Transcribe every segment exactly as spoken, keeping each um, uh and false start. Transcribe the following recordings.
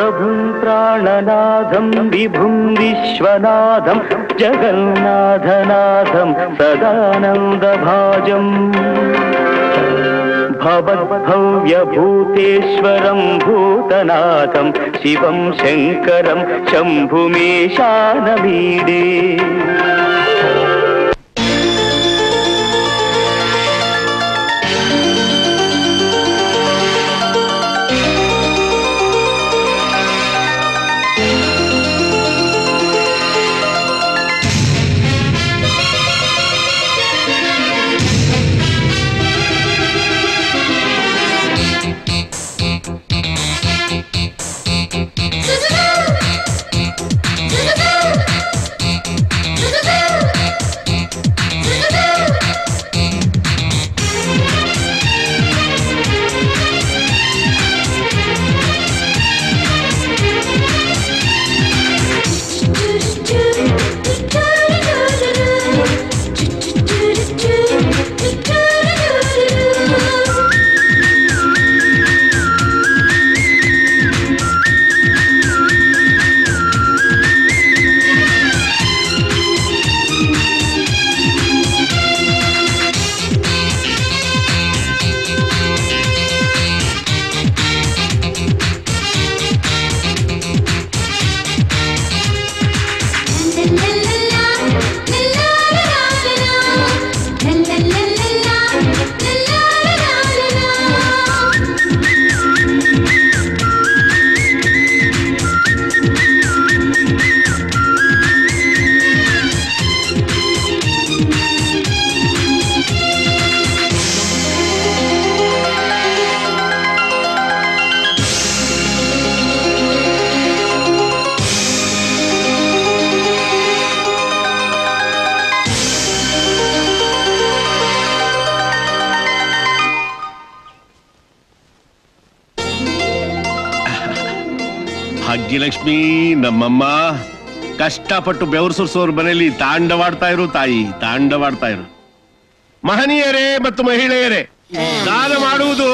பிரபும் பிராணநாதம் விபும் விஸ்வநாதம் ஜகநாதநாதம் சதானந்தபாஜம் भवद्भव्यभूतेश्वरं भूतनाथं शिवं शंकरं शम्भुमेशानमीडे ಲಕ್ಷ್ಮೀ ನಮ್ಮಮ್ಮ ಕಷ್ಟಪಟ್ಟು ಬೆವರ್ಸುಸೋರ್ ಮನೆಯಲ್ಲಿ ತಾಂಡವಾಡ್ತಾ ಇರು ತಾಯಿ, ತಾಂಡವಾಡ್ತಾ ಇರು. ಮಹನೀಯರೇ ಮತ್ತು ಮಹಿಳೆಯರೇ, ದಾನ ಮಾಡುವುದು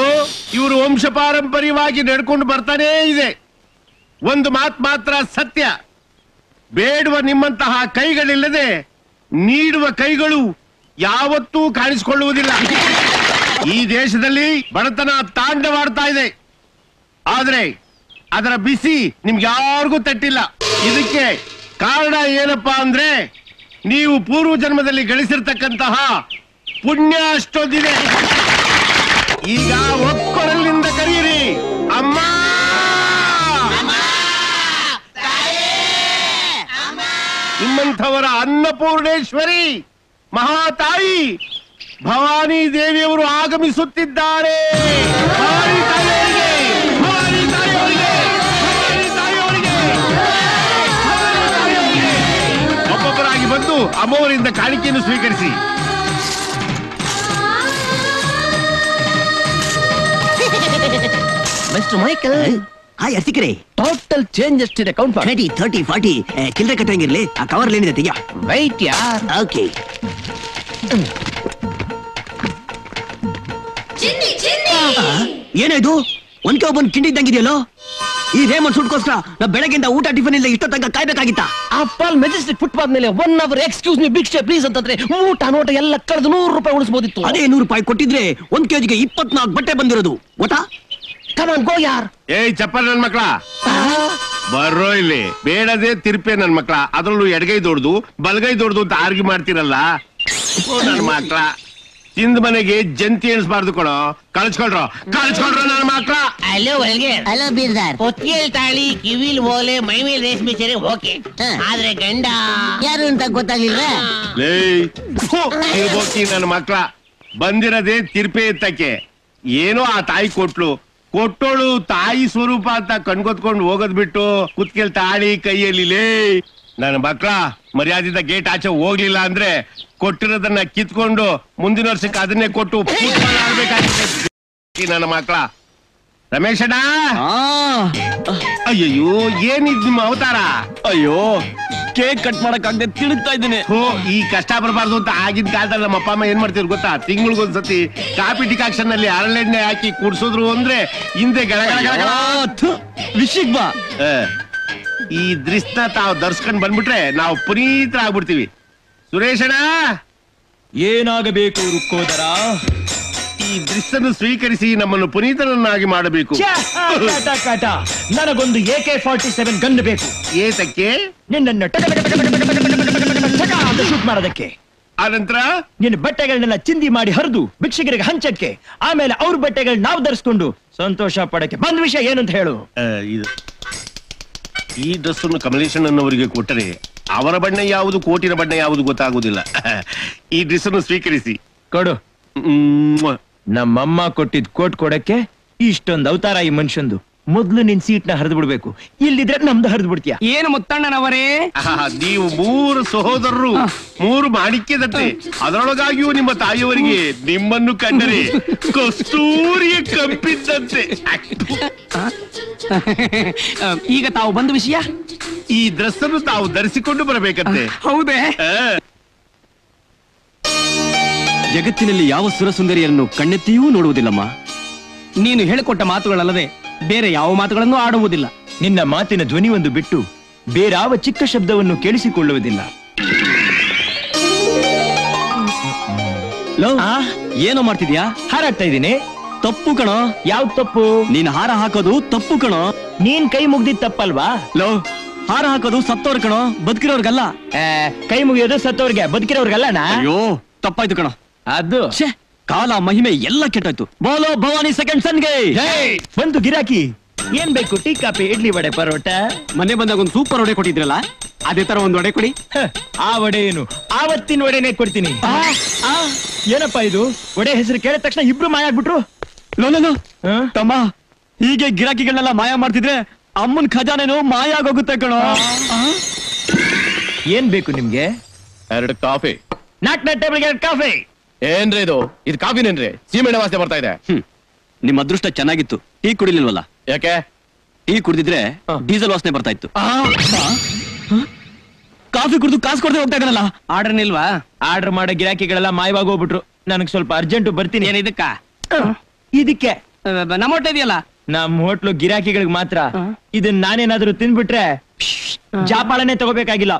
ಇವರು ವಂಶ ಪಾರಂಪರ್ಯವಾಗಿ ನಡ್ಕೊಂಡು ಬರ್ತಾನೇ ಇದೆ. ಒಂದು ಮಾತು ಮಾತ್ರ ಸತ್ಯ, ಬೇಡುವ ನಿಮ್ಮಂತಹ ಕೈಗಳಿಲ್ಲದೆ ನೀಡುವ ಕೈಗಳು ಯಾವತ್ತೂ ಕಾಣಿಸಿಕೊಳ್ಳುವುದಿಲ್ಲ. ಈ ದೇಶದಲ್ಲಿ ಬಡತನ ತಾಂಡವಾಡ್ತಾ ಇದೆ, ಆದ್ರೆ ಅದರ ಬಿಸಿ ನಿಮ್ಗೆ ಯಾರಿಗೂ ತಟ್ಟಿಲ್ಲ. ಇದಕ್ಕೆ ಕಾರಣ ಏನಪ್ಪಾ ಅಂದ್ರೆ ನೀವು ಪೂರ್ವ ಜನ್ಮದಲ್ಲಿ ಗಳಿಸಿರ್ತಕ್ಕಂತಹ ಪುಣ್ಯ ಅಷ್ಟೊಂದಿದೆ. ಈಗ ಒಕ್ಕೊರಲಿಂದ ಕರೀರಿ ಅಮ್ಮ, ನಿಮ್ಮಂಥವರ ಅನ್ನಪೂರ್ಣೇಶ್ವರಿ ಮಹಾತಾಯಿ ಭವಾನಿ ದೇವಿಯವರು ಆಗಮಿಸುತ್ತಿದ್ದಾರೆ. ಬಂದು ಅಮ್ಮವರಿಂದ ಕಾಣಿಕೆಯನ್ನು ಸ್ವೀಕರಿಸಿ. Mister Michael, hi Arsikere, total change ಎಷ್ಟಿದೆ? ಕೌಂಟ್ ಮಾಡಿ. ಥರ್ಟಿ ಥರ್ಟಿ ಫಾರ್ಟಿ ಚಿಲ್ಲರೆ ಕಟ್ಟಂಗಿರ್ಲಿ. ಆ ಕವರ್ ಲೇನಿದೆ ತೆಗೆಯ. ವೈಟ್ ಯಾರ್. ಓಕೆ ಚಿನ್ನಿ ಚಿನ್ನಿ. ಏನಿದು ಒನ್ಕೆ ಒಬ್ಬನ್ ಕಿಂಡಿ ಇದ್ದಂಗಿದೆಯಲ್ಲೋ. ಈ ರೇಮನ್ ಸುಟ್ಕೋಸ್ಕರ ನಾ ಬೆಳಗ್ಗೆಯಿಂದ ಊಟ ಟಿಫನ್ ಇಲ್ಲ, ಇಷ್ಟೋ ತನಕ ಕಾಯ್ಬೇಕಾಗಿತ್ತ. ಅಪ್ಪಲ್ ಮೆಜೆಸ್ಟಿಕ್ ಫುಟ್ಪಾತ್ ಮೇಲೆ one hour excuse me big shape please ಅಂತಂದ್ರೆ ಊಟ ನೋಟ ಎಲ್ಲ ಕಳೆದು ನೂರು ರೂಪಾಯಿ ಉಳಿಸಬಹುದಿತ್ತು. ಅದೇ ನೂರು ರೂಪಾಯಿ ಕೊಟ್ಟಿದ್ರೆ ಒಂದ್ ಕೆಜಿಗೆ ಇಪ್ಪತ್ನಾಲ್ಕು ಬಟ್ಟೆ ಬಂದಿರೋದು ಗೊತ್ತಾ. ಕಮಾನ್ ಗೋ ಯಾರ್. ಏ ಚಪ್ಪಲ್ ನನ್ ಮಕ್ಕಳ, ಬರ್ರೋ ಇಲ್ಲಿ. ಬೇಡದೆ ತಿರ್ಪೆ ನನ್ ಮಕ್ಕಳ, ಅದ್ರಲ್ಲೂ ಎಡಗೈ ದೊಡ್ದು ಬಲಗೈ ದೊಡ್ದು ಅಂತ ಆರ್ಗ್ಯೂ ಮಾಡ್ತಿರಲ್ಲ ನನ್ ಮಕ್ಕಳ. ಇಂದ ಮನೆಗೆ ಜಂತಿ ಎಣಿಸ್ಬಾರ್ದು ಕೊಡೋ, ಕಳ್ಸ್ಕೊಳ್ರ ಕಳ್ಸ್ಕೊಳ್ರ ನನ್ನ ಮಕ್ಕಳ. Hello ಹೊಲ್ಗೆ, hello ಬೀರ್ದಾರ್. ಹೊತ್ತಿಗೆಲ್ ತಾಳಿ, ಕಿವಿಲ್ ಓಲೆ, ಮೈ ಮೇಲ್ ರೇಷ್ಮೆ ಸೀರೆ ಓಕೆ, ಆದ್ರೆ ಗಂಡ ಯಾರು ಅಂತ ಗೊತ್ತಾಗಿಲ್ವಾ? ನನ್ನ ಮಕ್ಕಳ ಬಂದಿರೋದೇ ತಿರ್ಪೆ ಎತ್ತಕ್ಕೆ. ಏನೋ ಆ ತಾಯಿ ಕೊಟ್ಲು, ಕೊಟ್ಟೋಳು ತಾಯಿ ಸ್ವರೂಪ ಅಂತ ಕಣ್ಗೊತ್ಕೊಂಡು ಹೋಗೋದ್ ಬಿಟ್ಟು ಕುತ್ಕೆಲ್ ತಾಳಿ ಕೈಯಲ್ಲಿ. ಲೇ ನನ್ನ ಮಕ್ಕಳ, ಮರ್ಯಾದಿಂದ ಗೇಟ್ ಆಚೆ ಹೋಗ್ಲಿಲ್ಲ ಅಂದ್ರೆ ಕೊಟ್ಟಿರೋದನ್ನ ಕಿತ್ಕೊಂಡು ಮುಂದಿನ ವರ್ಷಕ್ಕೆ ಅದನ್ನೇ ಕೊಟ್ಟು ಫುಟ್ಬಾಲ್ ಆಡ್ಬೇಕಾಗಿತ್ತು ನನ್ನ ಮಕ್ಕಳ. ರಮೇಶ್ ಅಣ್ಣ, ಅಯ್ಯಯ್ಯೋ ಏನಿದ್ ನಿಮ್ಮ ಅವತಾರ. ಅಯ್ಯೋ ಕೇಕ್ ಕಟ್ ಮಾಡಕಾಗದೆ ತಿರುಗ್ತಾ ಇದ್ದೀನಿ. ಓ ಈ ಕಷ್ಟ ಬರಬಾರದು ಅಂತ ಆಗಿದ ಕಾಲದಲ್ಲಿ ನಮ್ಮ ಅಪ್ಪ ಅಮ್ಮ ಏನ್ ಮಾಡ್ತಿದ್ರು ಗೊತ್ತಾ? ತಿಂಗಳಿಗೆ ಒಂದ್ಸತಿ ಕಾಫಿ ಡಿಕಾಕ್ಷನ್ ಅಲ್ಲಿ ಹರಳೆಣ್ಣೆ ಹಾಕಿ ಕುಡಿಸಿದ್ರು ಅಂದ್ರೆ ಹಿಂದೆ ವಿಷಿಗ್ ಬಾ ಈ ದೃಶ್ನ ತಾವು ದರ್ಸ್ಕೊಂಡ್ ಬಂದ್ಬಿಟ್ರೆ ನಾವು ಪುನೀತರ ಆಗ್ಬಿಡ್ತೀವಿ. ಸುರೇಶಣ್ಣ, ಏನಾಗಬೇಕು ರುಕ್ಕೋದರ? ಈ ದೃಶ್ಯನ್ನು ಸ್ವೀಕರಿಸಿ ನಮ್ಮನ್ನು ಪುನೀತನನ್ನಾಗಿ ಮಾಡಬೇಕು. ನನಗೊಂದು ಎಕೆ ಫಾರ್ಟಿ ಸೆವೆನ್ ಗನ್ ಬೇಕು. ಏತಕ್ಕೆ? ನಿನ್ನನ್ನು ಶೂಟ್ ಮಾಡೋದಕ್ಕೆ. ಆನಂತರ ನಿನ್ನ ಬಟ್ಟೆಗಳನ್ನೆಲ್ಲ ಚಿಂದಿ ಮಾಡಿ ಹರಿದು ಭಿಕ್ಷಕರಿಗೆ ಹಂಚಕ್ಕೆ, ಆಮೇಲೆ ಅವ್ರ ಬಟ್ಟೆಗಳನ್ನ ನಾವು ಧರಿಸ್ಕೊಂಡು ಸಂತೋಷ ಪಡಕ್ಕೆ ಬಂದ ವಿಷಯ ಏನಂತ ಹೇಳು. ಇದು ಈ ಡ್ರೆಸ್ಸನ್ನು ಕಮಲೇಶನ್ ಅನ್ನೋರಿಗೆ ಕೊಟ್ಟರೆ ಅವರ ಬಣ್ಣ ಯಾವುದು, ಕೋಟಿನ ಬಣ್ಣ ಯಾವುದು ಗೊತ್ತಾಗುವುದಿಲ್ಲ. ಈ ಡ್ರೆಸ್ಸನ್ನು ಸ್ವೀಕರಿಸಿ ಕೊಡು. ನಮ್ಮಮ್ಮ ಕೊಟ್ಟಿದ್ ಕೋಟ್ ಕೊಡಕ್ಕೆ ಇಷ್ಟೊಂದು ಅವತಾರ ಈ ಮನುಷ್ಯಂದು. ಮೊದ್ಲು ನಿನ್ ಸೀಟ್ ನ ಹರಿದು ಬಿಡ್ಬೇಕು, ಇಲ್ಲಿದ್ರೆ ನಮ್ದು ಹರಿದು ಬಿಡ್ತೀಯ. ಏನು ಮುತ್ತಣ್ಣನವರೇ, ನೀವು ಮೂರು ಸಹೋದರರು, ಮೂರು ಮಾಣಿಕ್ಯದಂತೆ. ಅದರೊಳಗಾಗಿಯೂ ನಿಮ್ಮ ತಾಯಿಯವರಿಗೆ ನಿಮ್ಮನ್ನು ಕಂಡರೆ ಕಸ್ತೂರಿಯ ಕಂಪಿದ್ದಂತೆ. ಈಗ ತಾವು ಬಂದ ವಿಷಯ, ಈ ಡ್ರೆಸ್ ಅನ್ನು ತಾವು ಧರಿಸಿಕೊಂಡು ಬರಬೇಕಂತೆ. ಹೌದೇ? ಜಗತ್ತಿನಲ್ಲಿ ಯಾವ ಸುರಸುಂದರಿಯನ್ನು ಕಣ್ಣೆತ್ತಿಯೂ ನೋಡುವುದಿಲ್ಲಮ್ಮ. ನೀನು ಹೇಳಿಕೊಟ್ಟ ಮಾತುಗಳಲ್ಲದೆ ಬೇರೆ ಯಾವ ಮಾತುಗಳನ್ನು ಆಡುವುದಿಲ್ಲ. ನಿನ್ನ ಮಾತಿನ ಧ್ವನಿ ಒಂದು ಬಿಟ್ಟು ಬೇರಾವ ಚಿಕ್ಕ ಶಬ್ದವನ್ನು ಕೇಳಿಸಿಕೊಳ್ಳುವುದಿಲ್ಲ. ಏನೋ ಮಾಡ್ತಿದ್ಯಾ? ಹಾರಾಡ್ತಾ ಇದ್ದೀನಿ. ತಪ್ಪು ಕಣೋ. ಯಾವ ತಪ್ಪು? ನೀನ್ ಹಾರ ಹಾಕೋದು ತಪ್ಪು ಕಣೋ. ನೀನ್ ಕೈ ಮುಗ್ದಿದ್ ತಪ್ಪಲ್ವಾ? ಲೋ, ಹಾರ ಹಾಕೋದು ಸತ್ತೋರ್ ಕಣೋ, ಬದುಕಿರೋರ್ಗಲ್ಲ. ಕೈ ಮುಗಿಯೋದು ಸತ್ತೋರ್ಗೆ, ಬದುಕಿರೋರ್ಗಲ್ಲ. ಅಯ್ಯೋ ತಪ್ಪಾಯ್ತು ಕಣೋ. ಅದು ಕಾಲ ಮಹಿಮೆ ಎಲ್ಲ ಕೆಟ್ಟಾಯ್ತು. ಬೋಲೋ ಭವಾನಿ ಸೆಕೆಂಡ್ ಸನ್ಗೆ. ಬಂತು ಗಿರಾಕಿ. ಏನ್ ಬೇಕು? Tea, coffee, idli, vada, paratha. ಮನೆ ಬಂದಾಗ ಒಂದು ಸೂಪರ್ ವಡೆ ಕೊಟ್ಟಿದ್ರಲ್ಲ, ಅದೇ ತರ ಒಂದು ವಡೆ ಕೊಡಿ. ಆ ವಡೆ ಏನು? ಆವತ್ತಿನ ವಡೆನೇ ಕೊಡ್ತೀನಿ. ಏನಪ್ಪಾ ಇದು? ವಡೆ ಹೆಸರು ಕೇಳಿದ ತಕ್ಷಣ ಇಬ್ರು ಮಾಯ ಆಗ್ಬಿಟ್ರು. ಲೋಲೋ ತಮ್ಮ, ಹೀಗೆ ಗಿರಾಕಿಗಳನ್ನೆಲ್ಲ ಮಾಯ ಮಾಡ್ತಿದ್ರೆ ಅಮ್ಮನ್ ಖಜಾನೆನೋ ಮಾಯ ಆಗೋಗುತ್ತೆ ಕಣೋ. ಏನ್ ಬೇಕು ನಿಮ್ಗೆ? ಎರಡು ಕಾಫಿ. ನಾಲ್ಕನೇ ಟೇಬಲ್ಗೆ ಎರಡು ಕಾಫಿ. ಏನ್ರಿ ಇದು? ಇದು ಕಾಫಿನೇನ್ರಿ? ಸೀಮೆಣ್ಣೆ ವಾಸನೆ ಬರ್ತಾ ಇದೆ. ನಿಮ್ ಅದೃಷ್ಟ ಚೆನ್ನಾಗಿತ್ತು, ಟೀ ಕುಡಿಲಿಲ್ವಲ್ಲ. ಯಾಕೆ? ಟೀ ಕುಡಿದಿದ್ರೆ ಡೀಸೆಲ್ ವಾಸನೆ ಬರ್ತಾ ಇತ್ತು. ಕಾಫಿ ಕುಡಿದು ಕಾಸು ಕೊಡದೆ ಹೋಗ್ತಾ ಇದ್ದಾನಲ್ಲ. ಆರ್ಡರ್ ನಿಲ್ವಾ? ಆರ್ಡರ್ ಮಾಡೋ ಗಿರಾಕಿಗಳೆಲ್ಲ ಮಾಯವಾಗಿ ಹೋಗ್ಬಿಟ್ರು. ನನಗ್ ಸ್ವಲ್ಪ ಅರ್ಜೆಂಟ್ ಬರ್ತೀನಿ. ಏನ್ ಇದಕ್ಕ? ಇದಕ್ಕೆ ನಮ್ಮ ಹೋಟ್ಲ ಇದೆಯಲ್ಲ, ನಮ್ ಹೋಟ್ಲು ಗಿರಾಕಿಗಳಿಗೆ ಮಾತ್ರ. ಇದನ್ನ ನಾನೇನಾದ್ರೂ ತಿನ್ಬಿಟ್ರೆ ಜಾಪಾಳನೆ ತಗೋಬೇಕಾಗಿಲ್ಲ.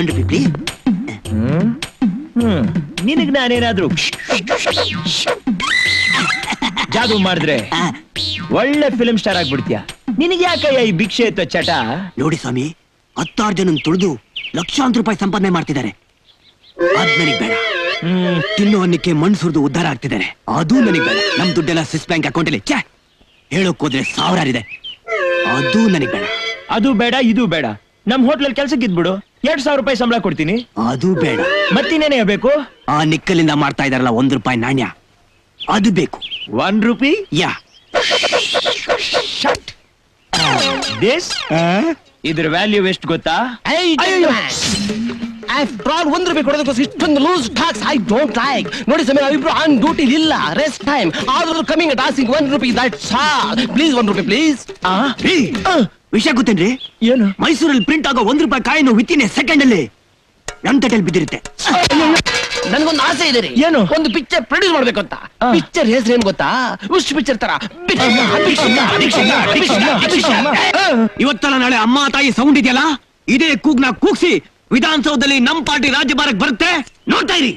ಒಂದು ಬಿಬ್ಲಿ ನಿನಗ್ ನಾನೇನಾದ್ರು ಜಾದು ಮಾಡಿದ್ರೆ ಒಳ್ಳೆ ಫಿಲ್ಮ್ ಸ್ಟಾರ್ ಆಗ್ಬಿಡ್ತೀಯ. ನಿನಗೆ ಯಾಕಯ್ಯ ಈ ಭಿಕ್ಷೆ ಇತ್ತು ಚಟ? ನೋಡಿ ಸ್ವಾಮಿ, ಹತ್ತಾರು ಜನ ತುಳಿದು ಲಕ್ಷಾಂತರ ರೂಪಾಯಿ ಸಂಪಾದನೆ ಮಾಡ್ತಿದ್ದಾರೆ. ಅದ್ ನನಗ್ ಬೇಡ. ತಿನ್ನೋ ಅನ್ನಕ್ಕೆ ಮಣ್ಣು ಸುರಿದು ಉದ್ಧಾರ ಆಗ್ತಿದ್ದಾರೆ, ಅದು ನನಗ್ ಬೇಡ. ನಮ್ ದುಡ್ಡೆಲ್ಲ ಸ್ವಿಸ್ ಬ್ಯಾಂಕ್ ಅಕೌಂಟ್ ಅಲ್ಲಿ ಛೆ ಹೇಳೋಕ್ ಹೋದ್ರೆ ಸಾವಿರಾರಿದೆ, ಅದು ನನಗ್ ಬೇಡ. ಅದು ಬೇಡ, ಇದು ಬೇಡ. ನಮ್ ಹೋಟ್ಲಲ್ಲಿ ಕೆಲ್ಸಕ್ಕಿದ್ಬಿಡು, ಎರಡ್ ಸಾವಿರ ರೂಪಾಯಿ ಸಂಬಳ ಕೊಡ್ತೀನಿ. ಅದು ಬೇಡ. ಮತ್ತಿನ್ನೇನೇ ಬೇಕು? ಆ ನಿಕ್ಕಲಿಂದ ಮಾಡ್ತಾ ಇದಾರಲ್ಲ ಒಂದ್ ರೂಪಾಯಿ ನಾಣ್ಯ, ಅದು ಬೇಕು. One rupee? ಯಾ. ಇದ್ರ ವ್ಯಾಲ್ಯೂ ಎಷ್ಟು ಗೊತ್ತಾ? After all, one rupee ಕೊಡೋದಕ್ಕೋಸ್ಕರ ಇಷ್ಟೊಂದು loose talks I don't like. ನೋಡಿ ಸಮಯ, ನಾವಿಬ್ರು ಆನ್ ಡ್ಯೂಟಿ ಇಲ್ಲ, ರೆಸ್ಟ್ ಟೈಮ್. ಆದ್ರೂ coming and asking one rupee, that's all. Please one rupee please. ವಿಷಯ ಗೊತ್ತೇನ್ರಿ? ಏನು? ಮೈಸೂರಲ್ಲಿ ಪ್ರಿಂಟ್ ಆಗೋ ಒಂದ್ ರೂಪಾಯಿ ಕಾಯಿನು ವಿತಿನ್ ಎ ಸೆಕೆಂಡ್ ಅಲ್ಲಿ ನಮ್ ತಟ್ಟೆಯಲ್ಲಿ ಬಿದ್ದಿರುತ್ತೆ. ನನ್ಗೊಂದು ಆಸೆ ಇದೆ ರೀ. ಏನು? ಒಂದು ಪಿಕ್ಚರ್ ಪ್ರೊಡ್ಯೂಸ್ ಮಾಡ್ಬೇಕು ಅಂತ. ಪಿಕ್ಚರ್ ಹೆಸರು ಏನ್ ಗೊತ್ತಾ? ಉಷ್ಟು ಪಿಕ್ಚರ್ ತರ. ಇವತ್ತಲ್ಲ ನಾಳೆ ಅಮ್ಮ ತಾಯಿ ಸೌಂಡ್ ಇದೆಯಲ್ಲ, ಇದೇ ಕೂಗ್ನ ಕೂಗ್ಸಿ ವಿಧಾನಸೌಧದಲ್ಲಿ ನಮ್ ಪಾರ್ಟಿ ರಾಜ್ಯಭಾರಕ್ಕೆ ಬರುತ್ತೆ, ನೋಡ್ತಾ ಇರಿ.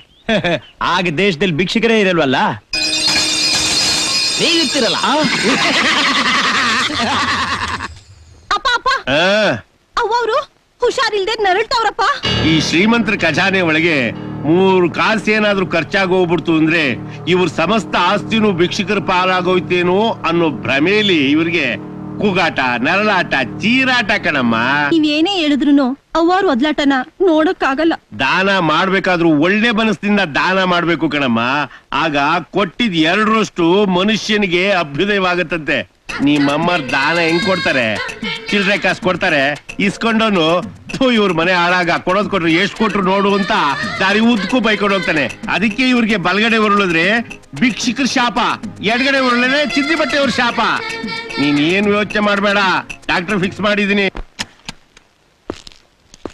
ಆಗ ದೇಶದಲ್ಲಿ ಭಿಕ್ಷಕರೇ ಇರಲ್ವಲ್ಲ. ನೀವಿರ್ತಿರಲ್ಲ. ಅಪ್ಪ ಅಪ್ಪ, ಅವರು ಹುಷಾರಿಲ್ದೆ ನರಳ್ತಾವ್ರಪ್ಪ. ಈ ಶ್ರೀಮಂತರ ಖಜಾನೆ ಒಳಗೆ ಮೂರು ಕಾಸು ಏನಾದ್ರೂ ಖರ್ಚಾಗೋಗ್ಬಿಡ್ತು ಅಂದ್ರೆ ಇವ್ರ ಸಮಸ್ತ ಆಸ್ತಿನೂ ಭಿಕ್ಷಕರ ಪಾಲಾಗೋಯ್ತೇನೋ ಅನ್ನೋ ಭ್ರಮೇಲಿ ಇವರಿಗೆ ಕೂಗಾಟ, ನರಳಾಟ, ಚೀರಾಟ ಕಣಮ್ಮ. ನೀವೇನೇ ಹೇಳಿದ್ರು ಅವ್ವಾರು ಒದ್ಲಾಟನ ನೋಡಕ್ಕಾಗಲ್ಲ. ದಾನ ಮಾಡ್ಬೇಕಾದ್ರೂ ಒಳ್ಳೆ ಮನಸ್ಸಿನಿಂದ ದಾನ ಮಾಡ್ಬೇಕು ಕಣಮ್ಮ. ಆಗ ಕೊಟ್ಟಿದ್ ಎರಡರಷ್ಟು ಮನುಷ್ಯನಿಗೆ ಅಭ್ಯುದಯವಾಗತ್ತಂತೆ. ನಿಮ್ಮಮ್ಮ ದಾನ ಹೆಂಗ್ ಕೊಡ್ತಾರೆ? ಚಿಲ್ರೆ ಕಾಸು ಕೊಡ್ತಾರೆ, ಇಸ್ಕೊಂಡೋನು ಇವ್ರ ಮನೆ ಹಾಳಾಗ ಕೊಡೋದ್ ಕೊಟ್ರು ಎಷ್ಟು ಕೊಟ್ರು ನೋಡು ಅಂತ ದಾರಿ ಉದ್ಕೂ ಬೈಕೊಂಡು ಹೋಗ್ತಾನೆ. ಅದಕ್ಕೆ ಇವ್ರಿಗೆ ಬಲ್ಗಡೆ ಉರುಳಿದ್ರೆ ಭಿಕ್ಷಕರ ಶಾಪ, ಎಡಗಡೆ ಉರುಳಿದ್ರೆ ಚಿದ್ದಿ ಬಟ್ಟೆ ಅವ್ರ ಶಾಪ. ನೀನ್ ಏನು ಯೋಚನೆ ಮಾಡಬೇಡ, ಡಾಕ್ಟರ್ ಫಿಕ್ಸ್ ಮಾಡಿದೀನಿ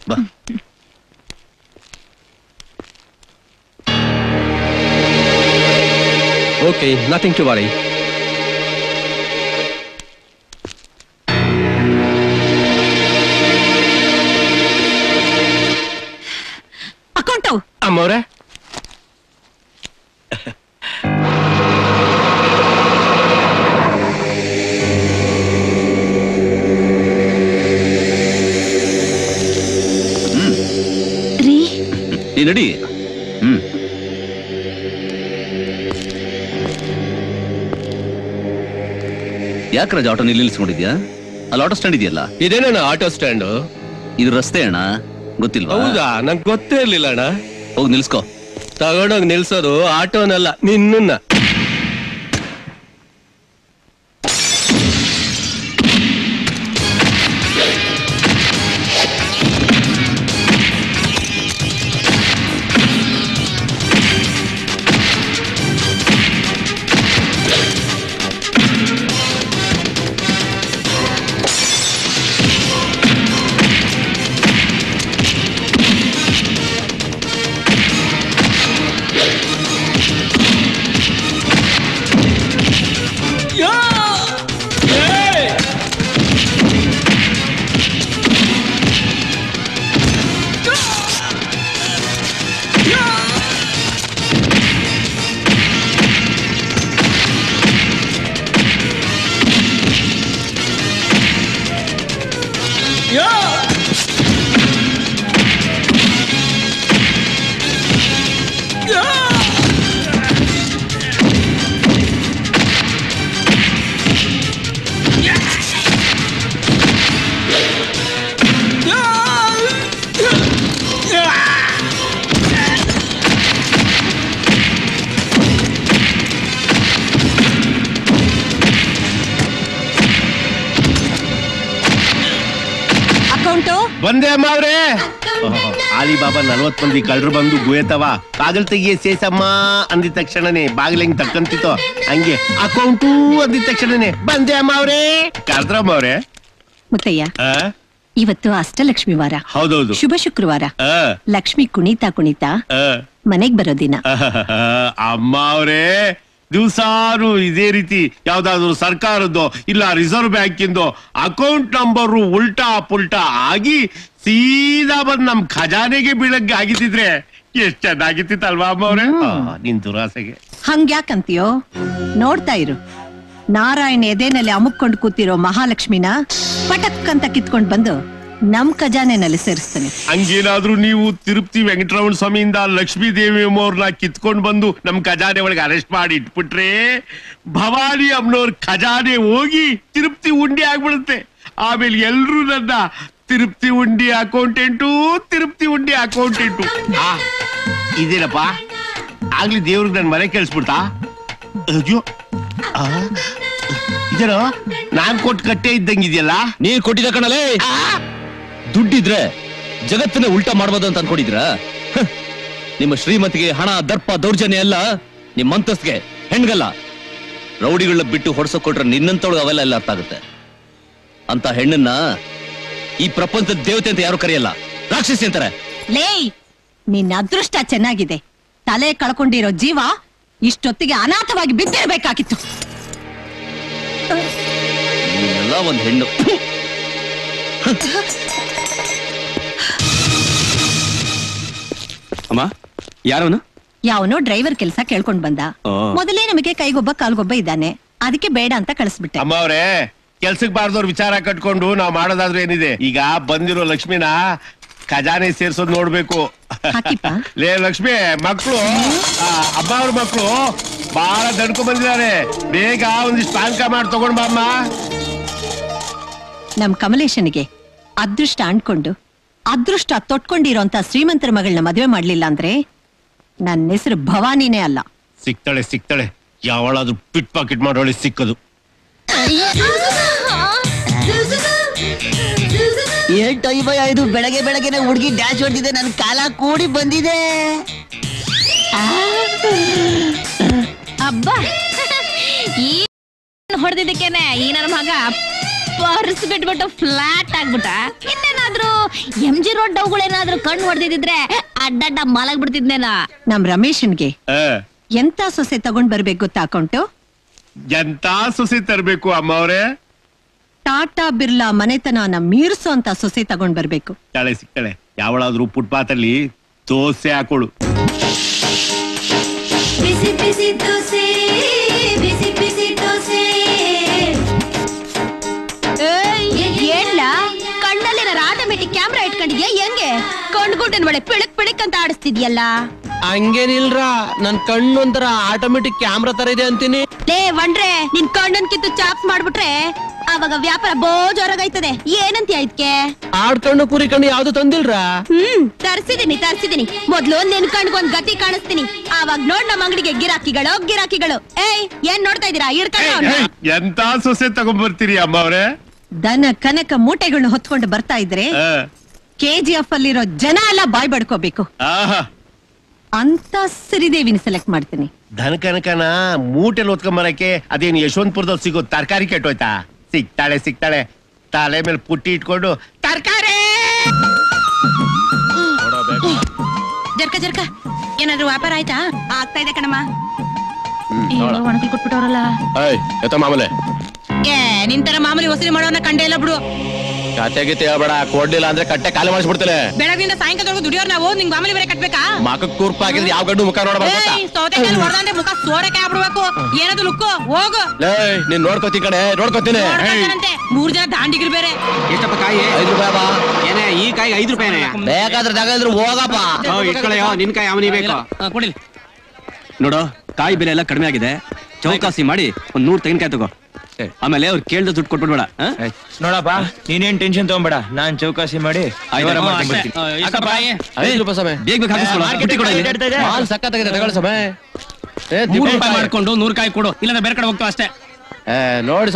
ಬಾ. okay, nothing to worry. Accounto. Amore. Ni ready? Hmm. ಯಾಕ ರಾಜ ಆಟೋ ನಿಲ್ಲಿಸ್ಕೊಂಡಿದ್ಯಾ? ಅಲ್ಲಿ ಆಟೋ ಸ್ಟ್ಯಾಂಡ್ ಇದೆಯಲ್ಲ? ಇದೇನಣ್ಣ ಆಟೋ ಸ್ಟ್ಯಾಂಡ್? ಇದು ರಸ್ತೆ ಅಣ್ಣ, ಗೊತ್ತಿಲ್ವಾ? ಹೌದಾ, ನನಗೆ ಗೊತ್ತೇ ಇರಲಿಲ್ಲ ಅಣ್ಣ. ಹೋಗಿ ನಿಲ್ಲಿಸ್ಕೋ. ತಗೊಂಡೋಗಿ ನಿಲ್ಲಿಸೋದು ಆಟೋನಲ್ಲ, ನಿನ್ನನ್ನ. ಕಳ್ಳರು ಬಂದು ಗುಯತವ ಬಾಗಿಲು ತೆಗಿಯೇ ಸೇಸಮ್ಮ ಅಂದಿದ ತಕ್ಷಣನೇ ಬಾಗಿಲು ಹೆಂಗ್ ತಕ್ಕಂತಿತ್ತು ಹಂಗೆ ಅಕೌಂಟು ಅಂದಿದ ತಕ್ಷಣನೇ ಬಂದೆ ಅಮ್ಮ ಅವ್ರೆ ಕರ್ದ್ರಮ್ಮ ಅವ್ರೆ. ಮುತ್ತಯ್ಯ, ಇವತ್ತು ಅಷ್ಟಲಕ್ಷ್ಮಿ ವಾರ. ಹೌದೌದು, ಶುಭ ಶುಕ್ರವಾರ. ಲಕ್ಷ್ಮಿ ಕುಣಿತಾ ಕುಣಿತಾ ಮನೆಗ್ ಬರೋ ದಿನ. ಅಮ್ಮ ಅವ್ರೆ, ದಿವಸಾರು ಇದೇ ರೀತಿ ಯಾವ್ದಾದ್ರು ಸರ್ಕಾರದ್ದೋ ಇಲ್ಲ ರಿಸರ್ವ್ ಬ್ಯಾಂಕಿಂದೋ ಅಕೌಂಟ್ ನಂಬರು ಉಲ್ಟಾ ಪುಲ್ಟಾ ಆಗಿ ಸೀದಾ ಬಂದ್ ನಮ್ ಖಜಾನೆಗೆ ಬೀಳಕ್ಕೆ ಆಗಿದ್ದಿದ್ರೆ ಎಷ್ಟ್ ಚೆನ್ನಾಗಿತ್ತಿತ್ತಲ್ವಾ ಅಮ್ಮ ಅವ್ರೆ? ನಿನ್ ದುರಾಸೆಗೆ ಹಂಗ್ಯಾಕಂತೀಯೋ? ನೋಡ್ತಾ ಇರು, ನಾರಾಯಣ ಎದೆನಲ್ಲಿ ಅಮುಕ್ಕೊಂಡು ಕೂತಿರೋ ಮಹಾಲಕ್ಷ್ಮಿನ ಪಟಕ್ ಅಂತ ಕಿತ್ಕೊಂಡ್ ಬಂದು ನಮ್ ಖಜಾನೆನಲ್ಲಿ ಸೇರಿಸ್ತಾನೆ. ಹಂಗೇನಾದ್ರೂ ನೀವು ತಿರುಪತಿ ವೆಂಕಟರಮಣ ಸ್ವಾಮಿಯಿಂದ ಲಕ್ಷ್ಮೀ ದೇವಿ ಅಮ್ಮವ್ರನ್ನ ಕಿತ್ಕೊಂಡ್ ಬಂದು ನಮ್ ಖಜಾನೆ ಒಳಗೆ ಅರೆಸ್ಟ್ ಮಾಡಿ ಇಟ್ಬಿಟ್ರೆ ಭವಾನಿ ಅಮ್ಮನವ್ರ ಖಜಾನೆ ಹೋಗಿ ತಿರುಪತಿ ಉಂಡಿ ಆಗ್ಬಿಡುತ್ತೆ. ಆಮೇಲೆ ಎಲ್ರು ನನ್ನ ತಿರುಪತಿ ಉಂಡಿ ಅಕೌಂಟೆಂಟು ತಿರುಪತಿ ಉಂಡಿ ಅಕೌಂಟೆಂಟು. ಇದೇನಪ್ಪ ಆಗ್ಲಿ ದೇವ್ರಿಗೆ ನನ್ ಮನೆ ಕೇಳಿಸ್ಬಿಡ್ತಾ? ಅಯ್ಯೋ, ಇದೇನೋ ನಾನ್ ಕೊಟ್ಟು ಕಟ್ಟೆ ಇದ್ದಂಗಿದೆಯಲ್ಲ. ನೀ ಕೊಟ್ಟಿದ ಕಣಲೇ, ದುಡ್ಡಿದ್ರೆ ಜಗತ್ತನ್ನೇ ಉಲ್ಟಾ ಮಾಡ್ಬೋದು ಅಂತ ಅನ್ಕೊಂಡಿದ್ರ? ನಿಮ್ಮ ಶ್ರೀಮತಿಗೆ ಹಣ, ದರ್ಪ, ದೌರ್ಜನ್ಯ ಎಲ್ಲ ನಿಮ್ ಅಂತಸ್ಗೆ ಹೆಣ್ಗಲ್ಲ. ರೌಡಿಗಳನ್ನ ಬಿಟ್ಟು ಹೊಡ್ಸಕೊಟ್ರೆ ನಿನ್ನಂತೊಳಗೆ ಅವೆಲ್ಲ ಎಲ್ಲ ಅರ್ಥ ಆಗುತ್ತೆ. ಅಂತ ಹೆಣ್ಣನ್ನ ಈ ಪ್ರಪಂಚದ ದೇವತೆ ಅಂತ ಯಾರು ಕರೆಯಲ್ಲ, ರಾಕ್ಷಸಿ ಅಂತಾರೆ. ಲೇ, ನಿನ್ನ ಅದೃಷ್ಟ ಚೆನ್ನಾಗಿದೆ, ತಲೆ ಕಳ್ಕೊಂಡಿರೋ ಜೀವ ಇಷ್ಟೊತ್ತಿಗೆ ಅನಾಥವಾಗಿ ಬಿದ್ದಿರಬೇಕಾಗಿತ್ತು. ನೀನೆಲ್ಲ ಒಂದ್ ಹೆಣ್ಣು. ಅಮ್ಮ, ಯಾರವನು? ಯಾವನೋ ಡ್ರೈವರ್ ಕೆಲಸ ಕೇಳ್ಕೊಂಡ್ ಬಂದ. ಮೊದಲೇ ನಮಗೆ ಕೈಗೊಬ್ಬ ಕಾಲ್ಗೊಬ್ಬ ಇದ್ದಾನೆ, ಅದಕ್ಕೆ ಬೇಡ ಅಂತ ಕಳಿಸ್ಬಿಟ್ಟೆ. ಅಮ್ಮ ಅವ್ರೆ, ಕೆಲ್ಸಕ್ ಬಾರ್ದವ್ರ ವಿಚಾರ ಕಟ್ಕೊಂಡು ನಾವ್ ಮಾಡೋದಾದ್ರೂ ಏನಿದೆ? ಈಗ ಬಂದಿರೋ ಲಕ್ಷ್ಮಿನ ಖಜಾನೆ ಸೇರ್ಸೋದ್ ನೋಡ್ಬೇಕು. ಲೇ ಲಕ್ಷ್ಮಿ, ಮಕ್ಕಳು ಅಮ್ಮ ಅವ್ರ ಮಕ್ಕಳು ಬಹಳ ದಡ್ಕೊ ಬಂದಿದ್ದಾರೆ. ಬೇಗ ಒಂದಿಷ್ಟು ಪಾನಕ ಮಾಡಿ ತಗೊಂಡ್ ಬಾ ಅಮ್ಮ. ನಮ್ ಕಮಲೇಶನಿಗೆ ಅದೃಷ್ಟ ಅಂಡ್ಕೊಂಡು ಅದೃಷ್ಟ ತೊಟ್ಕೊಂಡಿರೋಂತ ಶ್ರೀಮಂತರ ಮಗಳನ್ನ ಮದುವೆ ಮಾಡ್ಲಿಲ್ಲ ಅಂದ್ರೆ ನನ್ನ ಹೆಸರು ಭವಾನಿನೇ ಅಲ್ಲ. ಸಿಕ್ತಾಳೆ ಸಿಕ್ತಾಳೆ, ಯಾವಳಾದ್ರೂ ಪಿಟ್ ಪಾಕೆಟ್ ಮಾಡೋಳಿ ಸಿಕ್ಕದು. ಇದು ಬೆಳಗ್ಗೆ ಬೆಳಗ್ಗೆನೆ ಹುಡುಗಿ ಡ್ಯಾಶ್ ಹೊಡೆದಿದೆ, ನನ್ನ ಕಾಲ ಕೂಡಿ ಬಂದಿದೆ. ಅಬ್ಬಾ, ಈ ಹೊಡೆದಿದ್ದಕ್ಕೇನೆ ಈ ನನ್ನ ಮಗ ಪರ್ಸ್ ಬಿಟ್ಬಿಟ್ಟು ಫ್ಲಾಟ್ ಆಗ್ಬಿಟ್ಟ. ಇನ್ನೇನಾದ್ರೂ ಎಂ ಜಿ ರೋಡ್ ಡೌಗಳೇನಾದ್ರೂ ಕಣ್ಣು ಹೊಡೆದಿದ್ರೆ ಅಡ್ಡಡ್ಡ ಮಲಗ್ ಬಿಡ್ತಿದ್ನೇನಾ. ನಮ್ ರಮೇಶನ್ಗೆ ಎಂತ ಸೊಸೆ ತಗೊಂಡ್ ಬರ್ಬೇಕು ಗೊತ್ತಾ ಅಕೌಂಟು? ಎಂತ ಸೊಸೆ ತರಬೇಕು ಅಮ್ಮ ಅವರೇ? ಟಾಟಾ ಬಿರ್ಲಾ ಮನೆತನನ ಮೀರ್ಸೋ ಅಂತ ಸೊಸೆ ತಗೊಂಡ್ ಬರ್ಬೇಕು. ತಾಳೆ ಸಿಕ್ಕಳೆ ಯಾವಳಾದ್ರೂ ಫುಟ್ಪಾತ್ ಅಲ್ಲಿ ದೋಸೆ ಹಾಕೋಳು. ಬಿಸಿ ಬಿಸಿ ದೋಸೆ, ಬಿಸಿ ಬಿಸಿ ದೋಸೆ. ಏನ್ಲ ಕಣ್ಣಲ್ಲಿ ಆಟೋಮ್ಯಾಟಿಕ್ ಕ್ಯಾಮ್ರಾ ಇಟ್ಕೊಂಡಿದ್ಯಾ ಹೆಂಗೆ? ಕಣ್ಗುಡ್ಡನ್ ಒಳ್ಳೆ ಪಿಳಕ್ ಪಿಳಕ್ ಅಂತ ಆಡಿಸ್ತಿದ್ಯಲ್ಲ. ಹಂಗೇನಿಲ್ರಾ, ನನ್ ಕಣ್ಣು ಒಂಥರ ಆಟೋಮೆಟಿಕ್ ಕ್ಯಾಮ್ರಾ ತರ ಇದೆ ಅಂತೀನಿ. ಲೇ ವಂಡ್ರೆ, ನಿನ್ ಕಣ್ಣನ್ ಕಿತ್ತು ಚಾಪ್ಸ್ ಮಾಡ್ಬಿಟ್ರೆ ಅವಾಗ ವ್ಯಾಪಾರ ಬೋಜೋರಾಗೈತದೆ. ಏನಂತ ಇದಕ್ಕೆ? ಆಡ್ಕಣ್ಣು ಕುರಿ ಕಣ್ಣು ಯಾವ್ದು ತಂದಿಲ್ರಾ? ಹ್ಮ್, ತರ್ಸಿದೀನಿ ತರ್ಸಿದೀನಿ. ಮೊದ್ಲು ನಿನ್ ಕಣ್ಗೆ ಒಂದ್ ಗತಿ ಕಾಣಿಸ್ತೀನಿ, ಅವಾಗ ನೋಡ್ ನಮ್ಮ ಅಂಗಡಿಗೆ ಗಿರಾಕಿಗಳು ಗಿರಾಕಿಗಳು. ಏಯ್, ಏನ್ ನೋಡ್ತಾ ಇದೀರಾ? ಇಡ್ಕೊಂಡು ಎಂತ ಸೊಸೆ ತಗೊಂಡ್ಬರ್ತೀರಿ ಅಮ್ಮ ಅವ್ರೆ? ದನ ಕನಕ ಮೂಟೆಗಳನ್ನ ಹೊತ್ಕೊಂಡು ಬರ್ತಾ ಇದ್ರೆ ಕೆಜಿಎಫ್ ಅಲ್ಲಿರೋ ಜನ ಎಲ್ಲ ಬಾಯ್ ಬಡ್ಕೋಬೇಕು. ಅಂತ ಸರಿದೇವಿನ ಸೆಲೆಕ್ಟ್ ಮಾಡ್ತೀನಿ. ಧನ ಕನಕನ ಮೂಟೆಲ್ ಹೊತ್ಕೊಂಬರಕ್ಕೆ ಅದೇನು ಯಶವಂತಪುರದಲ್ಲಿ ಸಿಗೋ ತರಕಾರಿ ಕೆಟ್ಟೋಯ್ತಾ? ಸಿಗ್ತಾಳೆ ಸಿಗ್ತಾಳೆ, ತಲೆ ಮೇಲೆ ಪುಟ್ಟಿ ಇಟ್ಕೊಂಡು ತರಕಾರಿ. ಜರ್ಕ ಜರ್ಕ, ಏನಾದ್ರು ವ್ಯಾಪಾರ ಆಯ್ತಾ? ಆಗ್ತಾ ಇದೆ ಕಣಮ್ಮ. ಒಣಗಿ ಕೊಟ್ಬಿಟ್ಟವ್ರಲ್ಲ ಮಾಮೂಲೆ. ಏ ನಿಂತರ ಮಾಮೂಲಿ ವಸೂಲಿ ಮಾಡೋನ ಕಂಡೆ ಇಲ್ಲ ಬಿಡು. ಕೊಡ್ಲಿಲ್ಲ ಅಂದ್ರೆ ಕಟ್ಟೆ ಖಾಲಿ ಮಾಡಿಸ್ಬಿಡ್ತೇನೆ. ಬೆಳಗ್ಗಿಂದ ಸಾಯಂಕಾಲದವರೆಗೂ ದುಡಿಯೋರು ನಾವು, ನಿಂಗ್ ಮಾಮೂಲಿ ಬೇರೆ ಕಟ್ಬೇಕಾ? ಮಕ್ಕ ಕೂರ್ಪ ಹಾಕಿದ್ರೆ ಯಾವ ಗಂಡು ಮುಖ ನೋಡ್ಬಾರ್ದು, ಮುಖ ಸೋರಕ್ಕೆ ಆಗ್ಬಿಡ್ಬೇಕು. ಏನದು ಲುಕ್ಕು? ಹೋಗು, ನೀನ್ ನೋಡ್ಕೋತಿ ಕಡೆ ನೋಡ್ಕೋತೀನಿ. ಮೂರ್ ಜನ ದಾಂಡಿಗಿರ್ ಬೇರೆ. ಎಷ್ಟಪ್ಪ ಕಾಯಿ? ಐದು ರೂಪಾಯಿ. ಏನೇ ಈ ಕಾಯಿ ಐದು ರೂಪಾಯಿ? ಬೇಕಾದ್ರೆ ತಗಂದ್ರು ಹೋಗಪ್ಪ. ಇಟ್ಕೊಳ್ಳೆಯೋ ನಿನ್ ಕಾಯಿ ಅವನಿ ಬೇಕು. ಕೊಡಿಲ್ ನೋಡು, ಕಾಯಿ ಬೆಲೆ ಎಲ್ಲ ಕಡಿಮೆ ಆಗಿದೆ. ಚೌಕಾಸಿ ಮಾಡಿ ಒಂದ್ ನೂರ್ ತೆಂಗಿನಕಾಯಿ ತಗೋ. ಆಮೇಲೆ ಅವ್ರು ಕೇಳ್ದ ದುಡ್ಡು ಕೊಟ್ಬಿಡ್ಬೇಡ. ನೋಡಪ್ಪ, ನೀನೇನ್ ಟೆನ್ಷನ್ ತಗೊಂಬೇಡ, ನಾನ್ ಚೌಕಾಸಿ ಮಾಡಿ ಮಾಡ್ಕೊಂಡು ನೂರ್ ಕಾಯಿ ಕೊಡು, ಇಲ್ಲ ಬೇರೆ ಕಡೆ ಹೋಗ್ತಾವ ಅಷ್ಟೇ. ನೋಡಿ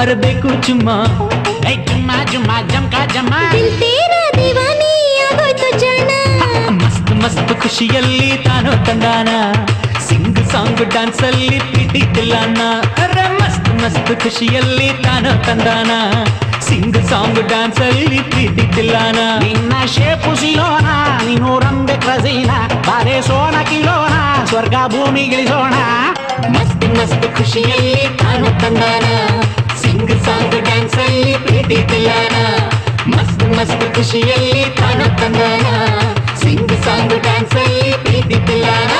अरबे को चुमा ऐ चुमा चुमा जमका जमा दिल तेरा दीवानी अब तो जाना मस्त मस्त खुशियल्ली तानो तंदाना सिंग सांग डांस अल्ली प्रीति दिलाना अरे मस्त मस्त खुशियल्ली तानो तंदाना सिंग सांग डांस अल्ली प्रीति दिलाना निन्ना शेपु सिलोना निन्नो रंबे क्रजीना बारे सोना किलोना स्वर्ग भूमि गिलिसोना मस्त मस्त खुशियल्ली तानो तंदाना सिंग सांग डांस अल्ली प्रीति दिलाना मस्त मस्त खुशियल्ली तानो तंदाना सिंग सांग डांस अल्ली प्रीति दिलाना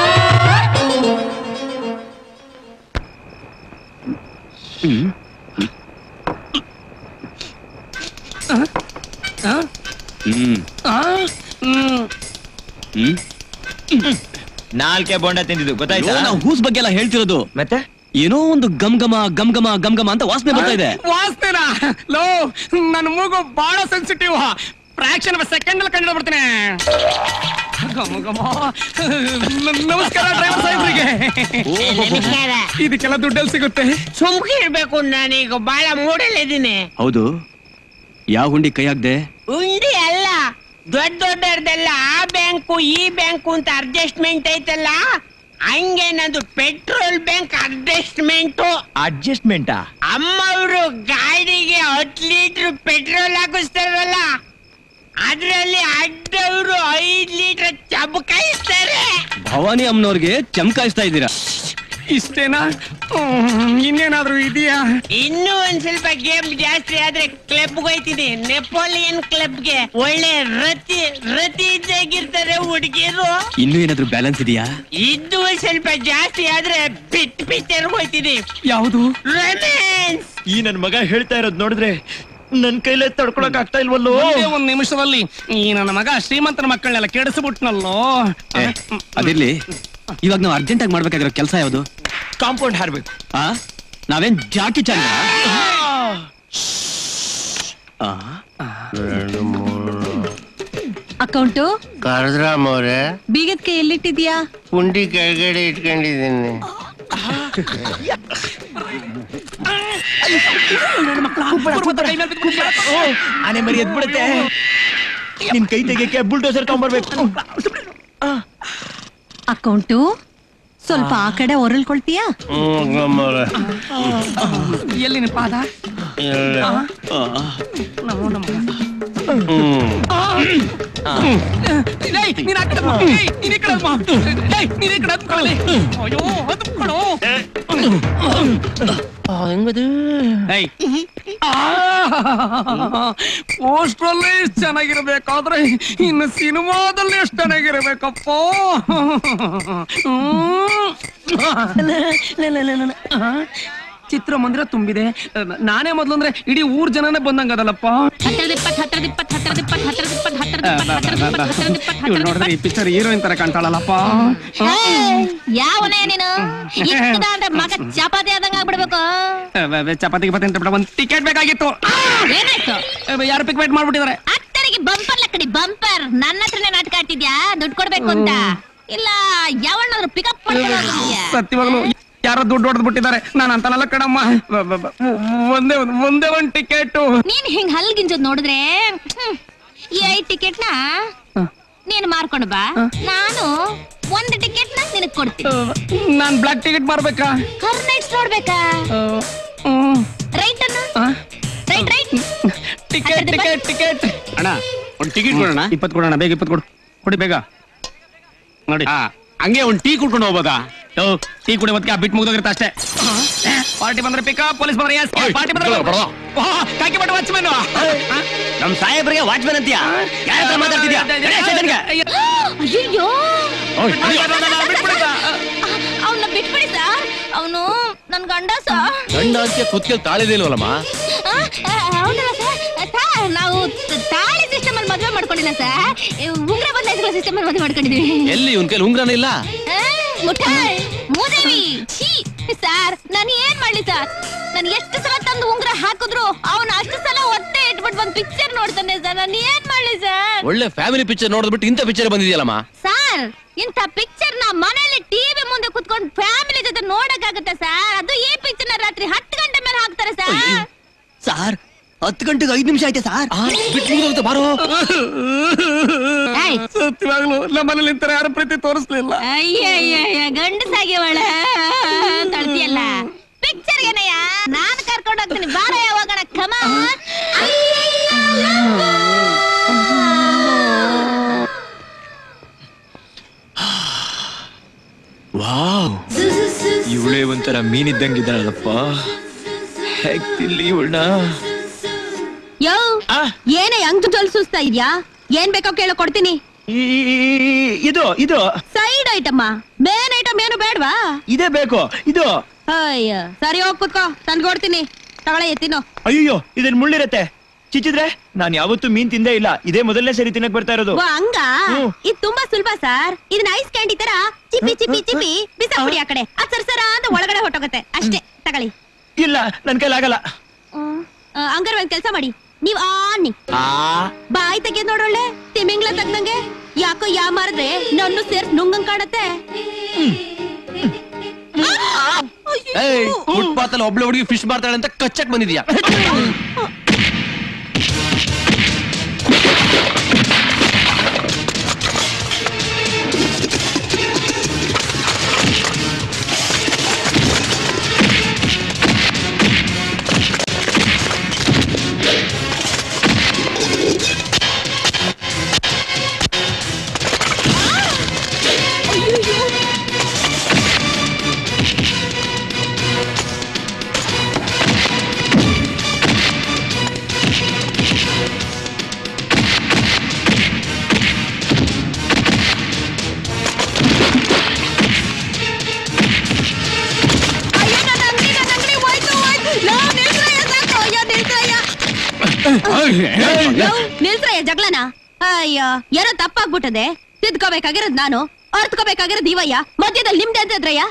ನಾಲ್ಕೆ ಬೋಂಡ ತಿಂದಿದ್ದು ಗೊತ್ತಾಯ್ತಾ ನಾವು ಹೂಸ್ ಬಗ್ಗೆ ಎಲ್ಲ ಹೇಳ್ತಿರೋದು ಮತ್ತೆ ಏನೋ ಒಂದು ಗಮಗಮ ಗಮಗಮ ಗಮಗಮ ಅಂತ ವಾಸನೆ ಬರ್ತಾ ಇದೆ ವಾಸನೆನಾ ಲೋ ನನ್ನ ಮೂಗು ಬಹಳ ಸೆನ್ಸಿಟಿವ್ ಫ್ರಾಕ್ಷನ್ ಆಫ್ ಸೆಕೆಂಡ್ ಅಲ್ಲಿ ಕಂಡು ಬರ್ತೀನಿ ಗಮಗಮ ನಮಸ್ಕಾರ ಡ್ರೈವರ್ ಸಾಹೇಬ್ರಿಗೆ ಇದಕ್ಕೆಲ್ಲ ದುಡ್ಡಲ್ಲಿ ಸಿಗುತ್ತೆ ಸುಮ್ಕೆ ಇರಬೇಕು ನಾನೀಗ ಬಹಳ ಮೂಡಲ್ಲಿ ಇದ್ದೀನಿ ಹೌದು ಯಾವ ಹುಂಡಿ ಕೈ ಆಗದೆ ಹುಂಡಿ ಅಲ್ಲ ದೊಡ್ಡ ದೊಡ್ಡದೆಲ್ಲ ಆ ಬ್ಯಾಂಕು ಈ ಬ್ಯಾಂಕು ಅಂತ ಅಡ್ಜಸ್ಟ್ಮೆಂಟ್ ಐತಲ್ಲ ಹಂಗೆ ನಂದು ಪೆಟ್ರೋಲ್ ಬ್ಯಾಂಕ್ ಅಡ್ಜಸ್ಟ್ಮೆಂಟ್ ಅಡ್ಜಸ್ಟ್ಮೆಂಟಾ ಅಮ್ಮವರು ಗಾಡಿಗೆ ಹತ್ತು ಲೀಟರ್ ಪೆಟ್ರೋಲ್ ಹಾಕಿಸ್ತಾರಲ್ಲ ಅದರಲ್ಲಿ ಅಡ್ಡವರು ಐದು ಲೀಟರ್ ಚಮಕಾಯಿಸ್ತಾರೆ ಭವಾನಿ ಅಮ್ಮನವ್ರಿಗೆ ಚಮಕಾಯಿಸ್ತಾ ಇದ್ದೀರಾ ಇಷ್ಟೇನಾ ಇನ್ನೇನಾದ್ರೂ ಇದೆಯಾ ಇನ್ನೂ ಒಂದ್ ಸ್ವಲ್ಪ ಗೇಮ್ ಜಾಸ್ತಿ ಆದ್ರೆ ಕ್ಲಬ್ಗೆ ಹೋಯ್ತೀನಿ ನೆಪೋಲಿಯನ್ ಕ್ಲಬ್ಗೆ ಒಳ್ಳೆ ರತಿ ರತಿ ಇದ್ದಾಗಿರ್ತಾರೆ ಹುಡುಗಿಯರು ಇನ್ನೂ ಏನಾದ್ರೂ ಬ್ಯಾಲೆನ್ಸ್ ಇದೆಯಾ ಇನ್ನೂ ಸ್ವಲ್ಪ ಜಾಸ್ತಿ ಆದ್ರೆ ಬಿಟ್ ಬಿಟ್ಟರ್ಗೆ ಹೋಯ್ತೀನಿ ಯಾವುದು ರೊಮ್ಯಾನ್ಸ್ ಈ ನನ್ ಮಗ ಹೇಳ್ತಾ ಇರೋದು ನೋಡಿದ್ರೆ ನನ್ ಕೈಲೇ ತಡ್ಕೊಳಕ್ ಆಗ್ತಾ ಇಲ್ವಲ್ಲೋ ಒಂದ್ ನಿಮಿಷದಲ್ಲಿ ಈ ನನ್ನ ಮಗ ಶ್ರೀಮಂತನ ಮಕ್ಕಳನ್ನೆಲ್ಲ ಕೆಡಿಸ್ಬಿಟ್ನಲ್ಲೋ ಅದಿರ್ಲಿ ಇವಾಗ ನಾವು ಅರ್ಜೆಂಟ್ ಆಗಿ ಮಾಡ್ಬೇಕಾಗಿರೋ ಕೆಲಸ ಯಾವುದು ಕಾಂಪೌಂಡ್ ಹಾರಬೇಕು ಆ ನಾವೇನ್ ಜಾಕಿ ಚಂದ ಅಕೌಂಟು ಕರ್ದ್ರಾಮ್ ಅವ್ರೆ ಬೀಗದ್ಕೆ ಎಲ್ಲಿಟ್ಟಿದ್ಯಾ ಪುಂಡಿ ಕೆಳಗಡೆ ಇಟ್ಕೊಂಡಿದ್ದೀನಿ ಆನೆ ಮರಿ ಎದ್ಬಿಡುತ್ತೆ ನಿನ್ ಕೈ ತೆಗೆಯಕ್ಕೆ ಬುಲ್ಡೋಸರ್ ತಗೊಂಡ್ಬರ್ಬೇಕು ಅಕೌಂಟು ಸ್ವಲ್ಪ ಆ ಕಡೆ ಹೊರಳ್ಕೊಳ್ತೀಯಾ ಎಲ್ಲಿನ ಪಾದ ಪೋಸ್ಟ್ರಲ್ಲೇ ಎಷ್ಟು ಚೆನ್ನಾಗಿರ್ಬೇಕಾದ್ರೆ ಇನ್ನು ಸಿನಿಮಾದಲ್ಲಿ ಎಷ್ಟು ಚೆನ್ನಾಗಿರ್ಬೇಕಪ್ಪ ಚಿತ್ರಮಂದಿರ ತುಂಬಿದೆ ನಾನೇ ಮೊದಲು ಅಂದ್ರೆ ಇಡೀ ಊರ್ ಜನನೇ ಬಂದಂಗದಲ್ಲಪ್ಪ ನೋಡ್ರಿ ಪಿಕ್ಚರ್ ಹೀರೋಯಿನ್ ತರ ಕಾಣ್ತಾಳಲ್ಲಪ್ಪ ಯಾವನೇ ನೀನು ಮಗ ಚಪಾತಿ ಆದಂಗ ಆಗ್ಬಿಡ್ಬೇಕು ಚಪಾತಿ ಒಂದ್ ಟಿಕೆಟ್ ಬೇಕಾಗಿತ್ತು ಯಾರು ಪಿಕ್ ವೇಟ್ ಮಾಡ್ಬಿಟ್ಟಿದಾರೆ ಅತ್ತರಿಗೆ ಬಂಪರ್ ಲಕ್ಕಡಿ ಬಂಪರ್ ನನ್ನ ಹತ್ರನೇ ನಾಟಕ ಆಡ್ತಿದ್ಯಾ ದುಡ್ಡು ಕೊಡ್ಬೇಕು ಅಂತ ಇಲ್ಲ ಯಾವಣ್ಣಾದ್ರೂ ಪಿಕಪ್ ಸತ್ಯವಾಗ್ಲು ಯಾರೋ ದುಡ್ಡು ಹೊಡೆದ್ ಬಿಟ್ಟಿದ್ದಾರೆ ನಾನು ಅಂತಾನಲ್ಲ ಕಣಮ್ಮ ಒಂದೇ ಒಂದೇ ಒಂದ್ ಟಿಕೆಟ್ ನೀನ್ ಹಿಂಗ್ ಹಲ್ಗಿಂಜದ್ ನೋಡಿದ್ರೆ ಈ ಐದ್ ಟಿಕೆಟ್ ನ ನೀನ್ ಮಾರ್ಕೊಂಡ್ ಬಾ ನಾನು ಒಂದ್ ಟಿಕೆಟ್ ನ ನಿನಗ್ ಕೊಡ್ತೀನಿ ನಾನ್ ಬ್ಲಾಕ್ ಟಿಕೆಟ್ ಮಾರ್ಬೇಕಾ ಕರ್ ನೈಟ್ಸ್ ನೋಡ್ಬೇಕಾ ರೈಟ್ ಅನ್ನು right right ticket ticket ticket ಅಣ್ಣ ಒಂದ್ ಟಿಕೆಟ್ ಕೊಡೋಣ ಇಪ್ಪತ್ ಕೊಡೋಣ ಬೇಗ ಇಪ್ಪತ್ ಕೊಡು ಕೊಡಿ ಬೇಗ ನೋಡಿ ಹಂಗೆ ಒಂದ್ ಟೀ ಕುಡ್ಕೊಂಡು ಹೋಗ್ಬೋದಾ ಟೀ ಕುಡಿ ಮದ್ಕೆ ಬಿಟ್ಟು ಮುಗ್ದೋಗಿರ್ತಾ ಅಷ್ಟೇ ಪಾರ್ಟಿ ಬಂದ್ರೆ ಪಿಕಪ್ ಪೊಲೀಸ್ ಬಂದ್ರೆ ಎಸ್ ಪಾರ್ಟಿ ಬಂದ್ರೆ ಕಾಕಿ ಬಟ್ ವಾಚ್ಮನ್ ನಮ್ ಸಾಹೇಬ್ರಿಗೆ ವಾಚ್ಮನ್ ಅಂತೀಯಾ ಯಾರ ಹತ್ರ ಮಾತಾಡ್ತಿದ್ಯಾ ಅಯ್ಯೋ ಅವನ್ನ ಬಿಟ್ಬಿಡಿ ಸರ್ ಅವನು ನನ್ ಗಂಡ ಸರ್ ಗಂಡ ಅಂತ ಕುತ್ತಿಗೆ ತಾಳಿದಿಲ್ವಲ್ಲಮ್ಮ ಹೌದಲ್ಲ ಸರ್ ನಾವು ತಾಳಿ ಸಿಸ್ಟಮ್ ಅಲ್ಲಿ ಮದುವೆ ಮಾಡ್ಕೊಂಡಿಲ್ಲ ಸರ್ ಉಂಗ್ರ ಬದಲಾಯಿಸಿರೋ ಸಿಸ್ಟಮ್ ಅಲ್ಲಿ ಮದುವೆ ಮಾಡ್ಕೊಂಡಿದ್ವಿ ಎಲ್ಲಿ ಇವನ್ ಕೈಲಿ ಉಂಗ್ರನೇ ಇಲ್ಲ ಮುಠಾಯ್ ಮೂದೇವಿ ಸರ್ ನಾನು ಏನ್ ಮಾಡ್ಲಿ ಸರ್ ನಾನು ಎಷ್ಟು ಸಲ ತಂದು ಉಂಗ್ರ ಹಾಕಿದ್ರು ಅವನು ಅಷ್ಟು ಸಲ ಒತ್ತೆ ಇಟ್ಬಿಟ್ಟು ಒಂದ್ ಪಿಕ್ಚರ್ ನೋಡ್ತಾನೆ ಸರ್ ನಾನು ಏನ್ ಮಾಡ್ಲಿ ಸರ್ ಒಳ್ಳೆ ಫ್ಯಾಮಿಲಿ ಪಿಕ್ಚರ್ ನೋಡ್ಬಿಟ್ಟು ಇಂತ ಪಿಕ್ಚರ್ ಬಂದಿದೆಯಲ್ಲಮ್ಮ ಸರ್ ಇಂತ ಪಿಕ್ಚರ್ ನಾ ಮನೇಲಿ ಟಿವಿ ಮುಂದೆ ಕುತ್ಕೊಂಡು ಫ್ಯಾಮಿಲಿ ಜೊತೆ ನೋಡಕ್ಕಾಗತ್ತೆ ಸರ್ ಅದು ಈ ಪಿಕ್ಚರ್ ರಾತ್ರಿ ಹತ್ತು ಗಂಟೆ ಮೇಲೆ ಹಾಕ್ತಾರೆ ಸರ್ சார் ಹತ್ತು ಗಂಟೆಗೆ ಐದು ನಿಮಿಷ ಐತೆ ಸರ್ ಬಿಟ್ಟು ಹೋಗ್ತಾ ಬಾರೋ ಏಯ್ ಸತ್ಯವಾಗ್ಲೂ ನಮ್ಮಲ್ಲಿ ಇಂತರ ಯಾರು ಪ್ರೀತಿ ತೋರಿಸಲಿಲ್ಲ ಅಯ್ಯಯ್ಯ ಗಂಡಸಾಗಿ ಒಳ್ಳೆ ತಳ್ತಿಯಲ್ಲ ಪಿಕ್ಚರ್ ಏನಯ್ಯ ನಾನು ಕರ್ಕೊಂಡು ಹೋಗ್ತೀನಿ ಬಾರೋ ಹೋಗೋಣ ಕಮ ವಾವ್ ಇವಳೆ ಒಂತರ ಮೀನಿದ್ದಂಗಿದ್ದಾಳಪ್ಪ ಹೇಗ್ತಿಲ್ಲಿ ಇವಳ ಯೋ ಏನೇ ಹಂಗ್ ಜಲ್ಸುಸ್ತಾ ಇದ್ಯಾ ಏನ್ ಬೇಕೋ ಕೇಳೋ ಕೊಡ್ತೀನಿ ಇದು ಇದು ಸೈಡ್ ಐಟಮ್ ಮೇನ್ ಐಟಮ್ ಏನು ಬೇಡವಾ ಇದೇ ಬೇಕು ಇದು ಅಯ್ಯ ಸರಿ ಹೋಗ್ ಕುತ್ಕೋ ತಂದು ಕೊಡ್ತೀನಿ ತಗೊಳ್ಳಿ ತಿನ್ನು ಅಯ್ಯೋ ಇದನ್ ಮುಳ್ಳಿರುತ್ತೆ ಚಿಚಿದ್ರೆ ನಾನು ಯಾವತ್ತೂ ಮೀನ್ ತಿಂದೇ ಇಲ್ಲ ಇದೇ ಮೊದಲನೇ ಸರಿ ತಿನ್ನಕ್ಕೆ ಬರ್ತಾ ಇರೋದು ಹಂಗಾ ಇದು ತುಂಬಾ ಸುಲಭ ಸರ್ ಇದನ್ನ ಐಸ್ ಕ್ಯಾಂಡಿ ತರ ಚಿಪ್ಪಿ ಚಿಪ್ಪಿ ಚಿಪ್ಪಿ ಬಿಸಾಡಿ ಆ ಕಡೆ ಆ ಸರ್ಸರ ಅಂತ ಒಳಗಡೆ ಹೊರಟೋಗುತ್ತೆ ಅಷ್ಟೇ ತಗೊಳ್ಳಿ ಇಲ್ಲ ನನ್ನ ಕೈಲಾಗಲ್ಲ ಹಂಗಾರೆ ಒಂದ್ ಕೆಲಸ ಮಾಡಿ ನೀವ್ ಆನಿ ಬಾಯಿ ತೆಗೆದ್ ನೋಡೋಳ್ಳೆ ತಿಮಿಂಗ್ಲ ತಗ್ದಂಗೆ ಯಾಕೋ ಯಾ ಮಾರಿದ್ರೆ ನನ್ನು ಸೇರ್ಸ್ ನುಂಗಂಗ್ ಕಾಣತ್ತೆ ಫುಟ್ಪಾತಲ್ಲಿ ಒಬ್ಳೆ ಹುಡುಗಿ ಫಿಶ್ ಮಾರ್ತಾಳೆ ಅಂತ ಕಚ್ಚಕ್ ಬಂದಿದ್ಯಾ ನಿಲ್ಸ್ರಯ್ಯ ಜಗಳನಾ ಅಯ್ಯೋ ಯಾರೋ ತಪ್ಪಾಗ್ಬಿಟ್ಟದೆ ತಿದ್ಕೋಬೇಕಾಗಿರೋದ್ ನಾನು ಅರ್ತ್ಕೋಬೇಕಾಗಿರೋದ್ ನೀವಯ್ಯ ಮಧ್ಯದಲ್ಲಿ ನಿಮ್ದೆ ಅಂತದ್ರಯ್ಯ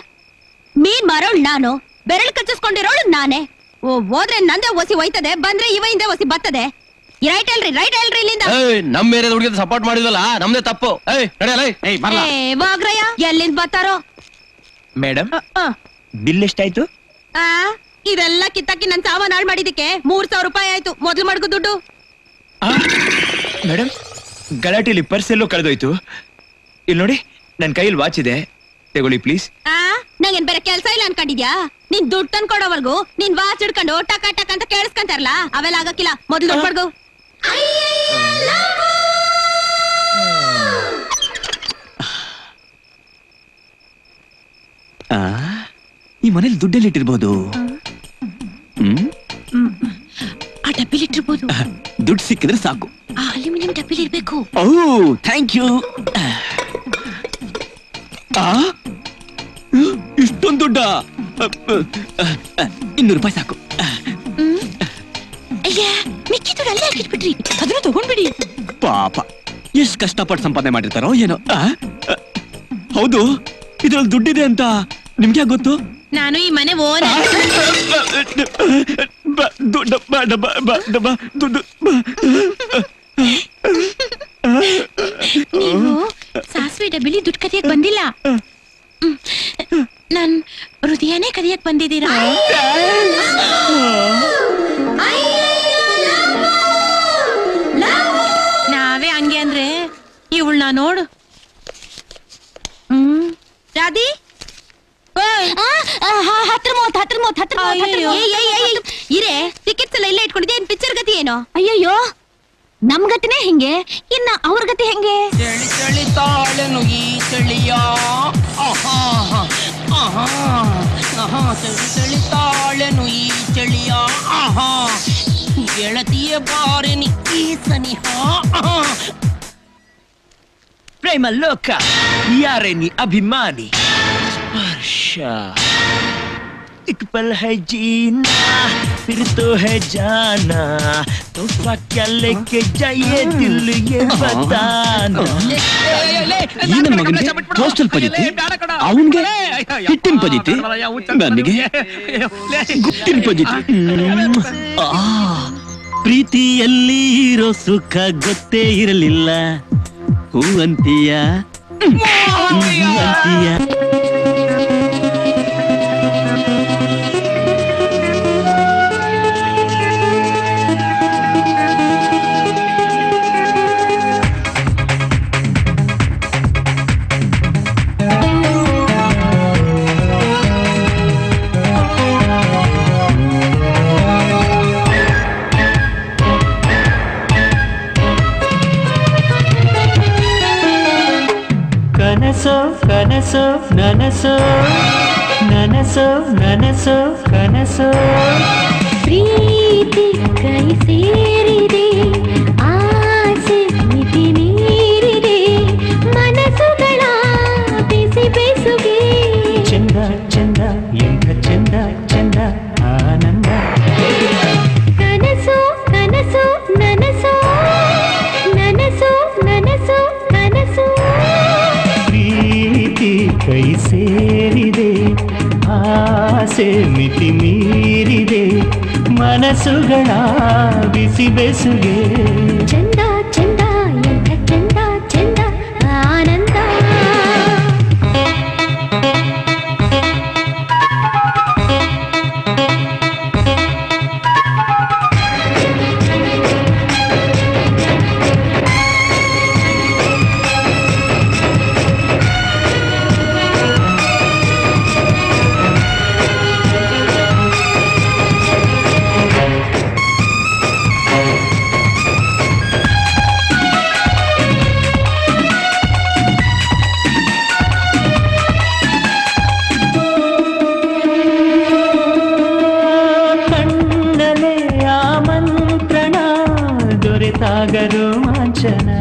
ಮೀನ್ ಮಾರೋಳ್ ನಾನು ಬೆರಳು ಕಚ್ಚಿಸ್ಕೊಂಡಿರೋಳು ನಾನೇ ಓ ಹೋದ್ರೆ ನಂದೇ ಒಸಿ ಒಯ್ತದೆ ಬಂದ್ರೆ ಇವ ಹಿಂದೆ ಒಸಿ ಬರ್ತದೆ ರೈಟ್ ಹೇಳ್ರಿ ರೈಟ್ ಹೇಳ್ರಿ ಇಲ್ಲಿಂದ ನಮ್ ಏರಿಯಾದ ಹುಡುಗಿ ಸಪೋರ್ಟ್ ಮಾಡಿದ್ವಲ್ಲ ನಮ್ದೇ ತಪ್ಪು ಹೋಗ್ರಯ್ಯ ಎಲ್ಲಿಂದ ಬರ್ತಾರೋ ಮೇಡಮ್ ಬಿಲ್ ಎಷ್ಟಾಯ್ತು ಆ ಇದೆಲ್ಲ ಕಿತ್ತಾಕಿ ನನ್ ಸಾಮಾನು ಹಾಳು ಮಾಡಿದಕ್ಕೆ ಮೂರ್ ಸಾವಿರ ರೂಪಾಯಿ ಆಯ್ತು ಮೊದಲು ಮಾಡ್ಕೋ ದುಡ್ಡು ಮೇಡಮ್ ಗಲಾಟೆಯಲ್ಲಿ ಪರ್ಸ್ ಎಲ್ಲೋ ಕಳೆದೋಯ್ತು ಇಲ್ಲಿ ನೋಡಿ ನನ್ ಕೈಯಲ್ಲಿ ವಾಚ್ ಇದೆ ತಗೊಳ್ಳಿ ಪ್ಲೀಸ್ ನಂಗೇನ್ ಬೇರೆ ಕೆಲಸ ಇಲ್ಲ ಅನ್ಕೊಂಡಿದ್ಯಾ ನೀನ್ ದುಡ್ಡು ತಂದ್ಕೊಡೋವರ್ಗು ನೀನ್ ವಾಚ್ ಹಿಡ್ಕೊಂಡು ಟಕ ಟಕ್ ಅಂತ ಕೇಳಿಸ್ಕೊಂತಾರಲ್ಲ ಅವೆಲ್ಲ ಆಗಕ್ಕಿಲ್ಲ ಮೊದಲು ದುಡ್ಡು ಮಾಡ್ಕೋ ಈ ಮನೇಲಿ ದುಡ್ಡೆಲ್ಲಿ ಇಟ್ಟಿರ್ಬೋದು ಆ ಡಬ್ಬಿಲಿ ಇಟ್ಟಿರ್ಬೋದು ದುಡ್ಡು ಸಿಕ್ಕಿದ್ರೆ ಸಾಕು ಆ ಅಲ್ಯೂಮಿನಿಯಂ ಡಬ್ಬಿಲಿ ಇರಬೇಕು ಓ ಥ್ಯಾಂಕ್ ಯು ಆ ಇಷ್ಟೊಂದು ದುಡ್ಡ ಇನ್ನೂರು ರೂಪಾಯಿ ಸಾಕು ಅಯ್ಯ ಮಿಕ್ಕಿ ದುಡ್ಡು ಅಲ್ಲೇ ಹಾಕಿಟ್ಬಿಟ್ರಿ ಅದನ್ನು ತಗೊಂಡ್ಬಿಡಿ ಪಾಪ ಎಷ್ಟು ಕಷ್ಟಪಟ್ಟು ಸಂಪಾದನೆ ಮಾಡಿರ್ತಾರೋ ಏನೋ ಹೌದು ಇದ್ರಲ್ಲಿ ದುಡ್ಡಿದೆ ಅಂತ ನಿಮ್ಗೆ ಗೊತ್ತು ನಾನು ಈ ಮನೆ ಓನ ನೀವು ಸಾಸಿವೆ ಡಬ್ಬಿಲಿ ದುಡ್ಡು ಕದಿಯಕ್ ಬಂದಿಲ್ಲ ನನ್ ಹೃದಯನೇ ಕದಿಯಕ್ ಬಂದಿದ್ದೀರಾ ನಾವೇ ಹಂಗೆ ಅಂದ್ರೆ ಇವಳನ್ನ ನೋಡು ಹ್ಮ್ ರಾಧಿ ಇರೇ ಟಿಕೆಟ್ಸ್ ಎಲ್ಲ ಇಲ್ಲೇ ಇಟ್ಕೊಂಡಿದ್ದೆ ಏನ್ ಪಿಕ್ಚರ್ ಗತಿ ಏನೋ ಅಯ್ಯಯ್ಯೋ ನಮ್ ಗತಿನೇ ಹೆಂಗೆ ಇನ್ನ ಅವ್ರ ಗತಿ ಹೆಂಗೆ ಗೆಳತಿಯ ಬಾರಿನಿ ಈ ಸನಿಹ ಪ್ರೇಮ ಲೋಕ ಯಾರೇನಿ ಅಭಿಮಾನಿ एक पल है जीना फिर तो है जाना तो क्या लेके जाइए दिल ये बताना हॉस्टल ಪ್ರೀತಿಯಲ್ಲಿ ಇರೋ ಸುಖ ಗೊತ್ತೇ ಇರಲಿಲ್ಲ ಹೂವಂತಿಯ ನನಸು ಕನಸು ನನಸು ನನಸು ನನಸು ಕನಸು ಪ್ರೀತಿ ಕೈ ಸೇರಿದೆ ಆಸೆ ಮಿತಿ ನೀರಿದೆ ಮನಸುಗಳ ಬಿಸಿ ಬೇಸುಗೆ ಚಂದ ಚಂದ ಎಂಥ ಚಂದ ಚಂದ ಆನಂದ ಕನಸು ಕನಸು ನನಸು ನನಸು ನನಸು ಕನಸು ಪ್ರೀತಿ ಕೈ ಸೇರಿದೆ ಆಸೆ ಮಿತಿ ಮೀರಿದೆ ಮನಸುಗಳ ಬಿಸಿ ಬೆಸುಗೆ ಚಂದ ಚಂದ ಎಂಥ ಚಂದ ಚಂದ ಆನಂದ ರೋಮಾಂಚನ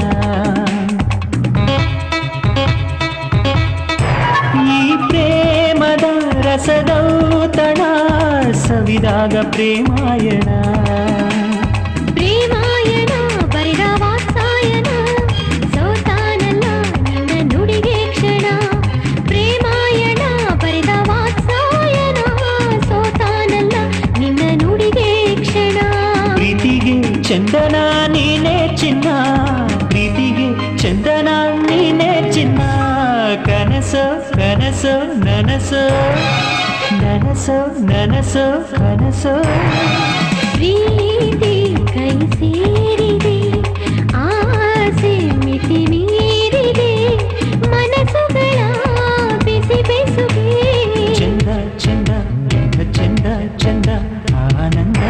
ಈ ಪ್ರೇಮದ ರಸದೌತಣ ಸವಿದಾಗ ಪ್ರೇಮಾಯಣ ಪ್ರೇಮಾಯಣ ಪರಿರವಾಸಾಯಣ ಸೋತಾನಲ್ಲ ನಿನ್ನ ನುಡಿಗೆ ಕ್ಷಣ ಪ್ರೇಮಾಯಣ ಪರಿರವಾಸಾಯಣ ಸೋತಾನಲ್ಲ ನಿನ್ನ ನುಡಿಗೆ ಕ್ಷಣ ಪ್ರೀತಿಗೆ ಚಂದನ ನೀನೆ ಚಿನ್ನ ಪ್ರೀತಿಗೆ ಚಂದನ ನೀನೆ ಚಿನ್ನ ಕನಸು ಕನಸು ನನಸು ನನಸು ನನಸು ಕನಸು ಪ್ರೀತಿ ಕೈ ಸೇರಿದೆ ಆಸೆ ಮಿತಿ ಮೀರಿದೆ ಮನಸುಗಳ ಬಿಸಿ ಬೇಸುಗೆ ಚಂದ ಚಂದ ಎಂಥ ಚಂದ ಚಂದ ಆನಂದ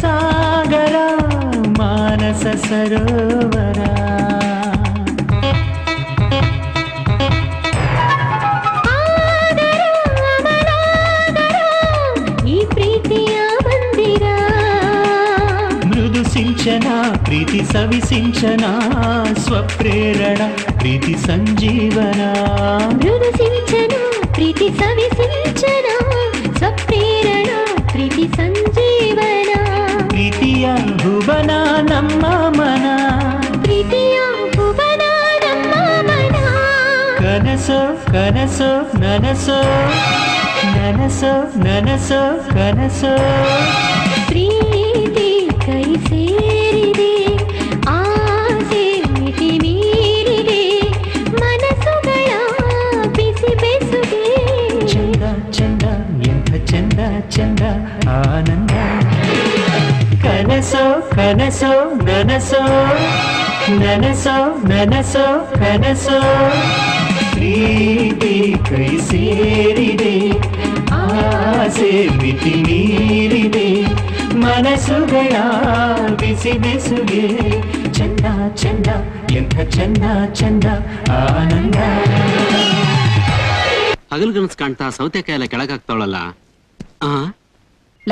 ಸಾಗರ ಮಾನಸ ಸರೋವರ ಈ ಪ್ರೀತಿಯ ಮಂದಿರ ಮೃದು ಸಿಂಚನ ಪ್ರೀತಿ ಸವಿ ಸಿಂಚನ ಸ್ವಪ್ರೇರಣ ಪ್ರೀತಿ ಸಂಜೀವನ ಮೃದು ಸಿಂಚನ ಪ್ರೀತಿ ಸವಿ ಸಿಂಚನ ಸ್ವಪ್ರೇರಣ ಪ್ರೀತಿ ಸಂಜೀವನ ಪ್ರೀತಿಯ ಭುವನ ನಮ್ಮ ಮನ ಪ್ರೀತಿಯ ಭುವನ ನಮ್ಮ ಮನ ಕನಸು ಕನಸು ನನಸು ನನಸು ನನಸು ಕನಸು ಪ್ರೀತಿ ಕೈ ಸೇರಿದೆ ಆಸೆ ಮಿತಿ ಮೀರಿದೆ ಮನಸುಗಳ ಬಿಸಿ ಬೇಸುಗೆ ಚಂದ ಚಂದ ಎಂಥ ಚಂದ ಚಂದ ಆನಂದ ನನಸು ಕನಸು ನನಸು ನನಸು ನನಸು ಕನಸು ಪ್ರೀತಿ ಕೈ ಸೇರಿದೆ ಆಸೆ ಮಿತಿ ಮೀರಿದೆ ಮನಸುಗಳ ಬಿಸಿ ಬೆಸುಗೆ ಚಂದ ಚಂದ ಎಂಥ ಚಂದ ಚಂದ ಆನಂದ. ಹಗಲು ಕನಸು ಕಾಣ್ತಾ ಸೌತೆಕಾಯಿ ಎಲ್ಲ ಕೆಳಗಾಗ್ತಾವಳಲ್ಲ.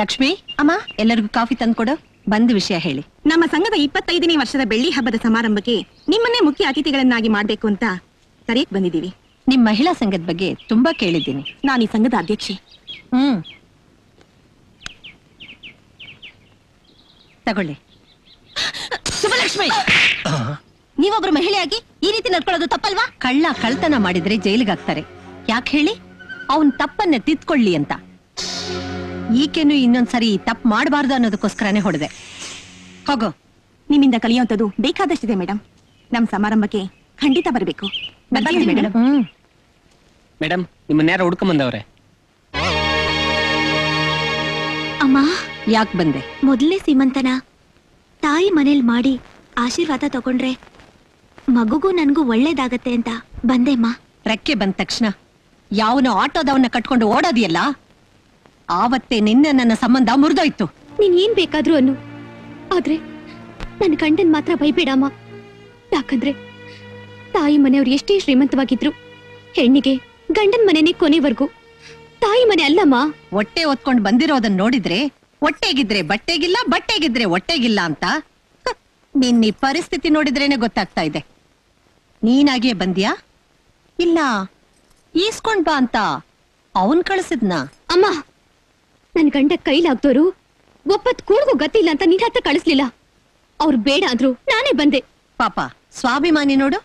ಲಕ್ಷ್ಮಿ ಅಮ್ಮ, ಎಲ್ಲರಿಗೂ ಕಾಫಿ ತಂದ್ಕೊಡು. ಬಂದ ವಿಷಯ ಹೇಳಿ. ನಮ್ಮ ಸಂಘದ ಇಪ್ಪತ್ತೈದನೇ ವರ್ಷದ ಬೆಳ್ಳಿ ಹಬ್ಬದ ಸಮಾರಂಭಕ್ಕೆ ನಿಮ್ಮನ್ನೇ ಮುಖ್ಯ ಅತಿಥಿಗಳನ್ನಾಗಿ ಮಾಡಬೇಕು ಅಂತ ಕರೆಯಕ್ ಬಂದಿದ್ದೀವಿ. ನಿಮ್ಮ ಮಹಿಳಾ ಸಂಘದ ಬಗ್ಗೆ ತುಂಬಾ ಕೇಳಿದ್ದೀನಿ. ನಾನು ಈ ಸಂಘದ ಅಧ್ಯಕ್ಷೆ. ಹ್ಮ್, ತಗೊಳ್ಳಿ. ಸುಭಲಕ್ಷ್ಮಿ, ನೀವೊಬ್ರು ಮಹಿಳೆಯಾಗಿ ಈ ರೀತಿ ನಡ್ಕೊಳ್ಳೋದು ತಪ್ಪಲ್ವಾ? ಕಳ್ಳ ಕಳ್ತನ ಮಾಡಿದ್ರೆ ಜೈಲಿಗಾಗ್ತಾರೆ. ಯಾಕೆ ಹೇಳಿ? ಅವನ್ ತಪ್ಪನ್ನ ತಿದ್ಕೊಳ್ಳಿ ಅಂತ. ಈಕೆನು ಇನ್ನೊಂದ್ಸರಿ ತಪ್ಪು ಮಾಡಬಾರ್ದು ಅನ್ನೋದಕ್ಕೋಸ್ಕರನೇ ಹೊಡೆದೆ. ಹೋಗೋ, ನಿಮ್ಮಿಂದ ಕಲಿಯುವಂಥದ್ದು ಬೇಕಾದಷ್ಟಿದೆ ಮೇಡಮ್. ನಮ್ಮ ಸಮಾರಂಭಕ್ಕೆ ಖಂಡಿತ ಬರಬೇಕು. ಮೇಡಮ್, ನಿಮ್ಮನ್ನ ಯಾರು ಹುಡ್ಕೊಂಡ್ ಬಂದವ್ರೆ? ಅಮ್ಮ, ಯಾಕೆ ಬಂದೆ? ಮೊದಲೇ ಸೀಮಂತನ ತಾಯಿ ಮನೇಲಿ ಮಾಡಿ ಆಶೀರ್ವಾದ ತಗೊಂಡ್ರೆ ಮಗುಗೂ ನನ್ಗೂ ಒಳ್ಳೇದಾಗತ್ತೆ ಅಂತ ಬಂದೆ ಅಮ್ಮ. ರೆಕ್ಕೆ ಬಂದ ತಕ್ಷಣ ಯಾವನೋ ಆಟೋದವನ್ನ ಕಟ್ಕೊಂಡು ಓಡೋದಿಯಲ್ಲ, ಆವತ್ತೇ ನಿನ್ನ ನನ್ನ ಸಂಬಂಧ ಮುರಿದೋಯ್ತು. ನೀನ್ ಏನ್ ಬೇಕಾದ್ರೂ ಅನ್ನು, ಆದ್ರೆ ನನ್ನ ಗಂಡನ್ ಮಾತ್ರ ಭಯಬೇಡಮ್ಮ. ಯಾಕಂದ್ರೆ ತಾಯಿ ಮನೆಯವ್ರು ಎಷ್ಟೇ ಶ್ರೀಮಂತವಾಗಿದ್ರು ಹೆಣ್ಣಿಗೆ ಗಂಡನ್ ಮನೆನೇ ಕೊನೆವರೆಗೂ ತಾಯಿ ಮನೆ ಅಲ್ಲಮ್ಮ. ಹೊಟ್ಟೆ ಒತ್ಕೊಂಡು ಬಂದಿರೋದನ್ನ ನೋಡಿದ್ರೆ ಹೊಟ್ಟೆಗಿದ್ರೆ ಬಟ್ಟೆಗಿಲ್ಲ, ಬಟ್ಟೆಗಿದ್ರೆ ಹೊಟ್ಟೆಗಿಲ್ಲ ಅಂತ ನಿನ್ನ ಈ ಪರಿಸ್ಥಿತಿ ನೋಡಿದ್ರೇನೆ ಗೊತ್ತಾಗ್ತಾ ಇದೆ. ನೀನಾಗೆ ಬಂದ್ಯಾ ಇಲ್ಲ ಈಸ್ಕೊಂಡ್ ಬಾ ಅಂತ ಅವನ್ ಕಳಿಸಿದ್ನ? ಅಮ್ಮ, ನನ್ ಗಂಡ ಕೈಲಾಗ್ದೋರು ಒಪ್ಪತ್ ಕೂರ್ಗೂ ಗೊತ್ತಿಲ್ಲ ಅಂತ ನಿನ್ ಹತ್ರ ಕಳಿಸ್ಲಿಲ್ಲ. ಅವ್ರು ಬೇಡ ಅಂದ್ರು, ನಾನೇ ಬಂದೆ. ಪಾಪ ಸ್ವಾಭಿಮಾನಿ ನೋಡು,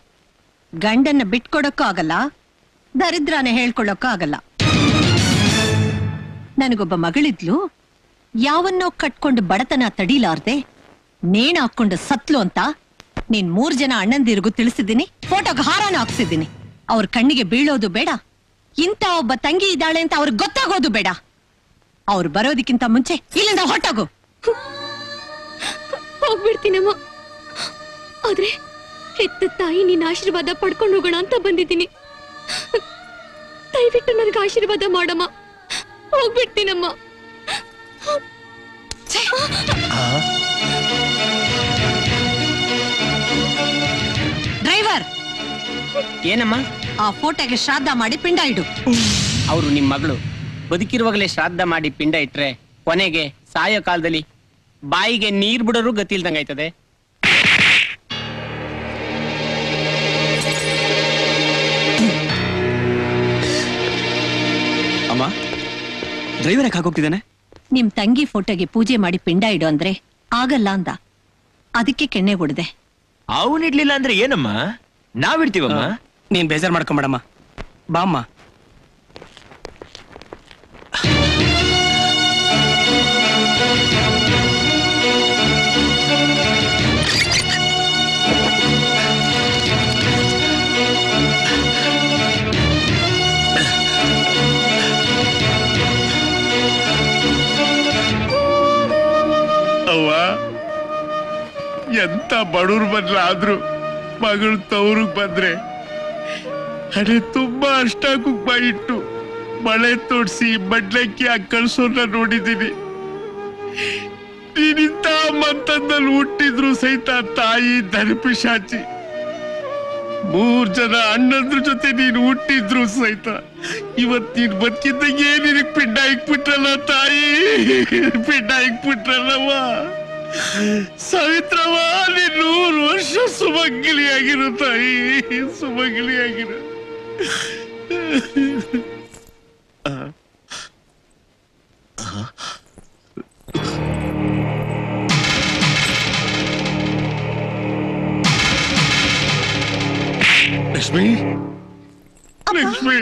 ಗಂಡನ್ನ ಬಿಟ್ಕೊಡಕ್ಕೂ ಆಗಲ್ಲ, ದರಿದ್ರಾನ ಹೇಳ್ಕೊಳ್ಳಕ್ಕೂ ಆಗಲ್ಲ. ನನಗೊಬ್ಬ ಮಗಳಿದ್ಲು, ಯಾವನ್ನೋ ಕಟ್ಕೊಂಡು ಬಡತನ ತಡೀಲಾರ್ದೆ ನೇಣ ಹಾಕೊಂಡು ಸತ್ಲು ಅಂತ ನೀನ್ ಮೂರ್ ಜನ ಅಣ್ಣಂದಿರಿಗೂ ತಿಳಿಸಿದ್ದೀನಿ, ಫೋಟೋಗೆ ಹಾರಾನ ಹಾಕ್ಸಿದ್ದೀನಿ. ಅವ್ರ ಕಣ್ಣಿಗೆ ಬೀಳೋದು ಬೇಡ, ಇಂತ ಒಬ್ಬ ತಂಗಿ ಇದ್ದಾಳೆ ಅಂತ ಅವ್ರಿಗೆ ಗೊತ್ತಾಗೋದು ಬೇಡ. ಅವ್ರು ಬರೋದಕ್ಕಿಂತ ಮುಂಚೆ ಇಲ್ಲಿಂದ ಹೊರಟೋಗು. ಹೋಗ್ಬಿಡ್ತೀನಮ್ಮ, ಆದ್ರೆ ಹೆತ್ತ ತಾಯಿ ನಿನ್ನ ಆಶೀರ್ವಾದ ಪಡ್ಕೊಂಡು ಹೋಗೋಣ ಅಂತ ಬಂದಿದ್ದೀನಿ. ದಯವಿಟ್ಟು ನನಗೆ ಆಶೀರ್ವಾದ ಮಾಡಮ್ಮ. ಹೋಗ್ಬಿಡ್ತೀನಮ್ಮ. ಡ್ರೈವರ್, ಏನಮ್ಮ? ಆ ಫೋಟೋಗೆ ಶ್ರಾದ್ದ ಮಾಡಿ ಪಿಂಡ ಇಡು. ಅವರು ನಿಮ್ ಮಗಳು ಬದುಕಿರುವಾಗಲೇ ಶ್ರಾದ್ದ ಮಾಡಿ ಪಿಂಡ ಇಟ್ರೆ ಕೊನೆಗೆ ಸಾಯೋ ಕಾಲದಲ್ಲಿ ಬಾಯಿಗೆ ನೀರ್ ಬಿಡೋರು ಗತಿ ಇಲ್ದಂಗಾಯ್ತದೆ. ಅಮ್ಮ, ಡ್ರೈವರ್ ಹಾಕೋಗ್ತಿದ್ದಾನೆ. ನಿಮ್ ತಂಗಿ ಫೋಟೋಗೆ ಪೂಜೆ ಮಾಡಿ ಪಿಂಡ ಇಡು ಅಂದ್ರೆ ಆಗಲ್ಲ ಅಂದ, ಅದಕ್ಕೆ ಕೆಣ್ಣೆ ಹೊಡೆದೆ. ಅವನಿಡ್ಲಿಲ್ಲ ಅಂದ್ರೆ ಏನಮ್ಮ, ನಾವಿಡ್ತೀವಮ್ಮ. ನೀನ್ ಬೇಜಾರ್ ಮಾಡ್ಕೊಂಬೇಡಮ್ಮ, ಬಾಮ್ಮ. ಅವ್ವ, ಎಂತ ಬಡೂರ್ ಬದ್ಲಾದ್ರು ಮಗಳು ತವ್ರಿಗೆ ಬಂದ್ರೆ ಅದೇ ತುಂಬಾ ಅಷ್ಟ ಕುಗ್ಬ ಇಟ್ಟು ಮಳೆ ತೋಡ್ಸಿ ಬಡ್ಲಕ್ಕಿ ಕಳ್ಸೋನ ನೋಡಿದೀನಿ. ನೀನಿಂತ ಮಂತದಲ್ಲಿ ಹುಟ್ಟಿದ್ರು ಸಹಿತ ತಾಯಿ ದರ್ಪಿಶಾಚಿ, ಮೂರ್ ಜನ ಅಣ್ಣಂದ್ರ ಜೊತೆ ನೀನು ಹುಟ್ಟಿದ್ರು ಸಹಿತ ಇವತ್ ನೀನ್ ಬದುಕಿದ್ದಂಗೆ ನಿನಗ್ ಪಿಂಡ ಇಕ್ಬಿಟ್ರಲ್ಲ ತಾಯಿ, ಪಿಂಡ ಇಕ್ಬಿಟ್ರಲ್ಲವ. ಸಾವಿತ್ರವ, ನೀನ್ ನೂರು ವರ್ಷ ಸುಮಂಗಲಿಯಾಗಿರು ತಾಯಿ, ಸುಮಂಗಲಿಯಾಗಿರು. ಲಕ್ಷ್ಮಿ, ಲಕ್ಷ್ಮಿ,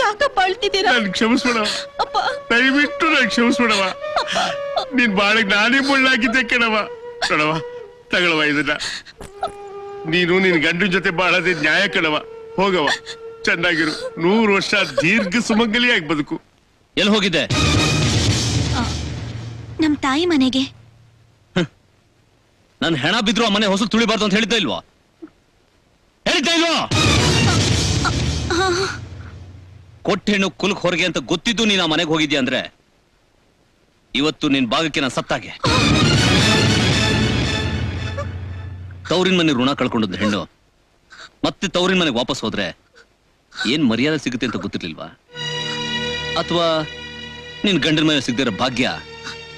ಯಾಕಪ್ಪ ಅಳ್ತಿದ್ದೀರಾ? ನನ್ ಕ್ಷಮಿಸ್ಬೇಡ, ದಯವಿಟ್ಟು ನನ್ ಕ್ಷಮಿಸ್ಬೇಡವ. ನೀನ್ ಬಾಳಿಗೆ ನಾನೇ ಮುಳ್ಳಾಗಿದ್ದೆ ಕಣವ. ಕಣವ ತಗೊಳವ ಇದನ್ನ, ನೀನು ನಿನ್ ಗಂಡನ ಜೊತೆ ಬಾಳದೆ ನ್ಯಾಯ ಕಣವ. ಹೋಗವ, ಚೆನ್ನಾಗಿರು, ನೂರು ವರ್ಷ ದೀರ್ಘ ಸುಮಂಗಲಿಯಾಗಿ ಬದುಕು. ಎಲ್ಲಿ ಹೋಗಿದ್ದೆ? ನಮ್ ತಾಯಿ ಮನೆಗೆ. ನನ್ ಹೆಣ ಬಿದ್ರು ಆ ಮನೆ ಹೊಸಲು ತುಳಿಬಾರ್ದು ಅಂತ ಹೇಳಿದ್ದೆ ಇಲ್ವಾ? ಹೇಳಿದ್ದೆ ಇಲ್ವಾ? ಕೊಟ್ಟ ಹೆಣ್ಣು ಕುಲ್ಕ್ ಹೊರಗೆ ಅಂತ ಗೊತ್ತಿದ್ದು ನೀನ್ ಆ ಮನೆಗೆ ಹೋಗಿದ್ಯಾ ಅಂದ್ರೆ ಇವತ್ತು ನಿನ್ ಭಾಗಕ್ಕೆ ನಾನು ಸತ್ತಾಗೆ. ತವರಿನ ಮನೆ ಋಣ ಕಳ್ಕೊಂಡಿದ್ದ ಹೆಣ್ಣು ಮತ್ತೆ ತವರಿನ ಮನೆಗೆ ವಾಪಸ್ ಹೋದ್ರೆ ಏನ್ ಮರ್ಯಾದೆ ಸಿಗುತ್ತೆ ಅಂತ ಗೊತ್ತಿರ್ಲಿಲ್ವಾ? ಅಥವಾ ನಿನ್ ಗಂಡನ ಮನೇಲಿ ಸಿಗದಿರೋ ಭಾಗ್ಯ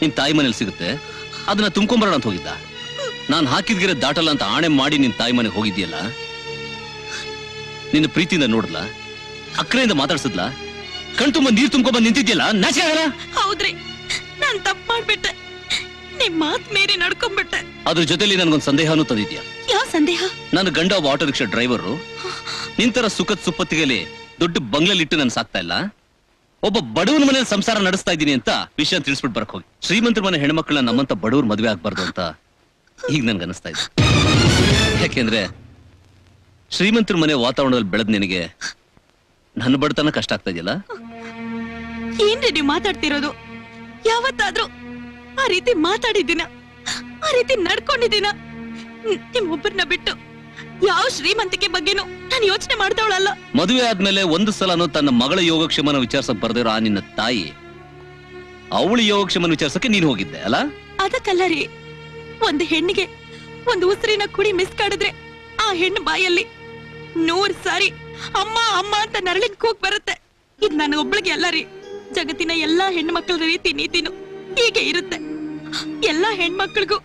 ನಿನ್ ತಾಯಿ ಮನೇಲಿ ಸಿಗುತ್ತೆ, ಅದನ್ನ ತುಂಬ್ಕೊಂಬರೋಣ ಅಂತ ಹೋಗಿದ್ದ. ನಾನು ಹಾಕಿದ್ಗಿರೋ ದಾಟಲ್ಲ ಅಂತ ಆಣೆ ಮಾಡಿ ನಿನ್ ತಾಯಿ ಮನೆಗೆ ಹೋಗಿದ್ಯಲ್ಲ. ನಿನ್ನ ಪ್ರೀತಿಯಿಂದ ನೋಡ್ಲಾ, ಅಕ್ಕರೆಯಿಂದ ಮಾತಾಡ್ಸಿದ್ಲಾ, ಕಣ್ ತುಂಬ ನೀರ್ ತುಂಬ್ಕೊಂಡ್ಬಂದು ನಿಂತಿದ್ಯಲ್ಲ. ನಾಚೆ ಆಗಲ್ಲ? ಹೌದ್ರಿ, ನಾನ್ ತಪ್ಪು ಮಾಡ್ಬಿಟ್ಟೆ, ನಿಮ್ ಮಾತ್ ಮೇರೆ ನಡ್ಕೊಂಡ್ಬಿಟ್ಟೆ. ಅದ್ರ ಜೊತೆಲಿ ನನ್ಗೊಂದ್ ಸಂದೇಹನೂ ತಂದಿದ್ಯಾ? ಯಾವ ಸಂದೇಹ? ನನ್ನ ಗಂಡ ಒಬ್ಬ ಆಟೋ ರಿಕ್ಷಾ ಡ್ರೈವರು, ನಿಂತರ ಸುಖದ ಸುಪ್ಪತ್ತಿಗೆಲಿ ದೊಡ್ಡ ಬಂಗ್ಲೆಲಿ ಇಟ್ಟು ನಾನು ಸಾಕ್ತಾ ಇಲ್ಲ, ಒಬ್ಬ ಬಡವನ ಮನೇಲಿ ಸಂಸಾರ ನಡೆಸ್ತಾ ಇದ್ದೀನಿ ಅಂತ ವಿಷಯ ತಿಳಿಸ್ಬಿಟ್ಟು ಬರಕ್ ಹೋಗಿ. ಶ್ರೀಮಂತರ ಮನೆ ಹೆಣ್ಮಕ್ಳನ್ನ ನಮ್ಮಂತ ಬಡವ್ರು ಮದ್ವೆ ಆಗ್ಬಾರ್ದು ಅಂತ ಈಗ ನನ್ಗೆ ಅನಿಸ್ತಾ ಇದೆ. ಯಾಕೆಂದ್ರೆ ಶ್ರೀಮಂತರ ಮನೆ ವಾತಾವರಣದಲ್ಲಿ ಬೆಳೆದ್ ನಿನಗೆ ನನ್ನ ಬಡತನ ಕಷ್ಟ ಆಗ್ತಾ ಇದೆಯಲ್ಲ. ಏನ್ರಿ ನೀವು ಮಾತಾಡ್ತಿರೋದು? ಯಾವತ್ತಾದ್ರೂ ಆ ರೀತಿ ಮಾತಾಡಿದ್ದೀನ? ಆ ರೀತಿ ನಡ್ಕೊಂಡಿದ್ದೀನ? ನಿಮ್ಮೊಬ್ಬರನ್ನ ಬಿಟ್ಟು ಯಾವ ಶ್ರೀಮಂತಿಕೆ ಬಗ್ಗೆನೂ ನಾನು ಯೋಚನೆ ಮಾಡ್ತಾವಳಲ್ಲ. ಮದುವೆ ಆದ್ಮೇಲೆ ಒಂದು ಸಲನು ತನ್ನ ಮಗಳ ಯೋಗಕ್ಷೇಮನ ವಿಚಾರಿಸಕ್ ಬರ್ದಿರೋ ಆ ನಿನ್ನ ತಾಯಿ ಅವಳು ಯೋಗಕ್ಷೇಮನ ವಿಚಾರಿಸಕ್ಕೆ ನೀನು ಹೋಗಿದ್ದೆ ಅಲ್ಲ? ಅದಕ್ಕಲ್ಲ ರೀ, ಒಂದು ಹೆಣ್ಣಿಗೆ ಒಂದು ಉಸಿರಿನ ಕುಡಿ ಮಿಸ್ ಮಾಡಿದ್ರೆ ಆ ಹೆಣ್ಣು ಬಾಯಲ್ಲಿ ನೂರು ಸಾರಿ ಅಮ್ಮ ಅಮ್ಮ ಅಂತ ನರಳಿನ ಕೂಗ್ ಬರುತ್ತೆ. ಇದು ನನ್ನ ಒಬ್ಬಳಿಗೆ ಅಲ್ಲ ರೀ, ಜಗತ್ತಿನ ಎಲ್ಲಾ ಹೆಣ್ಣು ಮಕ್ಕಳ ರೀತಿ ನೀತಿನೂ ಹೀಗೆ ಇರುತ್ತೆ. ಎಲ್ಲಾ ಹೆಣ್ಮಕ್ಳಿಗೂ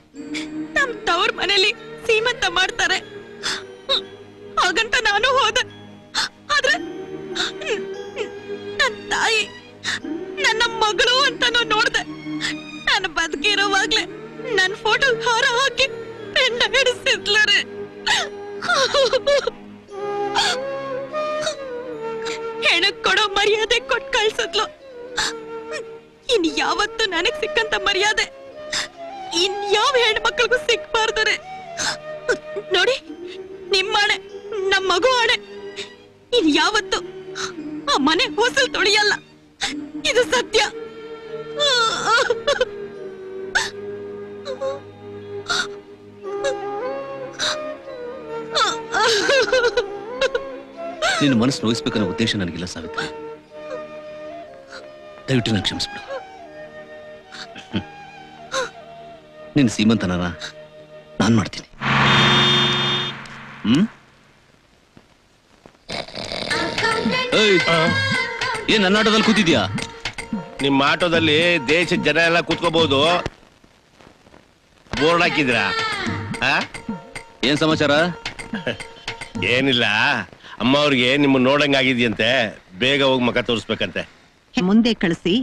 ನಮ್ ತವ್ರ ಮನೇಲಿ ಸೀಮಂತ ಮಾಡ್ತಾರೆ. ಹಾಗಂತ ನಾನು ಹೋದೆ, ಆದ್ರೆ ನನ್ನ ತಾಯಿ ನನ್ನ ಮಗಳು ಅಂತ ನೋಡ್ದೆ. ನಾನು ಬದುಕಿರೋವಾಗ್ಲೆ ನನ್ನ ಫೋಟೋ ಹೊರ ಹಾಕಿ ಪೆಂಡ ಹಿಡಿಸಿದ್ಲರೆ. ಹೆಣಕ್ ಕೊಡೋ ಮರ್ಯಾದೆ ಕೊಟ್ಟು ಕಳ್ಸಿದ್ಲು. ಇನ್ ಯಾವತ್ತು ನನಗ್ ಸಿಕ್ಕಂತ ಮರ್ಯಾದೆ ಇನ್ ಯಾವ ಹೆಣ್ಮಕ್ಳಿಗೂ ಸಿಕ್ಬಾರ್ದರೆ. ನೋಡಿ, ನಿಮ್ಮಣೆ ನಮ್ಮ ಮಗು ಆಣೆ. ಇನ್ ಯಾವತ್ತು ಆ ಮನೆ ಹೊಸಲ್ ತೊಳಿಯಲ್ಲ, ಇದು ಸತ್ಯ. ನೀನು ಮನಸ್ಸು ನೋಯಿಸ್ಬೇಕನ್ನೋ ಉದ್ದೇಶ ನನಗಿಲ್ಲ ಸಾವಿತ್ರಿ. ದಯವಿಟ್ಟು ನಾನು ಕ್ಷಮಿಸ್ಬಿಡು. ನೀನು ಸೀಮಂತನ ನಾನು ಮಾಡ್ತೀನಿ. ಹ್ಮ್, ಏನ್ ನನ್ನ ಆಟೋದಲ್ಲಿ ಕೂತಿದ್ಯಾ? ನಿಮ್ಮ ಆಟೋದಲ್ಲಿ ದೇಶದ ಜನ ಎಲ್ಲ ಕೂತ್ಕೋಬಹುದು, ಬೋರ್ಡ್ ಹಾಕಿದ್ರ? ಏನ್ ಸಮಾಚಾರ? ಏನಿಲ್ಲ, ಅಮ್ಮ ಅವ್ರಿಗೆ ನಿಮ್ಮ ನೋಡಂಗಾಗಿದ್ಯಂತೆ, ಬೇಗ ಹೋಗಿ ಮಖ ತೋರಿಸ್ಬೇಕಂತೆ. ಮುಂದೆ ಕಳಿಸಿ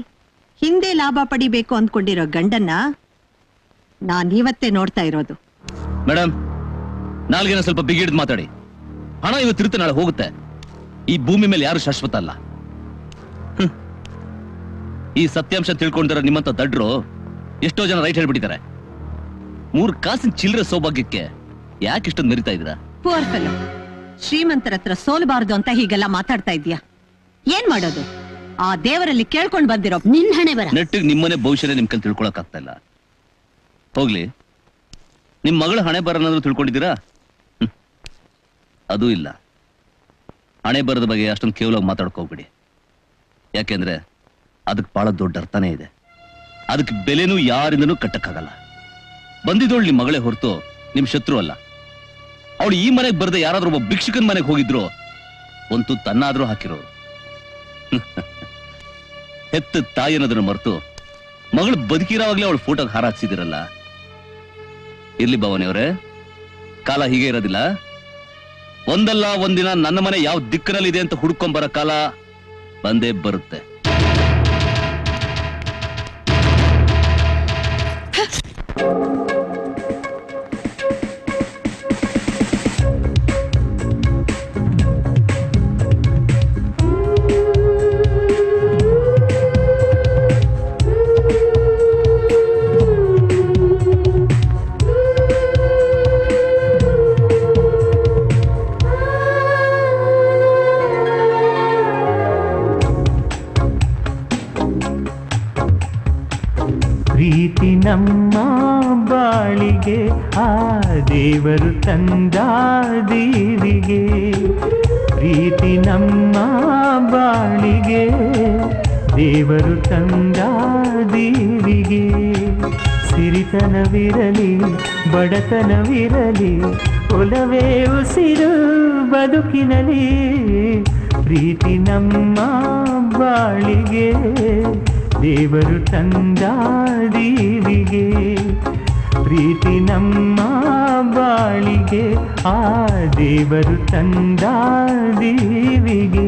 ಹಿಂದೆ ಲಾಭ ಪಡಿಬೇಕು ಅಂದ್ಕೊಂಡಿರೋ ಗಂಡನ್ನ ನಾನಿವತ್ತೇ ನೋಡ್ತಾ ಇರೋದು. ಮೇಡಮ್, ನಾಲ್ಗೆನ ಸ್ವಲ್ಪ ಬಿಗಿಡಿದ್ ಮಾತಾಡಿ. ಹಣ ಇವತ್ತಿರುತ್ತೆ, ನಾಳೆ ಹೋಗುತ್ತೆ. ಈ ಭೂಮಿ ಮೇಲೆ ಯಾರು ಶಾಶ್ವತ ಅಲ್ಲ. ಈ ಸತ್ಯಾಂಶ ತಿಳ್ಕೊಂಡಿರೋ ನಿಮ್ಮಂತ ದಡ್ರು ಎಷ್ಟೋ ಜನ ರೈಟ್ ಹೇಳ್ಬಿಟ್ಟಿದ್ದಾರೆ. ಮೂರ್ ಕಾಸಿನ ಚಿಲ್ಲರೆ ಸೌಭಾಗ್ಯಕ್ಕೆ ಯಾಕೆ ಇಷ್ಟೊಂದು ಮೆರಿತಾ ಇದ್ದೀರಾ? ಪೂರ್ ಫೆಲೋ, ಶ್ರೀಮಂತರ ಹತ್ರ ಸೋಲಬಾರದು ಅಂತ ಹೀಗೆಲ್ಲ ಮಾತಾಡ್ತಾ ಇದೀಯಾ? ಏನ್ ಮಾಡೋದು? ಆ ದೇವರಲ್ಲಿ ಕೇಳ್ಕೊಂಡು ಬಂದಿರೋ ನಿನ್ ಹಣೆ ಬರ ನೆಟ್ಟಿಗೆ ನಿಮ್ಮನೆ ಭವಿಷ್ಯನೇ ನಿಮ್ ಕಲ್ ತಿಳ್ಕೊಳಕ್ ಆಗ್ತಾ ಇಲ್ಲ. ಹೋಗ್ಲಿ, ನಿಮ್ ಮಗಳ ಹಣೆ ಬರನಾದ್ರು ತಿಳ್ಕೊಂಡಿದ್ದೀರಾ? ಅದೂ ಇಲ್ಲ. ಹಣೆ ಬರದ ಬಗ್ಗೆ ಅಷ್ಟೊಂದು ಕೇವಲವಾಗಿ ಮಾತಾಡ್ಕೋಗ್ಬಿಡಿ, ಯಾಕೆಂದ್ರೆ ಅದಕ್ಕೆ ಬಹಳ ದೊಡ್ಡ ಅರ್ಥನೇ ಇದೆ. ಅದಕ್ಕೆ ಬೆಲೆನೂ ಯಾರಿಂದನೂ ಕಟ್ಟಕ್ಕಾಗಲ್ಲ. ಬಂದಿದ್ದೋಳು ನಿಮ್ಮ ಮಗಳೇ ಹೊರತು ನಿಮ್ ಶತ್ರು ಅಲ್ಲ. ಅವಳು ಈ ಮನೆಗೆ ಬರದೆ ಯಾರಾದ್ರೂ ಒಬ್ಬ ಭಿಕ್ಷಕನ ಮನೆಗೆ ಹೋಗಿದ್ರು ಒಂದು ತನ್ನಾದ್ರೂ ಹಾಕಿರೋರು. ಹೆತ್ತ ತಾಯಿ ಅನ್ನೋದನ್ನ ಮರೆತು ಮಗಳು ಬದುಕಿರೋವಾಗ್ಲೇ ಅವಳು ಫೋಟೋಗೆ ಹಾರ ಹಾಕ್ಸಿದಿರಲ್ಲ. ಇರ್ಲಿ ಭವಾನಿಯವರೇ, ಕಾಲ ಹೀಗೆ ಇರೋದಿಲ್ಲ. ಒಂದಲ್ಲ ಒಂದಿನ ನನ್ನ ಮನೆ ಯಾವ ದಿಕ್ಕಿನಲ್ಲಿದೆ ಅಂತ ಹುಡ್ಕೊಂಬರೋ ಕಾಲ ಬಂದೇ ಬರುತ್ತೆ. ನಮ್ಮ ಬಾಳಿಗೆ ಆ ದೇವರು ತಂದ ದೀವಿಗೆ, ಪ್ರೀತಿ ನಮ್ಮ ಬಾಳಿಗೆ ದೇವರು ತಂದ ದೀವಿಗೆ. ಸಿರಿತನವಿರಲಿ ಬಡತನವಿರಲಿ ಒಲವೇ ಉಸಿರು ಬದುಕಿನಲ್ಲಿ, ಪ್ರೀತಿ ನಮ್ಮ ಬಾಳಿಗೆ ದೇವರು ತಂದ ದೀವಿಗೆ. ಪ್ರೀತಿ ನಮ್ಮ ಬಾಳಿಗೆ ಆ ದೇವರು ತಂದ ದೀವಿಗೆ.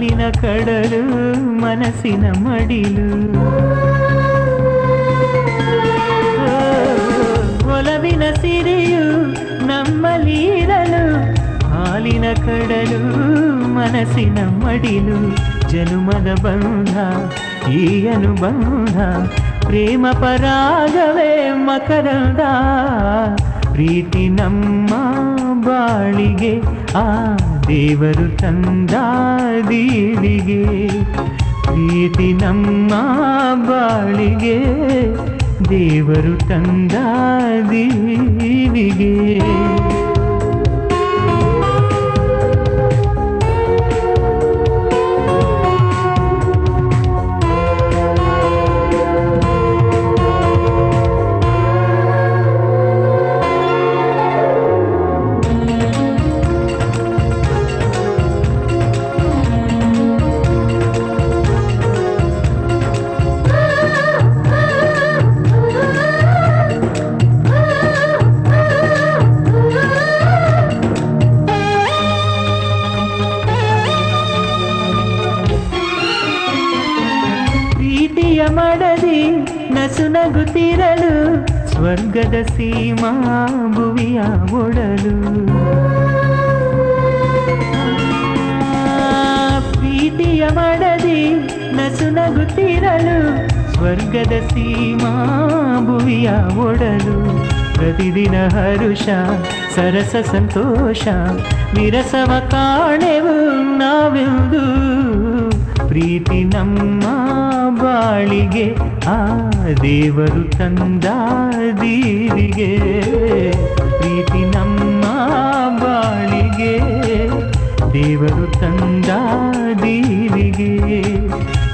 ಕಾಲಿನ ಕಡಲು ಮನಸ್ಸಿನ ಮಡಿಲು ಒಲವಿನ ಸಿರಿಯು ನಮ್ಮಲ್ಲಿ ಇರಲು ಕಾಲಿನ ಕಡಲು ಮನಸ್ಸಿನ ಮಡಿಲು ಜನುಮದ ಬಂಧ ಈ ಅನುಬಂಧ ಪ್ರೇಮ ಪರಾಗವೇ ಮಕರಂದ ಪ್ರೀತಿ ನಮ್ಮ ಬಾಳಿಗೆ ಆ ದೇವರು ತಂದ ದೀಳಿಗೆ ಪ್ರೀತಿ ನಮ್ಮ ಬಾಳಿಗೆ ದೇವರು ತಂದ ದೀಳಿಗೆ ಮಡದಿ ನಸುನಗುತ್ತಿರಲು ಸ್ವರ್ಗದ ಸೀಮಾ ಭುವಿಯ ಒಡಲು ಪ್ರೀತಿಯ ಮಡದಿ ನಸುನಗುತ್ತಿರಲು ಸ್ವರ್ಗದ ಸೀಮಾ ಭುವಿಯ ಒಡಲು ಪ್ರತಿದಿನ ಹರುಷ ಸರಸ ಸಂತೋಷ ವಿರಸವ ಕಾಣೆವು ನಾವೆಂದು ಪ್ರೀತಿ ನಮ್ಮ ಬಾಳಿಗೆ ಆ ದೇವರು ತಂದ ದೀವಿಗೆ ಪ್ರೀತಿ ನಮ್ಮ ಬಾಳಿಗೆ ದೇವರು ತಂದ ದೀವಿಗೆ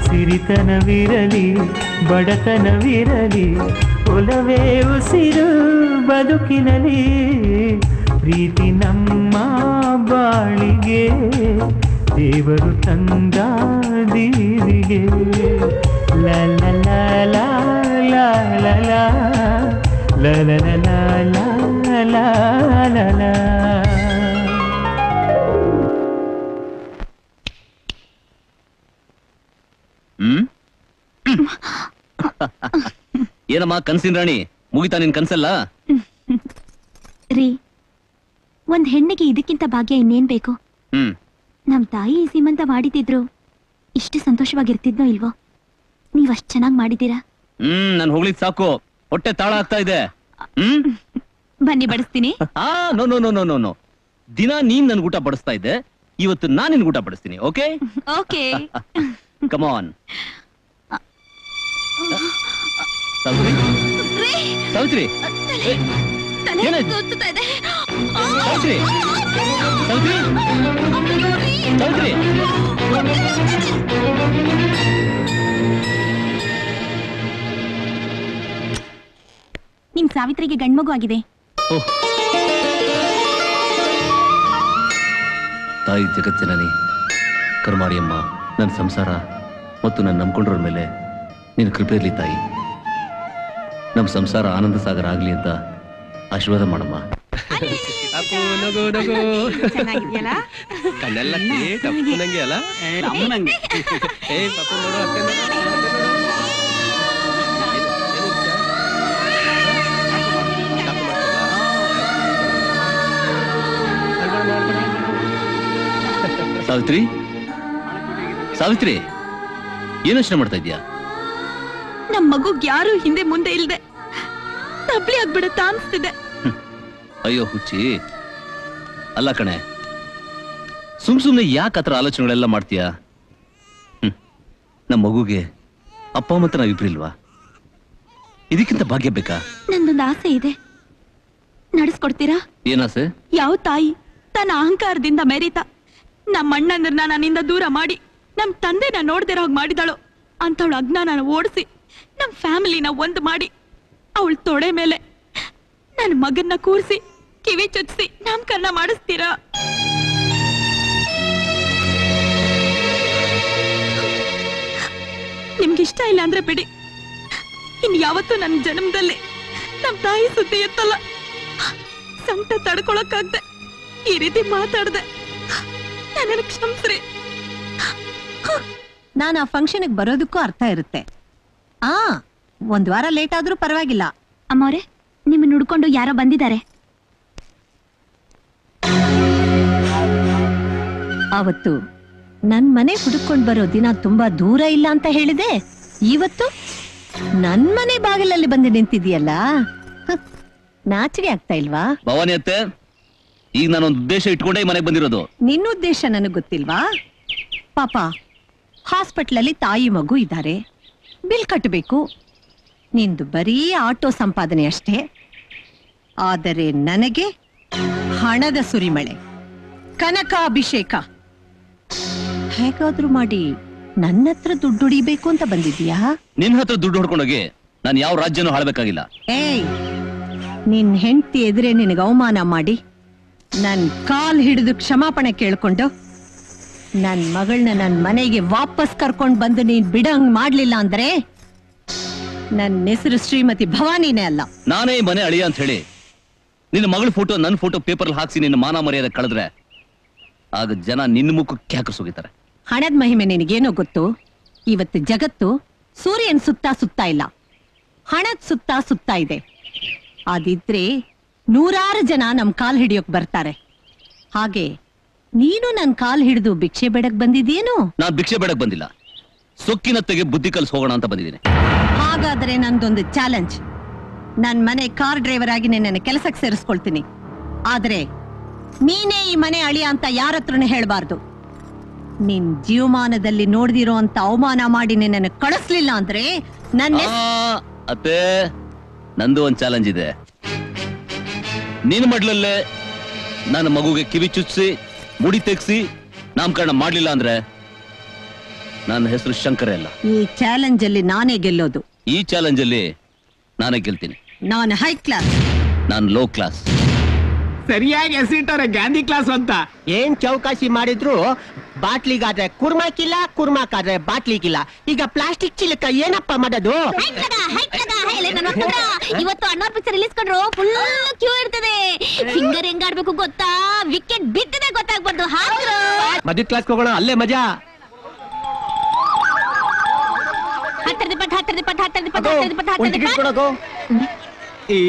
ಸಿರಿತನವಿರಲಿ ಬಡತನವಿರಲಿ ಒಲವೇ ಉಸಿರು ಬದುಕಿನಲ್ಲಿ ಪ್ರೀತಿ ನಮ್ಮ ಬಾಳಿಗೆ ದೇವರು ತಂದ ದೀವಿಗೆ la la la la la la la la la la la la la ಹ್ಮ್ ಏನಮ್ಮ ಕನ್ಸಿನ ರಾಣಿ ಮುಗಿತಾ ನಿನ್ ಕನ್ಸಲ್ಲ ರೀ ಒಂದ್ ಹೆಣ್ಣಿಗೆ ಇದಕ್ಕಿಂತ ಭಾಗ್ಯ ಇನ್ನೇನ್ ಬೇಕು ಹ್ಮ್ ನಮ್ ತಾಯಿ ಸೀಮಂತ ಮಾಡಿದ್ರು ಇಷ್ಟು ಸಂತೋಷವಾಗಿರ್ತಿದ್ನೋ ಇಲ್ವೋ ನೀವಷ್ಟು ಚೆನ್ನಾಗಿ ಮಾಡಿದ್ದೀರಾ ಹ್ಮ್ ನಾನು ಹೋಗ್ಲಿಕ್ಕೆ ಸಾಕು ಹೊಟ್ಟೆ ತಾಳ ಆಗ್ತಾ ಇದೆ ಹ್ಮ್ ಬನ್ನಿ ಬಡಿಸ್ತೀನಿ ದಿನ ನೀನ್ ನನ್ ಊಟ ಬಡಿಸ್ತಾ ಇದ್ದೆ ಇವತ್ತು ನಾನು ನಿನ್ ಊಟ ಬಡಿಸ್ತೀನಿ okay okay come on Savitri Savitri Savitri ನಿಮ್ ಸಾವಿತ್ರಿಗೆ ಗಂಡ್ಮಗು ಆಗಿದೆ ತಾಯಿ ಜಗತ್ತಿನಲ್ಲಿ ಕರ್ಮಾರಿಯಮ್ಮ ನನ್ನ ಸಂಸಾರ ಮತ್ತು ನನ್ನ ನಂಬ್ಕೊಂಡ್ರ ಮೇಲೆ ನೀನು ಕೃಪೆ ಇರಲಿ ತಾಯಿ ನಮ್ಮ ಸಂಸಾರ ಆನಂದ ಸಾಗರ ಆಗಲಿ ಅಂತ ಆಶೀರ್ವಾದ ಮಾಡಮ್ಮ ಸಾವಿತ್ರಿ ಸಾವಿತ್ರಿ ಏನು ಯೋಚನೆ ಮಾಡ್ತಾ ಇದೀಯಾ ನಮ್ಮ ಮಗುಗ್ ಯಾರು ಹಿಂದೆ ಮುಂದೆ ಇಲ್ಲದೆ ತಬ್ಲಿ ಆಗ್ಬಿಡುತ್ತಾ ಅನ್ಸ್ತಿದೆ ಅಯ್ಯೋ ಹುಚ್ಚಿ ಅಲ್ಲ ಕಣೆ ಸುಮ್ ಸುಮ್ನೆ ಯಾಕೆ ಆತರ ಆಲೋಚನೆಗಳೆಲ್ಲ ಮಾಡ್ತೀಯಾ ನಮ್ಮ ಮಗುಗೆ ಅಪ್ಪ ಮತ್ತು ನಾವು ಇಬ್ರಿಲ್ವಾ ಇದಕ್ಕಿಂತ ಭಾಗ್ಯ ಬೇಕಾ ನಂದೊಂದು ಆಸೆ ಇದೆ ನಡೆಸ್ಕೊಡ್ತೀರಾ ಏನಾಸೆ ಯಾವ ತಾಯಿ ತನ್ನ ಅಹಂಕಾರದಿಂದ ಮೆರೀತಾ ನಮ್ಮ ಅಣ್ಣಂದ್ರನ್ನ ನನ್ನಿಂದ ದೂರ ಮಾಡಿ ನಮ್ ತಂದೆನ ನೋಡ್ದಿರೋ ಹಾಗೆ ಮಾಡಿದಾಳು ಅಂತವಳ ಅಜ್ಞಾನ ಓಡಿಸಿ ನಮ್ ಫ್ಯಾಮಿಲಿನ ಒಂದು ಮಾಡಿ ಅವಳ ತೊಡೆ ಮೇಲೆ ನನ್ನ ಮಗನ್ನ ಕೂರಿಸಿ ಕಿವಿ ಚುಚ್ಚಿಸಿ ನಾಮಕರಣ ಮಾಡಿಸ್ತೀರಾ ನಿಮ್ಗೆ ಇಷ್ಟ ಇಲ್ಲ ಅಂದ್ರೆ ಬಿಡಿ ಇನ್ ಯಾವತ್ತೂ ನನ್ನ ಜನ್ಮದಲ್ಲಿ ನಮ್ ತಾಯಿ ಸುದ್ದಿ ಎತ್ತಲ್ಲ ಸಂಕಟ ತಡ್ಕೊಳಕ್ಕಾಗ್ದೆ ಈ ರೀತಿ ಮಾತಾಡ್ದೆ ನನ್ನ ಕ್ಷಮಿಸ್ರಿ ನಾನು ಆ ಫಂಕ್ಷನ್ಗೆ ಬರೋದಕ್ಕೂ ಅರ್ಥ ಇರುತ್ತೆ. ಆ ಒಂದ್ ವಾರ ಲೇಟ್ ಆದ್ರೂ ಪರವಾಗಿಲ್ಲ. ಅಮ್ಮವ್ರೆ, ನಿಮ್ಮನ್ನ ಹುಡ್ಕೊಂಡು ಯಾರೋ ಬಂದಿದ್ದಾರೆ. ಅವತ್ತು ನನ್ ಮನೆ ಹುಡುಕೊಂಡು ಬರೋ ದಿನ ತುಂಬಾ ದೂರ ಇಲ್ಲ ಅಂತ ಹೇಳಿದೆ. ಇವತ್ತು ನನ್ ಮನೆ ಬಾಗಿಲಲ್ಲಿ ಬಂದು ನಿಂತಿದೀಯಲ್ಲ, ನಾಚಿಕೆ ಆಗ್ತಾ ಇಲ್ವಾ? ಭವಾನಿ ಅತ್ತೆ, ಈಗ ನಾನೊಂದು ಉದ್ದೇಶ ಇಟ್ಕೊಂಡೆ ಮನೆಗೆ ಬಂದಿರೋದು. ನಿನ್ನ ಉದ್ದೇಶ ನನಗೆ ಗೊತ್ತಿಲ್ವಾ? ಪಾಪ ಹಾಸ್ಪಿಟಲ್ ಅಲ್ಲಿ ತಾಯಿ ಮಗು ಇದ್ದಾರೆ, ಬಿಲ್ ಕಟ್ಟಬೇಕು. ನಿಂದು ಬರೀ ಆಟೋ ಸಂಪಾದನೆ ಅಷ್ಟೇ, ಆದರೆ ನನಗೆ ಹಣದ ಸುರಿಮಳೆ, ಕನಕಾಭಿಷೇಕ. ಹೇಗಾದ್ರೂ ಮಾಡಿ ನನ್ನ ಹತ್ರ ದುಡ್ಡು ಹೊಡಿಬೇಕು ಅಂತ ಬಂದಿದ್ಯಾ? ನಿನ್ನ ಹತ್ರ ದುಡ್ಡು ಹೊಡ್ಕೊಂಡೋಗಿ ನಾನು ಯಾವ ರಾಜ್ಯನೂ ಹಾಳಬೇಕಾಗಿಲ್ಲ. ಏಯ್, ನಿನ್ ಹೆಂಡತಿ ಎದುರೇ ನಿನಗೆ ಅವಮಾನ ಮಾಡಿ ನನ್ ಕಾಲ್ ಹಿಡಿದು ಕ್ಷಮಾಪಣೆ ಕೇಳ್ಕೊಂಡು ನನ್ ಮಗಳನ್ನ ನನ್ ಮನೆಗೆ ವಾಪಸ್ ಕರ್ಕೊಂಡು ಬಂದು ನೀನ್ ಬಿಡಂಗ್ ಮಾಡ್ಲಿಲ್ಲ ಅಂದ್ರೆ ನನ್ನ ಹೆಸರು ಶ್ರೀಮತಿ ಭವಾನಿನೇ ಅಲ್ಲ. ನಾನೇ ಮನೆ ಅಳಿಯ ಅಂತ ಹೇಳಿ ನಿನ್ನ ಮಗಳ ಫೋಟೋ ನನ್ನ ಫೋಟೋ ಪೇಪರ್ ಹಾಕ್ಸಿ ನಿನ್ನ ಮಾನ ಮರ್ಯಾದೆ ಕಳೆದ್ರೆ ಆಗ ಜನ ನಿನ್ನ ಮುಖಕ್ಕೆ ಹಾಕಿಸೋಗಿದ್ದಾರೆ. ಹಣದ ಮಹಿಮೆ ನಿನಗೇನೋ ಗೊತ್ತು. ಇವತ್ತು ಜಗತ್ತು ಸೂರ್ಯನ ಸುತ್ತಾ ಸುತ್ತಾ ಇಲ್ಲ, ಹಣದ ಸುತ್ತಾ ಸುತ್ತಾ ಇದೆ. ಅದಿದ್ರೆ ನೂರಾರು ಜನ ನಮ್ ಕಾಲ್ ಹಿಡಿಯೋಕ್ ಬರ್ತಾರೆ. ಹಾಗೆ ನೀನು ನನ್ ಕಾಲ್ ಹಿಡಿದು ಭಿಕ್ಷೆ ಬೇಡಕ್ ಬಂದಿದೇನು? ನಾನ್ ಭಿಕ್ಷೆ ಬೇಡಕ್ ಬಂದಿಲ್ಲ, ಸೊಕ್ಕಿನತ್ತೆಗೆ ಬುದ್ಧಿ ಕಲ್ಸ್ ಹೋಗೋಣ ಅಂತ ಬಂದಿದ್ದೀನಿ. ಹಾಗಾದ್ರೆ ನಂದೊಂದು ಚಾಲೆಂಜ್. ನನ್ ಮನೆ ಕಾರ್ ಡ್ರೈವರ್ ಆಗಿ ನನ್ನ ಕೆಲಸಕ್ಕೆ ಸೇರಿಸ್ಕೊಳ್ತೀನಿ, ಆದ್ರೆ ನೀನೇ ಈ ಮನೆ ಅಳಿಯ ಅಂತ ಯಾರ ಹತ್ರನೂ ಹೇಳ್ಬಾರ್ದು. ನಿನ್ ಜೀವಮಾನದಲ್ಲಿ ನೋಡ್ದಿರೋ ಅಂತ ಅವಮಾನ ಮಾಡಿ ನನ್ನ ಕಳಿಸ್ಲಿಲ್ಲ ಅಂದ್ರೆ ನನ್ನ ಅತ್ತೆ. ನಂದು ಒಂದ್ ಚಾಲೆಂಜ್ ಇದೆ. ನಿನ್ ಮಡ್ಲಲ್ಲೇ ನನ್ನ ಮಗುಗೆ ಕಿವಿ ಚುಚ್ಚಿಸಿ ಮುಡಿ ತೆಗ್ಸಿ ನಾಮಕರಣ ಮಾಡ್ಲಿಲ್ಲ ಅಂದ್ರೆ ನನ್ನ ಹೆಸರು ಶಂಕರ ಅಲ್ಲ. ಈ ಚಾಲೆಂಜ್ ಅಲ್ಲಿ ನಾನೇ ಗೆಲ್ಲೋದು. ಈ ಚಾಲೆಂಜ್ ಅಲ್ಲಿ ನಾನೇ ಗೆಲ್ತೀನಿ. ನಾನು ಹೈ ಕ್ಲಾಸ್, ನಾನು ಲೋ ಕ್ಲಾಸ್. ಸರಿಯಾಗಿ ಎಸಿಟ್ಟಾರೆ ಗಾಂಧಿ ಕ್ಲಾಸ್ ಅಂತ. ಏನ್ ಚೌಕಾಸಿ ಮಾಡಿದ್ರು ಬಾಟ್ಲಿಗಾದ್ರೆ ಕುರ್ಮಾಕಿಲ್ಲ, ಕುರ್ಮಾಕಾದ್ರೆ ಬಾಟ್ಲಿಗಿಲ್ಲ. ಈಗ ಪ್ಲಾಸ್ಟಿಕ್ ಚಿಲಕ ಏನಪ್ಪ ಮಾಡೋದು? ಇವತ್ತು ಅಣ್ಣಾರ್ ಪಿಕ್ಚರ್ ರಿಲೀಸ್ ಕಂಡ್ರು ಫುಲ್ ಕ್ಯೂ ಇರ್ತದೆ. ಫಿಂಗರ್ ಹೆಂಗಾಡ್ಬೇಕು ಗೊತ್ತಾ? ವಿಕೆಟ್ ಬಿದ್ದಿದೆ ಗೊತ್ತಾಗ್ಬಾರ್ದು. ಹಾಕ್ರು ಮದುವೆ ಕ್ಲಾಸ್ ಹೋಗೋಣ, ಅಲ್ಲೇ ಮಜಾ. ಹತ್ತರದ ಪಟ್ ಹತ್ತರದ ಪಟ್ ಹತ್ತರದ ಪಟ್ ಹತ್ತರದ ಪಟ್ ಹತ್ತದ ಈ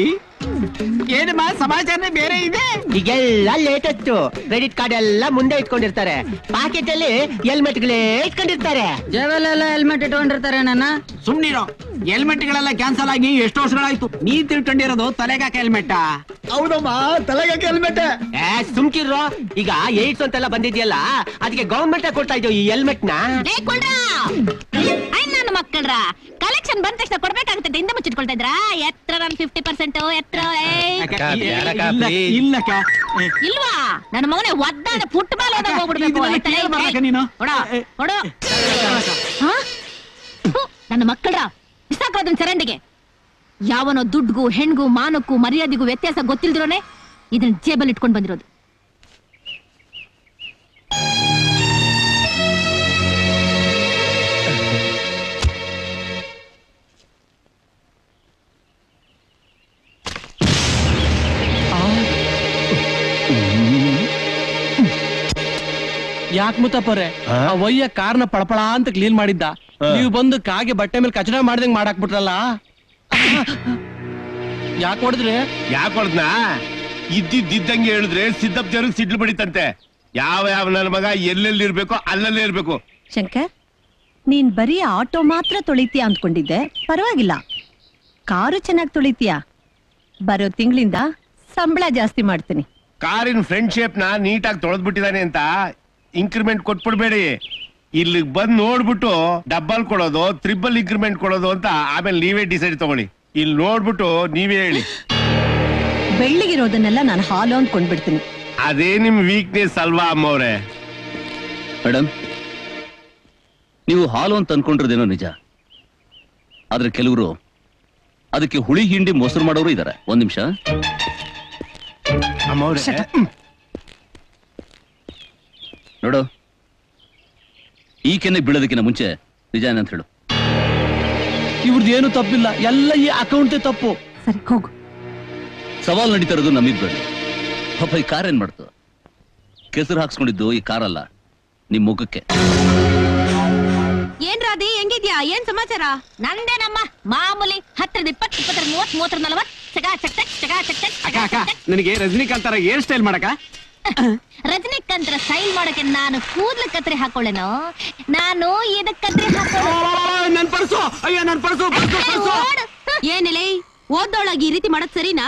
ಏನಮ್ಮ ಸಮಾಚಾರನೇ ಬೇರೆ ಇದೆ. ಈಗೆಲ್ಲ ಲೇಟೆಸ್ಟ್ ಕ್ರೆಡಿಟ್ ಕಾರ್ಡ್ ಎಲ್ಲ ಮುಂದೆ ಇಟ್ಕೊಂಡಿರ್ತಾರೆ, ಪಾಕೆಟ್ ಅಲ್ಲಿ ಹೆಲ್ಮೆಟ್ ಗಳೇ ಇಟ್ಕೊಂಡಿರ್ತಾರೆ, ಜೇಬಲ್ಲೆಲ್ಲ ಹೆಲ್ಮೆಟ್ ಇಟ್ಕೊಂಡಿರ್ತಾರೆ. ನನ್ನ ಸುಮ್ನಿರೋ, ಹೆಲ್ಮೆಟ್ ಗಳೆಲ್ಲ ಕ್ಯಾನ್ಸಲ್ ಆಗಿ ಎಷ್ಟು ವರ್ಷಗಳಾಯ್ತು. ನೀ ತಿಳ್ಕೊಂಡಿರೋದು ತಲೆಗಾಕ ಹೆಲ್ಮೆಟ್? ಹೌದಮ್ಮ, ತಲೆಗಾಕ ಹೆಲ್ಮೆಟ್. ಏ ಸುಮ್ಕಿರೋ, ಈಗ ಏಡ್ಸ್ ಅಂತೆಲ್ಲ ಬಂದಿದ್ಯಲ್ಲ, ಅದಕ್ಕೆ ಗವರ್ಮೆಂಟ್ ಕೊಡ್ತಾ ಇದ್ವಿ ಈ ಹೆಲ್ಮೆಟ್ ನ. ಮಕ್ಕಳ್ರ ಕಲೆಕ್ಷನ್ ಬಂದ ತಕ್ಷಣ ಕೊಡ್ಬೇಕಾಗುತ್ತೆ, ಹಿಂದೆ ಮುಚ್ಚಿಟ್ಕೊಳ್ತಾ ಇದ್ರಾ? ಎತ್ರ ನಾನು ಫಿಫ್ಟಿ ಪರ್ಸೆಂಟ್ ಎತ್ರ ಇಲ್ವಾ? ನನ್ನ ಮಗನೇ ಒದ್ದಾನೆ ಫುಟ್ಬಾಲ್ ಓದಾಗ ಹೋಗ್ಬಿಡ್ಬೇಕು. ನನ್ನ ಮಕ್ಕಳ್ರ ಬಿಸಾಕೋದನ್ ಚರಂಡಿಗೆ. ಯಾವನೋ ದುಡ್ಗೂ ಹೆಣ್ಗೂ ಮಾನಕ್ಕೂ ಮರ್ಯಾದೆಗೂ ವ್ಯತ್ಯಾಸ ಗೊತ್ತಿಲ್ದಿರೋನೆ ಇದನ್ನ ಜೇಬಲ್ಲಿ ಇಟ್ಕೊಂಡು ಬಂದಿರೋದು. ಯಾಕೆ ಮುತ್ತಪ್ಪವ್ರೆ ಅವಯ್ಯ ಕಾರ್ನ ಪಳಪಳ ಅಂತ ಕ್ಲೀನ್ ಮಾಡಿದ್ದ, ನೀವು ಬಂದು ಕಾಗೆ ಬಟ್ಟೆ ಮೇಲೆ ಕಚಡ ಮಾಡಿದಂಗ್ ಮಾಡಾಕ್ಬಿಟ್ರಲ್ಲ. ಯಾಕೆ ಹೊಡೆದ್ರಿ? ಯಾಕೆ ಹೊಡೆದ್ನಾ? ಇದ್ದಿದ್ದಂಗೆ ಹೇಳಿದ್ರೆ ಸಿದ್ದಪ್ಪ ಜನ ಸಿಡ್ಲು ಬಡಿತಂತೆ. ಯಾವ ಯಾವ ನನ್ನ ಮಗ ಎಲ್ಲೆಲ್ಲಿ ಇರ್ಬೇಕು ಅಲ್ಲಲ್ಲೇ ಇರ್ಬೇಕು. ಶಂಕರ್, ನೀನ್ ಬರೀ ಆಟೋ ಮಾತ್ರ ತೊಳಿತೀಯ ಅಂದ್ಕೊಂಡಿದ್ದೆ, ಪರವಾಗಿಲ್ಲ, ಕಾರು ಚೆನ್ನಾಗಿ ತೊಳಿತೀಯ. ಬರೋ ತಿಂಗಳಿಂದ ಸಂಬಳ ಜಾಸ್ತಿ ಮಾಡ್ತೀನಿ. ಕಾರಿನ ಫ್ರಂಟ್ ಶೇಪ್ ನ ನೀಟಾಗಿ ತೊಳೆದ್ಬಿಟ್ಟಿದ್ದಾನೆ ಅಂತ ಇನ್ಕ್ರಿಮೆಂಟ್ ಕೊಟ್ಬಿಡ್ಬೇಡಿ. ಇಲ್ಲಿ ಬಂದ್ ನೋಡ್ಬಿಟ್ಟು ಡಬ್ಬಲ್ ಕೊಡೋದು ತ್ರಿಬಲ್ ಇನ್ಕ್ರಿಮೆಂಟ್ ಕೊಡೋದು ಅಂತ ಆಮೇಲೆ ನೀವೇ ಡಿಸೈಡ್ ತಗೊಳ್ಳಿ. ಇಲ್ಲಿ ನೋಡ್ಬಿಟ್ಟು ನೀವೇ ಹೇಳಿ. ಬೆಳ್ಳಿಗಿರೋದನ್ನೆಲ್ಲ ನಾನು ಹಾಲು ಅಂದ್ಕೊಂಡ್ಬಿಡ್ತೀನಿ. ಅದೇ ನಿಮ್ ವೀಕ್ನೆಸ್ ಅಲ್ವಾ ಅಮ್ಮವ್ರೆ? ಮೇಡಮ್, ನೀವು ಹಾಲು ಅಂತ ಅನ್ಕೊಂಡಿರೋದೇನೋ ನಿಜ, ಆದ್ರೆ ಕೆಲವರು ಅದಕ್ಕೆ ಹುಳಿ ಹಿಂಡಿ ಮೊಸರು ಮಾಡೋರು ಇದಾರೆ. ಒಂದ್ ನಿಮಿಷ ಅಮ್ಮವ್ರೆ, ನೋಡು, ಈ ಕೆನೆ ಬೀಳೋದಕ್ಕಿಂತ ಮುಂಚೆ ನಿಜ ಏನಂತ ಹೇಳು. ಇವ್ರದ್ದು ಏನು ತಪ್ಪಿಲ್ಲ, ಎಲ್ಲ ಈ ಅಕೌಂಟೇ ತಪ್ಪು. ಸರಿ ಹೋಗು. ಸವಾಲ್ ನಡೀತಾ ಇರೋದು ನಮ್ಮಿಬ್ಬರಲ್ಲಿ. ಪಾಪ ಈ ಕಾರ್ ಏನ್ ಮಾಡ್ತು? ಕೆಸರು ಹಾಕ್ಸ್ಕೊಂಡಿದ್ದು ಈ ಕಾರಲ್ಲ, ನಿಮ್ ಮುಖಕ್ಕೆ. ಏನ್ ರಾಧಿ ಹೆಂಗಿದ್ಯಾ? ಏನ್ ಸಮಾಚಾರ? ನಂದೇನಮ್ಮ ಮಾಮೂಲಿ ಹತ್ರದ ಇಪ್ಪತ್ತು ಇಪ್ಪತ್ತರಲ್ಲಿ ಮೂವತ್ತು ಮೂವತ್ತರಲ್ಲಿ ನಲವತ್ತು ಚಗ ಚಕ್ ಚಕ್ ಚಗ ಚಕ್ ಚಕ್ ಚಗ ಚಕ್. ನಿನಗೆ ರಜನಿಕಾಂತರ ಏರ್ ಸ್ಟೈಲ್ ಮಾಡಕ? ರಜನಿಕಾಂತರ ಸ್ಟೈಲ್ ಮಾಡಕ್ಕೆ ನಾನು ಕೂದಲ ಕತ್ರಿ ಹಾಕೊಳ್ಳೇನೋ? ನಾನು ಇದಕ್ಕೆ ಕತ್ರಿ ಹಾಕೊಳ್ಳೋ. ನನ್ನ ಪರ್ಸು ಅಯ್ಯ ನನ್ನ ಪರ್ಸು ಪರ್ಸು ಪರ್ಸು. ಏನಿಲ್ಲ ಓದೋಳಾಗಿ ಈ ರೀತಿ ಮಾಡೋದು ಸರಿನಾ?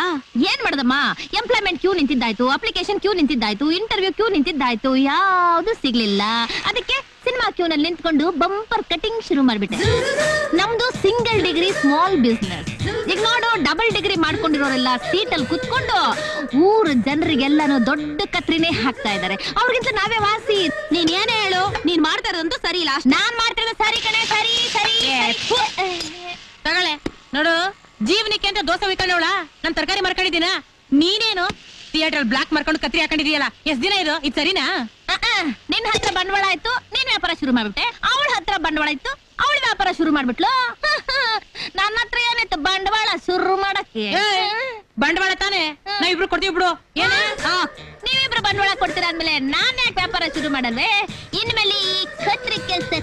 ಏನ್ ಮಾಡೋದಮ್ಮ, ಎಂಪ್ಲಾಯ್ಮೆಂಟ್ ಕ್ಯೂ ನಿಂತಿದ್ದಾಯ್ತು, ಅಪ್ಲಿಕೇಶನ್ ಕ್ಯೂ ನಿಂತಿದ್ದಾಯ್ತು, ಇಂಟರ್ವ್ಯೂ ಕ್ಯೂ ನಿಂತಿದ್ದಾಯ್ತು, ಯಾವುದು ಸಿಗ್ಲಿಲ್ಲ. ಅದಕ್ಕೆ ಸಿನಿಮಾ ಕ್ಯೂ ನಲ್ಲಿ ನಿಂತ್ಕೊಂಡು ಬಂಪರ್ ಕಟಿಂಗ್ ಶುರು ಮಾಡ್ಬಿಟ್ಟೆ. ನಮ್ದು ಸಿಂಗಲ್ ಡಿಗ್ರಿ ಸ್ಮಾಲ್ ಬಿಸ್ನೆಸ್. ಈಗ ನೋಡು, ಡಬಲ್ ಡಿಗ್ರಿ ಮಾಡ್ಕೊಂಡಿರೋರೆಲ್ಲ ಸೀಟಲ್ಲಿ ಕುತ್ಕೊಂಡು ಊರ ಜನರಿಗೆಲ್ಲಾನು ದೊಡ್ಡ ಕತ್ರಿನೇ ಹಾಕ್ತಾ ಇದಾರೆ. ಅವ್ರಿಗಿಂತ ನಾವೇ ವಾಸಿ. ನೀನ್ ಏನೇ ಹೇಳು, ನೀನ್ ಮಾಡ್ತಾ ಇರೋದಂತೂ ಸರಿ ಇಲ್ಲ. ನಾನ್ ಮಾಡ್ತಾ ಇರೋದು ಸರಿ ಕಣೆ, ಸರಿ ಸರಿ. ತಗೊಳ್ಳೆ ನೋಡು, ಜೀವನಕ್ಕೆ ಅಂತ ದೋಸೆ ಉಯ್ಕೊಂಡವಳ ನಮ್ ತರಕಾರಿ ಮಾರ್ಕೊಂಡಿದ್ದೀನ, ನೀನೇನು ಥಿಯೇಟರ್ ಬ್ಲಾಕ್ ಮಾಡ್ಕೊಂಡು ಕತ್ರಿ ಹಾಕೊಂಡಿದೀಯಲ್ಲ, ಎಷ್ಟ್ ದಿನ ಇದು ಇದು ಸರಿನಾ? ನಿನ್ ಹತ್ರ ಬಂಡವಾಳ ಆಯ್ತು, ನೀನ್ ವ್ಯಾಪಾರ ಶುರು ಮಾಡ್ಬಿಟ್ಟೆ. ಅವಳ ಹತ್ರ ಬಂಡವಾಳ ಆಯ್ತು, ಅವಳ ವ್ಯಾಪಾರ ಶುರು ಮಾಡ್ಬಿಟ್ಲು. ನನ್ನ ಹತ್ರ ಏನಾಯ್ತು ಬಂಡವಾಳ ಶುರು ಮಾಡಕ್ಕೆ? ಬಂಡವಾಳ ತಾನೆ ನಾವಿಬ್ರು ಕೊಡ್ತೀವಿ ಬಿಡು. ಏನ ನೀವಿಬ್ರು ಬಂಡವಾಳ ಕೊಡ್ತೀರ ಅಂದ್ಮೇಲೆ ನಾನ್ ಯಾಕೆ ವ್ಯಾಪಾರ ಶುರು ಮಾಡಲ್ವೇ? ಇನ್ಮೇಲೆ ಈ ಕತ್ರಿ ಕೆಲ್ಸ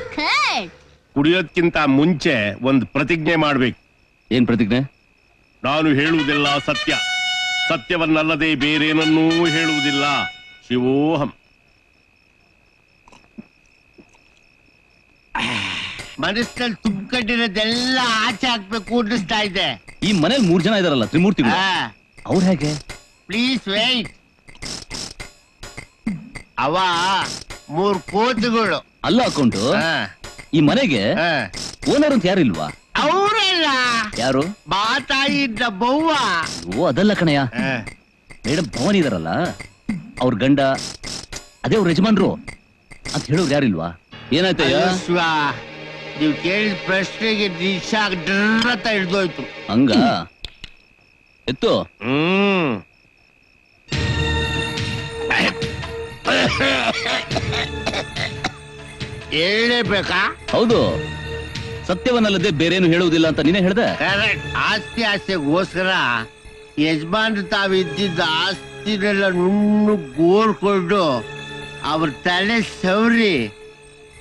ಕುಡಿಯೋದ್ಕಿಂತ ಮುಂಚೆ ಒಂದ್ ಪ್ರತಿಜ್ಞೆ ಮಾಡ್ಬೇಕು. ಏನ್ ಪ್ರತಿಜ್ಞೆ? ನಾನು ಹೇಳುವುದಿಲ್ಲ ಸತ್ಯ, ಸತ್ಯವನ್ನಲ್ಲದೆ ಬೇರೇನನ್ನೂ ಹೇಳುವುದಿಲ್ಲ. ಶಿವೋಹಂ. ಮನಸ್ಸಲ್ಲಿ ತುಂಬಿಕೊಂಡಿರೋದೆಲ್ಲ ಆಚೆ ಹಾಕ್ಬೇಕು ಅನ್ನಿಸ್ತಾ ಇದೆ. ಈ ಮನೇಲಿ ಮೂರ್ ಜನ ಇದಾರಲ್ಲ, ತ್ರಿಮೂರ್ತಿಗಳು, ಅವ್ರು ಹೇಗೆ? Please wait. ಅವ ಮೂರ್ ಕೋತಿಗಳು ಅಲ್ಲ ಹಾಕೊಂಡು ಈ ಮನೆಗೆ ಓನರ್ ಅಂತ ಯಾರಿಲ್ವಾ? ಅವರಲ್ಲ ಯಾರು? ಮಾತಾಯಿ ಇದ್ದ ಬವ್ವ. ಓ ಅದಲ್ಲ ಕಣಯ್ಯ, ಮೇಡಮ್ ಭವನ್ ಇದಾರಲ್ಲ, ಅವ್ರ ಗಂಡ ಅದೇ ಅವ್ರ ಯಜಮಾನ್ರು ಅಂತ ಹೇಳೋರು ಯಾರಿಲ್ವಾ? ಏನಾಯ್ತಯ್ಯ? ನೀವು ಕೇಳಿದ ಪ್ರಶ್ನೆಗೆ ನಿಶಾಗ್ ಡ್ರತ ಹಿಡ್ದೋಯ್ತು. ಹಂಗ ಎತ್ತು. ಹ್ಮ್ ಹೇಳಬೇಕಾ? ಹೌದು, ಸತ್ಯವನ್ನಲ್ಲದೆ ಬೇರೇನು ಹೇಳುವುದಿಲ್ಲ ಅಂತ ನೀನೇ ಹೇಳ್ದೆ. ಆಸ್ತಿ ಆಸೆಗೋಸ್ಕರ ಯಜಮಾನ್ ತಾವಿದ್ದ ಆಸ್ತಿನೆಲ್ಲ ನುಣ್ಣು ಗೋರ್ಕೊಂಡು ಅವ್ರ ತಲೆ ಸವರಿ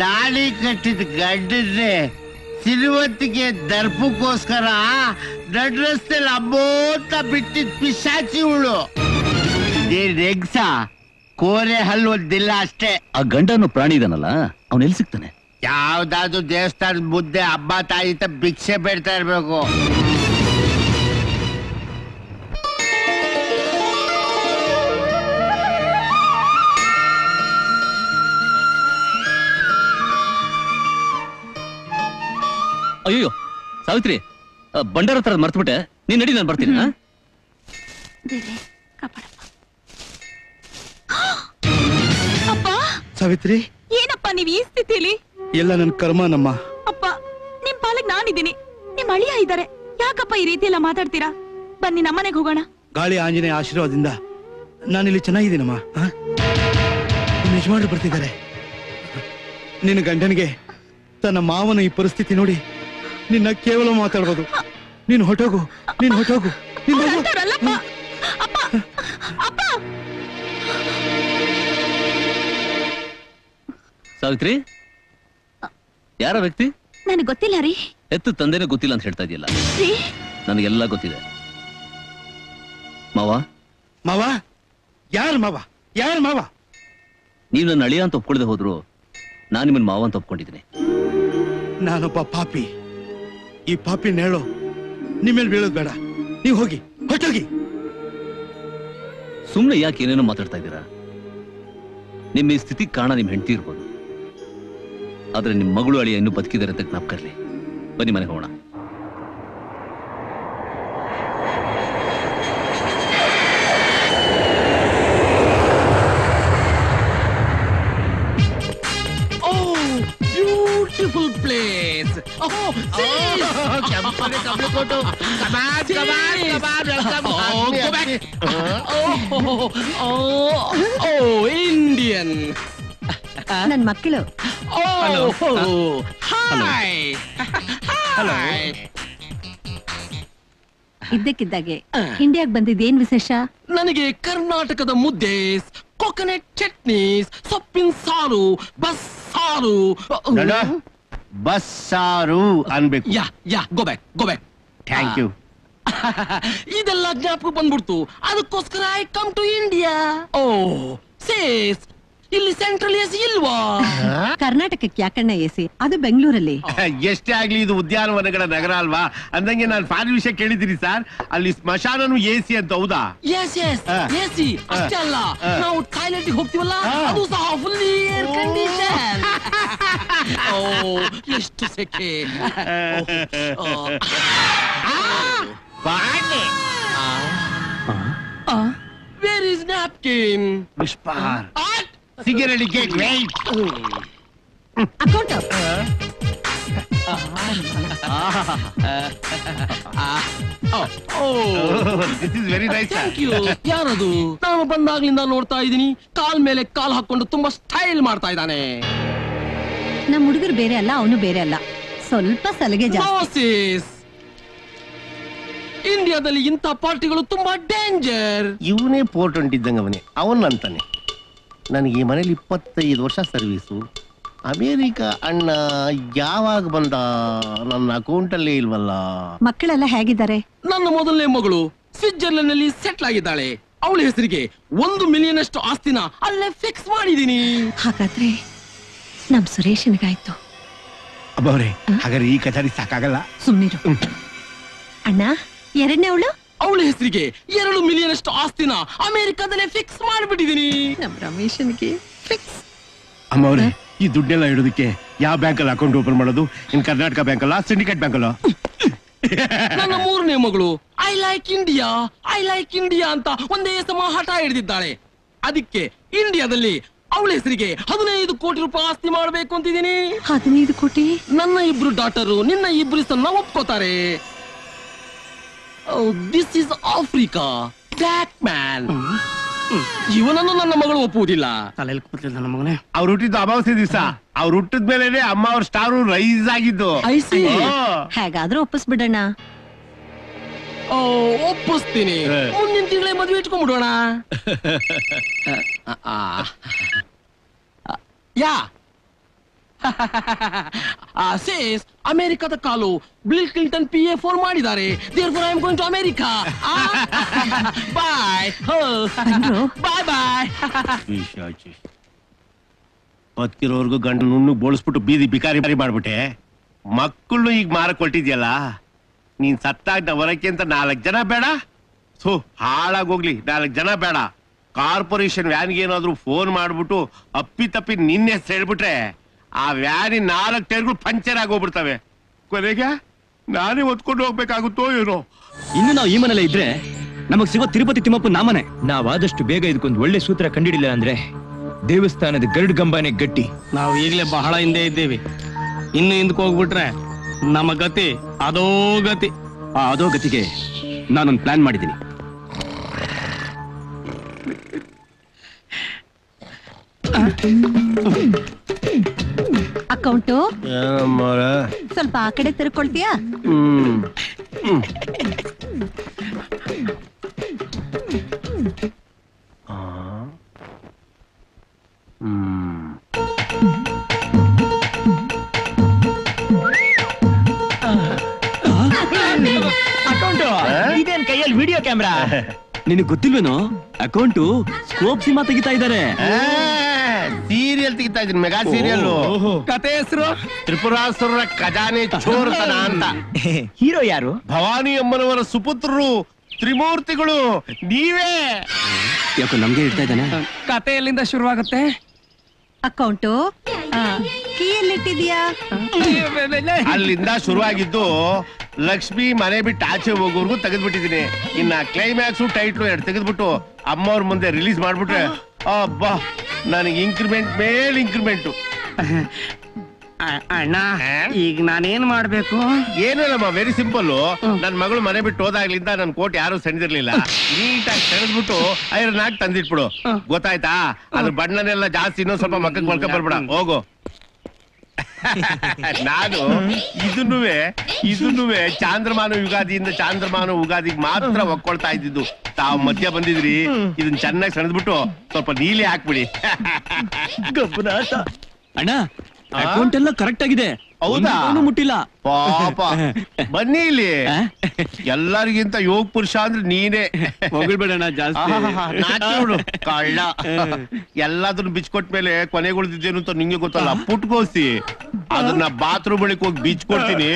ತಾಳಿ ಕಟ್ಟಿದ ಗಡ್ಡನ್ನೇ ಸಿರಿವತ್ತಿಗೆ ದರ್ಪಕ್ಕೋಸ್ಕರ ದೊಡ್ಡ ರಸ್ತೆಯಲ್ಲಿ ಅಮೋತ ಬಿಟ್ಟಿದ್ ಪಿಶಾಚಿ ಉಳು. ಇದೇಸ ಕೋರೆ ಹಲ್ಲು ಒಂದಿಲ್ಲ ಅಷ್ಟೇ. ಆ ಗಂಡನು ಪ್ರಾಣಿ ಇದನಲ್ಲ, ಅವನ್ ಎಲ್ಲಿ ಸಿಗ್ತಾನೆ? ಯಾವ್ದಾದ್ರು ದೇವಸ್ಥಾನದ ಮುದ್ದೆ ಅಬ್ಬ ತಾಯಿ ಭಿಕ್ಷೆ ಬೇಡ್ತಾ ಇರ್ಬೇಕು. ಅಯ್ಯೋ ಸಾವಿತ್ರಿ, ಬಂಡಾರ ಹತ್ರ ಮರ್ತ್ಬಿಟ್ಟೆ. ನೀನ್ ನಡಿ, ನಾನು ಬರ್ತೀನಿ. ಸಾವಿತ್ರಿ ಏನಪ್ಪ ನೀವ್ ಈ ಸ್ಥಿತಿಲಿ? ಎಲ್ಲ ನನ್ ಕರ್ಮ ನಮ್ಮ ಅಪ್ಪ. ನಿಮ್ ಪಾಲಕ್ ನಾನಿದ್ದೀನಿ, ನಿಮ್ ಅಳಿಯ ಇದ್ದಾರೆ. ಯಾಕಪ್ಪ ಈ ರೀತಿ ಎಲ್ಲ ಮಾತಾಡ್ತೀರಾ? ಬನ್ನಿ ನಮ್ಮನೆಗೆ ಹೋಗೋಣ. ಗಾಳಿ ಆಂಜನೇಯ ಆಶೀರ್ವಾದದಿಂದ ನಾನಿಲ್ಲಿ ಚೆನ್ನಾಗಿದ್ದೀನಮ್ಮ. ನಿಜವಾಗ್ಲೂ ಬರ್ತಿದ್ದಾರೆ. ನಿನ್ನ ಗಂಡನಿಗೆ ತನ್ನ ಮಾವನ ಈ ಪರಿಸ್ಥಿತಿ ನೋಡಿ ನಿನ್ನ ಕೇವಲ ಮಾತಾಡ್ಬೋದು. ನೀನ್ ಹೊಟ್ಟೋಗು, ನೀನ್ ಹೊಟ್ಟೋಗು. ಸಾವಿತ್ರಿ, ಯಾರ ವ್ಯಕ್ತಿ? ನನಗೆ ಗೊತ್ತಿಲ್ಲ ರೀ. ಎತ್ತು ತಂದೆನೇ ಗೊತ್ತಿಲ್ಲ ಅಂತ ಹೇಳ್ತಾ ಇದೆಯಲ್ಲ, ನನಗೆಲ್ಲ ಗೊತ್ತಿದೆ. ಮಾವ ಮಾವ ಯಾರು? ಮಾವ ಯಾರು? ಮಾವ ನೀವ್ ನನ್ನ ಅಳಿಯ ಅಂತ ಒಪ್ಕೊಳ್ದೆ ಹೋದ್ರು, ನಾನು ನಿಮ್ಮನ್ನ ಮಾವ ಅಂತ ಒಪ್ಕೊಂಡಿದ್ದೀನಿ. ನಾನೊಬ್ಬ ಪಾಪಿ. ಈ ಪಾಪಿ ನೇಳು ನಿಮ್ಮೇಲೆ ಬೀಳೋದು ಬೇಡ. ನೀವು ಹೋಗಿ, ಹೊಟ್ಟೋಗಿ. ಸುಮ್ನೆ ಯಾಕೆ ಏನೇನೋ ಮಾತಾಡ್ತಾ ಇದ್ದೀರಾ? ನಿಮ್ಮ ಈ ಸ್ಥಿತಿ ಕಾರಣ ನಿಮ್ ಹೆಂಡತಿ ಇರ್ಬೋದು, ಆದ್ರೆ ನಿಮ್ಮ ಮಗಳು ಅಳಿಯ ಇನ್ನೂ ಬದುಕಿದ್ದಾರೆ ಅಂತ ಜ್ಞಾಪಕರ್ಲಿ. ಬನ್ನಿ ಮನೆಗೆ ಹೋಗೋಣ. Beautiful place. Oh, see. Come on, come on, photo. Come on, come on, come on. Welcome. Oh, go back. Oh, oh, oh, Indian. ನನ್ನ ಮಕ್ಕಳು. ಇದ್ದಕ್ಕಿದ್ದಾಗೆ ಇಂಡಿಯಾಗ್ ಬಂದಿದ್ದ ಏನ್ ವಿಶೇಷ? ನನಗೆ ಕರ್ನಾಟಕದ ಮುದ್ದೆ, ಕೋಕೋನಟ್ ಚಟ್ನಿ, ಸೊಪ್ಪಿನ ಸಾರು, ಬಸ್ ಸಾರು. बस्सारू अन्बिकु yeah yeah go back go back thank you ಇದೆಲ್ಲ ಜ್ಞಾಪಕ ಬಂದ್ಬಿಡ್ತು ಅದಕ್ಕೋಸ್ಕರ I come to India oh says ಇಲ್ಲಿ ಸೆಂಟ್ರಲ್ ಎಸಿ ಇಲ್ವಾ ಕರ್ನಾಟಕಕ್ಕೆ ಯಾಕಣ್ಣ ಎಸಿ ಅದು ಬೆಂಗಳೂರಲ್ಲಿ ಎಷ್ಟೇ ಆಗಲಿ ಇದು ಉದ್ಯಾನವನಗಳ ನಗರ ಅಲ್ವಾ ಅಂದಂಗೆ ನಾನು ಫಾರ್ ವಿಷಯ ಕೇಳಿದಿರಿ ಸರ್ ಅಲ್ಲಿ ಸ್ಮಶಾನನು ಎಸಿ ಅಂತ ಹೌದಾ ಎಸ್ ಎಸ್ ಎಸಿ ಅಷ್ಟೇ ಅಲ್ಲ ನಾವು ಟಾಯ್ಲೆಟ್ಗೆ ಹೋಗ್ತೀವಲ್ಲ ಅದು ಸಹ ಫುಲ್ ಏರ್ ಕಂಡೀಷನ್ ಓ ಎಷ್ಟು ಸೆಕೆ ಓ बाने ah where is napkin whisper at cigarette get wait account ah oh this is very nice thank you यारದು ನಾನು ಬಂದಾಗ್ಲಿಂದ ನೋಡ್ತಾ ಇದೀನಿ ಕಾಲ್ ಮೇಲೆ ಕಾಲ್ ಹಾಕೊಂಡು ತುಂಬಾ ಸ್ಟೈಲ್ ಮಾಡ್ತಾ ಇದ್ದಾನೆ ನಮ್ಮ ಹುಡುಗರು ಬೇರೆ ಅಲ್ಲ ಅವನು ಬೇರೆ ಅಲ್ಲ ಸ್ವಲ್ಪ ಸಲಗೆ ಜಾಸ್ತಿ ಇಂಡಿಯಾದಲ್ಲಿ ಇಂಥ ಪಾರ್ಟಿಗಳು ತುಂಬಾ ಡೇಂಜರ್ ಇವನೇ ಪೋರ್ಟ್ ಹೊಂಟಿದ್ದಂಗೆ ಅವನೇ ಅವನಂತಾನೆ ನನಗೆ ಈ ಮನೇಲಿ ಇಪ್ಪತ್ತೈದು ವರ್ಷ ಸರ್ವೀಸು ಅಮೇರಿಕ ಅಣ್ಣ ಯಾವಾಗ ಬಂದ ನನ್ನ ಅಕೌಂಟಲ್ಲೇ ಇಲ್ವಲ್ಲ ಮಕ್ಕಳೆಲ್ಲ ಹೇಗಿದ್ದಾರೆ ನನ್ನ ಮೊದಲನೇ ಮಗಳು ಸ್ವಿಟ್ಜರ್ಲೆಂಡ್ ನಲ್ಲಿ ಸೆಟ್ಲ್ ಆಗಿದ್ದಾಳೆ ಅವಳ ಹೆಸರಿಗೆ ಒಂದು ಮಿಲಿಯನ್ ಅಷ್ಟು ಆಸ್ತಿನ ಅಲ್ಲೇ ಫಿಕ್ಸ್ ಮಾಡಿದೀನಿ ಹಾಗಾದ್ರೆ ನಮ್ಮ ಸುರೇಶನಿಗಾಯ್ತು ಅಬ್ಬರೇ ಹಾಗಾದ್ರೆ ಈ ಕಚಾರಿ ಸಾಕಾಗಲ್ಲ ಸುಮ್ಮನಿರು ಅಣ್ಣ ಎರಡನೇ ಅವಳು ಅವಳ ಹೆಸರಿಗೆ ಎರಡು ಮಿಲಿಯನ್ ಅಷ್ಟು ಆಸ್ತಿನ ಅಮೆರಿಕಾದಲ್ಲೇ ಫಿಕ್ಸ್ ಮಾಡಿಬಿಟ್ಟಿದೀನಿ ನಮ್ಮ ರಮೇಶನ್ಗೆ ಫಿಕ್ಸ್ ಅಮ್ಮ ಅವರೇ ಈ ದುಡ್ಡೆಲ್ಲ ಇಡೋದಕ್ಕೆ ಯಾವ ಬ್ಯಾಂಕಲ್ಲಿ ಅಕೌಂಟ್ ಓಪನ್ ಮಾಡೋದು ಇನ್ ಕರ್ನಾಟಕ ಬ್ಯಾಂಕಲ್ಲ ಸಿಂಡಿಕೇಟ್ ಬ್ಯಾಂಕಲ್ಲ ನನ್ನ ಮೂರನೇ ಮಗಳು I like India I like India ಅಂತ ಒಂದೇ ಸಮ ಹಠ ಹಿಡಿದಿದ್ದಾಳೆ ಅದಕ್ಕೆ ಇಂಡಿಯಾದಲ್ಲಿ ಅವಳ ಹೆಸರಿಗೆ ಹದಿನೈದು ಕೋಟಿ ರೂಪಾಯಿ ಆಸ್ತಿ ಮಾಡಬೇಕು ಅಂತಿದ್ದೀನಿ ಹದಿನೈದು ಕೋಟಿ ನನ್ನ ಇಬ್ರು ಡಾಟರು ನಿನ್ನ ಇಬ್ರು ಸಣ್ಣ ಒಪ್ಕೋತಾರೆ Oh, this is Africa. That man. ಇವನನ್ನು ನನ್ನ ಮಗಳು ಒಪ್ಪುವುದಿಲ್ಲ ತಲೆಯಲ್ಲಿ ಕೂತಿಲ್ಲ ನನ್ನ ಮಗನೇ ಅವ್ರು ಹುಟ್ಟಿದ್ದು ಅಮಾವಾಸ್ಯೆ ದಿವಸ ಅವ್ರು ಹುಟ್ಟಿದ ಮೇಲೆ ಅಮ್ಮ ಅವ್ರ ಸ್ಟಾರು ರೈಸ್ ಆಗಿದ್ದು ಹೇಗಾದ್ರೂ ಒಪ್ಪಿಸ್ಬಿಡೋಣ ಒಪ್ಪಿಸ್ತೀನಿ ಮುಂದಿನ ತಿಂಗಳೇ ಮದುವೆ ಇಟ್ಕೊಂಡ್ಬಿಡೋಣ ಯಾ ಸೇಸ್ ಅಮೆರಿಕದ ಕಾಲು Bill Clinton P A four ಮಾಡಿದ್ದಾರೆ therefore I am going to America bye bye bye ಬದುಕಿರೋರ್ಗು ಗಂಡ ನುಣ್ಣು ಬೋಳಿಸ್ಬಿಟ್ಟು ಬೀದಿ ಬಿಕಾರಿ ಬಾರಿ ಮಾಡ್ಬಿಟ್ಟೆ ಮಕ್ಕಳು ಈಗ ಮಾರಕ್ ಹೊಟ್ಟಿದ್ಯಲ್ಲ ನೀನ್ ಸತ್ತಾಗ ಹೊರಕ್ಕೆ ಅಂತ ನಾಲ್ಕು ಜನ ಬೇಡ ಸೊ ಹಾಳಾಗೋಗ್ಲಿ ನಾಲ್ಕು ಜನ ಬೇಡ ಕಾರ್ಪೊರೇಷನ್ ವ್ಯಾನ್ಗೆ ಏನಾದ್ರು ಫೋನ್ ಮಾಡ್ಬಿಟ್ಟು ಅಪ್ಪಿ ತಪ್ಪಿ ನಿನ್ನೆ ಹೇಳ್ಬಿಟ್ರೆ ಆ ವ್ಯಾನಿ ನಾಲ್ಕು ಟೈರ್ಗಳು ಪಂಚರ್ ಆಗೋಗ್ಬಿಡ್ತವೆ ಕೊನೆಗೆ ನಾನೇ ಒತ್ಕೊಂಡು ಹೋಗ್ಬೇಕಾಗುತ್ತೋ ಏನೋ ಇನ್ನು ನಾವು ಈ ಮನೆಯಲ್ಲೇ ಇದ್ರೆ ನಮಗ್ ಸಿಗೋ ತಿರುಪತಿ ತಿಮ್ಮಪ್ಪ ನಾಮನೆ ನಾವಾದಷ್ಟು ಬೇಗ ಇದಕ್ಕೊಂದು ಒಳ್ಳೆ ಸೂತ್ರ ಕಂಡಿಡಿಲ್ಲ ಅಂದ್ರೆ ದೇವಸ್ಥಾನದ ಗರುಡ್ ಗಂಬಾನೆ ಗಟ್ಟಿ ನಾವು ಈಗಲೇ ಬಹಳ ಹಿಂದೆ ಇದ್ದೇವೆ ಇನ್ನು ಹಿಂದಕ್ಕೆ ಹೋಗ್ಬಿಟ್ರೆ ನಮ್ಮ ಗತಿ ಅದೋ ಗತಿ ಆ ಅದೋ ಗತಿಗೆ ನಾನೊಂದು ಪ್ಲಾನ್ ಮಾಡಿದ್ದೀನಿ ಅಕೌಂಟು ಸ್ವಲ್ಪ ಆ ಕಡೆ ತಿರ್ಕೊಳ್ತೀಯಾ ಅಕೌಂಟು ಇದೇನ್ ಕೈಯಲ್ಲಿ ವಿಡಿಯೋ ಕ್ಯಾಮ್ರಾ ನಿನಗೆ ಗೊತ್ತಿಲ್ವೇನೋ ಅಕೌಂಟು ಸ್ಕೋಪ್ ಸಿನಿಮಾ ತೆಗಿತಾ ಇದ್ದಾರೆ ಸೀರಿಯಲ್ ತೆಗಿತಾ ಇದ್ದೀನಿ ಮೆಗಾ ಸೀರಿಯಲ್ ಕತೆ ಹೆಸರು ತ್ರಿಪುರಾಸುರರ ಖಜಾನೆ ಚೋರ್ತನ ಅಂತ ಹೀರೋ ಯಾರು ಭವಾನಿ ಅಮ್ಮನವರ ಸುಪುತ್ರರು ತ್ರಿಮೂರ್ತಿಗಳು ನೀವೇ ಯಾಕೋ ನಮ್ಗೆ ಇರ್ತಾ ಇದ್ದಾನೆ ಕತೆ ಎಲ್ಲಿಂದ ಶುರುವಾಗುತ್ತೆ ಅಕೌಂಟು ಕೀಯಲ್ಲಿಟ್ಟಿದ್ಯಾ ಅಲ್ಲಿಂದ ಶುರುವಾಗಿದ್ದು ಲಕ್ಷ್ಮಿ ಮನೆ ಬಿಟ್ಟು ಆಚೆ ಹೋಗೋರ್ಗು ತೆಗೆದ್ಬಿಟ್ಟಿದೀನಿ ಇನ್ನ ಕ್ಲೈಮ್ಯಾಕ್ಸ್ ಟೈಟ್ಲು ಎರಡು ತೆಗೆದ್ಬಿಟ್ಟು ಅಮ್ಮವ್ರ ಮುಂದೆ ರಿಲೀಸ್ ಮಾಡ್ಬಿಟ್ರೆ ಅಬ್ಬಾ ನನಗೆ ಇನ್ಕ್ರಿಮೆಂಟ್ ಮೇಲೆ ಇನ್ಕ್ರಿಮೆಂಟು ಅಣ್ಣ ಈಗ ನಾನೇನ್ ಮಾಡ್ಬೇಕು ಏನೇನಮ್ಮ ವೆರಿ ಸಿಂಪಲ್ ನನ್ನ ಮಗಳು ಮನೆ ಬಿಟ್ಟು ಹೋದಾಗ್ಲಿಂದ ನನ್ ಕೋಟ್ ಯಾರು ಸೆಣದಿರ್ಲಿಲ್ಲ ನೀಟಾಗಿ ಸೆಣದ್ಬಿಟ್ಟು ಐರನ್ ಹಾಕಿ ತಂದಿಟ್ಬಿಡು ಗೊತ್ತಾಯ್ತಾ ಅದ್ರ ಬಣ್ಣನೆಲ್ಲ ಜಾಸ್ತಿ ಇನ್ನೊಂದ್ ಸ್ವಲ್ಪ ಮಕ್ಕಳಿಗೆ ಬಳ್ಕ ಬರ್ಬಿಡ ಹೋಗು ನಾನು ಇದನ್ನುವೆ ಇದನ್ನುವೆ ಚಾಂದ್ರಮಾನ ಯುಗಾದಿಯಿಂದ ಚಾಂದ್ರಮಾನ ಯುಗಾದಿಗೆ ಮಾತ್ರ ಒಕ್ಕೊಳ್ತಾ ಇದ್ದಿದ್ದು ತಾವು ಮಧ್ಯ ಬಂದಿದ್ರಿ ಇದನ್ನ ಚೆನ್ನಾಗಿ ಸೆಣದ್ಬಿಟ್ಟು ಸ್ವಲ್ಪ ನೀಲಿ ಹಾಕ್ಬಿಡಿ ಅಣ್ಣ ಅಕೌಂಟ್ ಎಲ್ಲ ಕರೆಕ್ಟ್ ಆಗಿದೆ ಬನ್ನಿ ಎಲ್ಲರಿಗಿಂತ ಯೋಗ ಪುರುಷ ಅಂದ್ರೆ ನೀನೇ. ಕಳ್ಳ ಎಲ್ಲಾದ್ರೂ ಬಿಚ್ಕೊಟ್ ಮೇಲೆ ಕೊನೆಗೆ ಉಳಿದಿದ್ದೇನು ಅಂತ ನಿಂಗೆ ಗೊತ್ತಲ್ಲ. ಪುಟ್ಕೋಸಿ ಅದನ್ನ ಬಾತ್ರೂಮ್ ಬಳಿಕ್ ಹೋಗಿ ಬಿಚ್ಕೊಡ್ತೀನಿ,